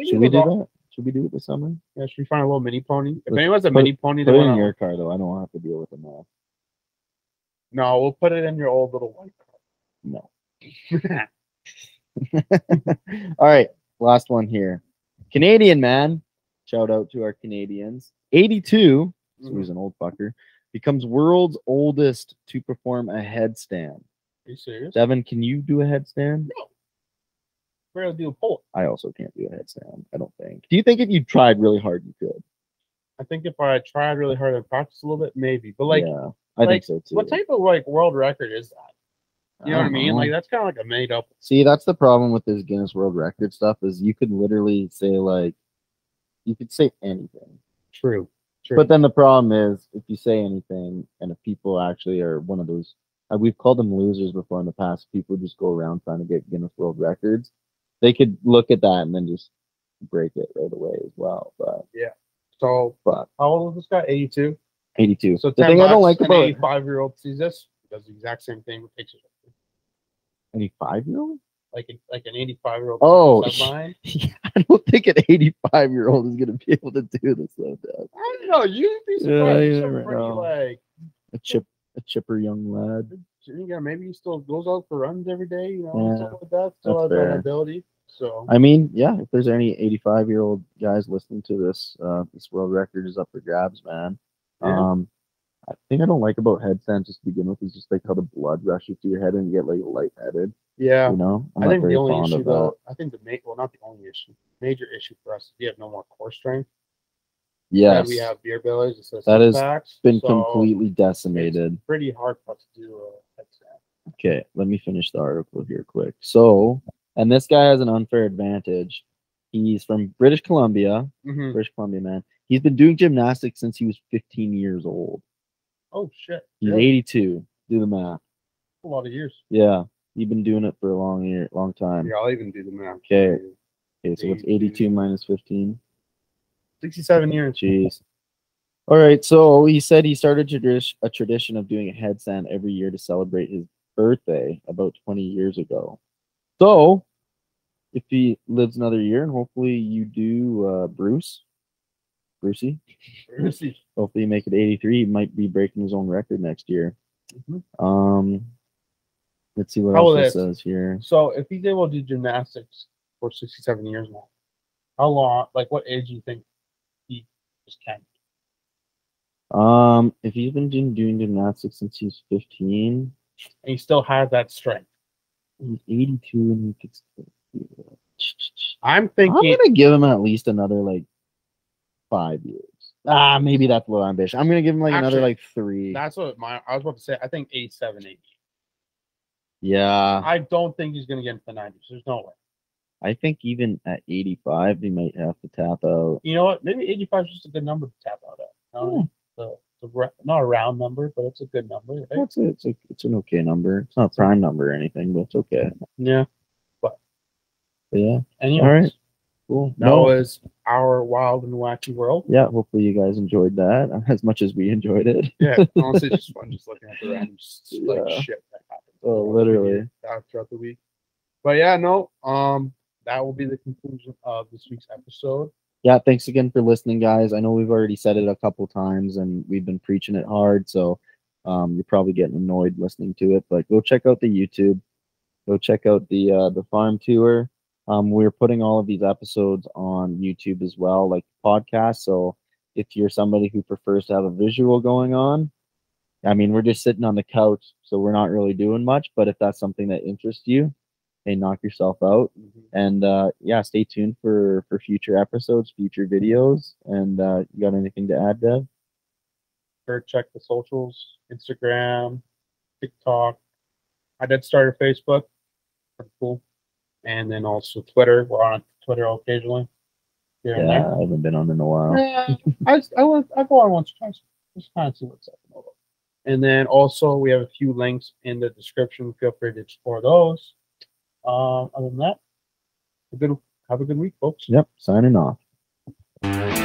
should we do that? Should we do it this summer? Yeah, should we find a little mini pony? If anyone's a mini pony, put it in your car though. I don't have to deal with them all. No, we'll put it in your old little white car. No. All right, last one here. Canadian man. Shout out to our Canadians. 82. So he's an old fucker. Becomes world's oldest to perform a headstand. Are you serious? Devin, can you do a headstand? No. We're gonna do a pull. I also can't do a headstand, I don't think. Do you think if you tried really hard, you could? I think if I tried really hard and practiced a little bit, maybe. But like, yeah, I think so too. What type of like world record is that? You know what I mean? Like that's kind of like a made up. See, that's the problem with this Guinness World Record stuff is you could literally say like, you could say anything. True. True. But then the problem is if you say anything and if people actually are one of those, we've called them losers before in the past. People just go around trying to get Guinness World Records. They could look at that and then just break it right away as well. But yeah. So how old is this guy? 82. 82. So the thing I don't like about 85-year-old sees this, does the exact same thing with pictures. 85-year-old? Like an 85-year-old. Oh, yeah, I don't think an 85-year-old is gonna be able to do this though. Dad. I don't know. You'd be surprised. Yeah, like a chipper young lad. Yeah, maybe he still goes out for runs every day. You know, yeah, stuff like that. Still has that ability. So I mean, yeah. If there's any 85-year-old guys listening to this, this world record is up for grabs, man. Yeah. I think I don't like about headstands just to begin with is just like how the blood rushes to your head and you get like lightheaded. Yeah, you know, I think the only issue though, I think the major issue for us is we have no more core strength. Yes, yeah, we have beer bellies. That has been completely decimated. It's pretty hard for us to do a headstand. Okay, let me finish the article here quick. So, and this guy has an unfair advantage. He's from British Columbia. Mm-hmm. British Columbia, man. He's been doing gymnastics since he was 15 years old. Oh shit! He's 82. Do the math. A lot of years. Yeah, you've been doing it for a long time. Yeah, I'll even do the math. Okay. Okay, so what's 82 minus 15? 67 years. Jeez. All right. So he said he started a tradition of doing a headstand every year to celebrate his birthday about 20 years ago. So, if he lives another year, and hopefully you do, Brucey. Hopefully you make it 83. He might be breaking his own record next year. Mm-hmm. Let's see what else it says here. So, if he's able to do gymnastics for 67 years now, how long? Like, what age do you think he just can? If he's been doing gymnastics since he's 15, and he still has that strength. He's 82, and he could still do it. I'm thinking I'm gonna give him at least another like 5 years. Ah, maybe that's a little ambitious. I'm gonna give him like another like 3. That's what I was about to say. I think 87, 88. Yeah, I don't think he's gonna get into the 90s. There's no way. I think even at 85, he might have to tap out. You know what? Maybe 85 is just a good number to tap out at. Not a round number, but it's a good number. Right? That's it. It's an okay number. It's not a prime number or anything, but it's okay. Yeah. But yeah. Anyways, all right. Cool. That was our wild and wacky world. Yeah. Hopefully you guys enjoyed that as much as we enjoyed it. Yeah. Honestly, just fun just looking at the random shit that happened. Oh, literally. Throughout the week. But yeah, no. That will be the conclusion of this week's episode. Yeah, thanks again for listening, guys. I know we've already said it a couple times, and we've been preaching it hard, so you're probably getting annoyed listening to it. But go check out the YouTube. Go check out the farm tour. We're putting all of these episodes on YouTube as well, like podcasts. So if you're somebody who prefers to have a visual going on, I mean, we're just sitting on the couch, so we're not really doing much. But if that's something that interests you, hey, knock yourself out. And yeah, stay tuned for future episodes, future videos. And you got anything to add, Dev? Sure, check the socials, Instagram, TikTok. I did start a Facebook. Pretty cool. And then also Twitter. We're on Twitter occasionally. Yeah, I haven't been on in a while. Yeah, I go on once or twice. Just kind of see what's up. And then also we have a few links in the description. Feel free to explore those. Other than that, have a good week, folks. Yep, signing off.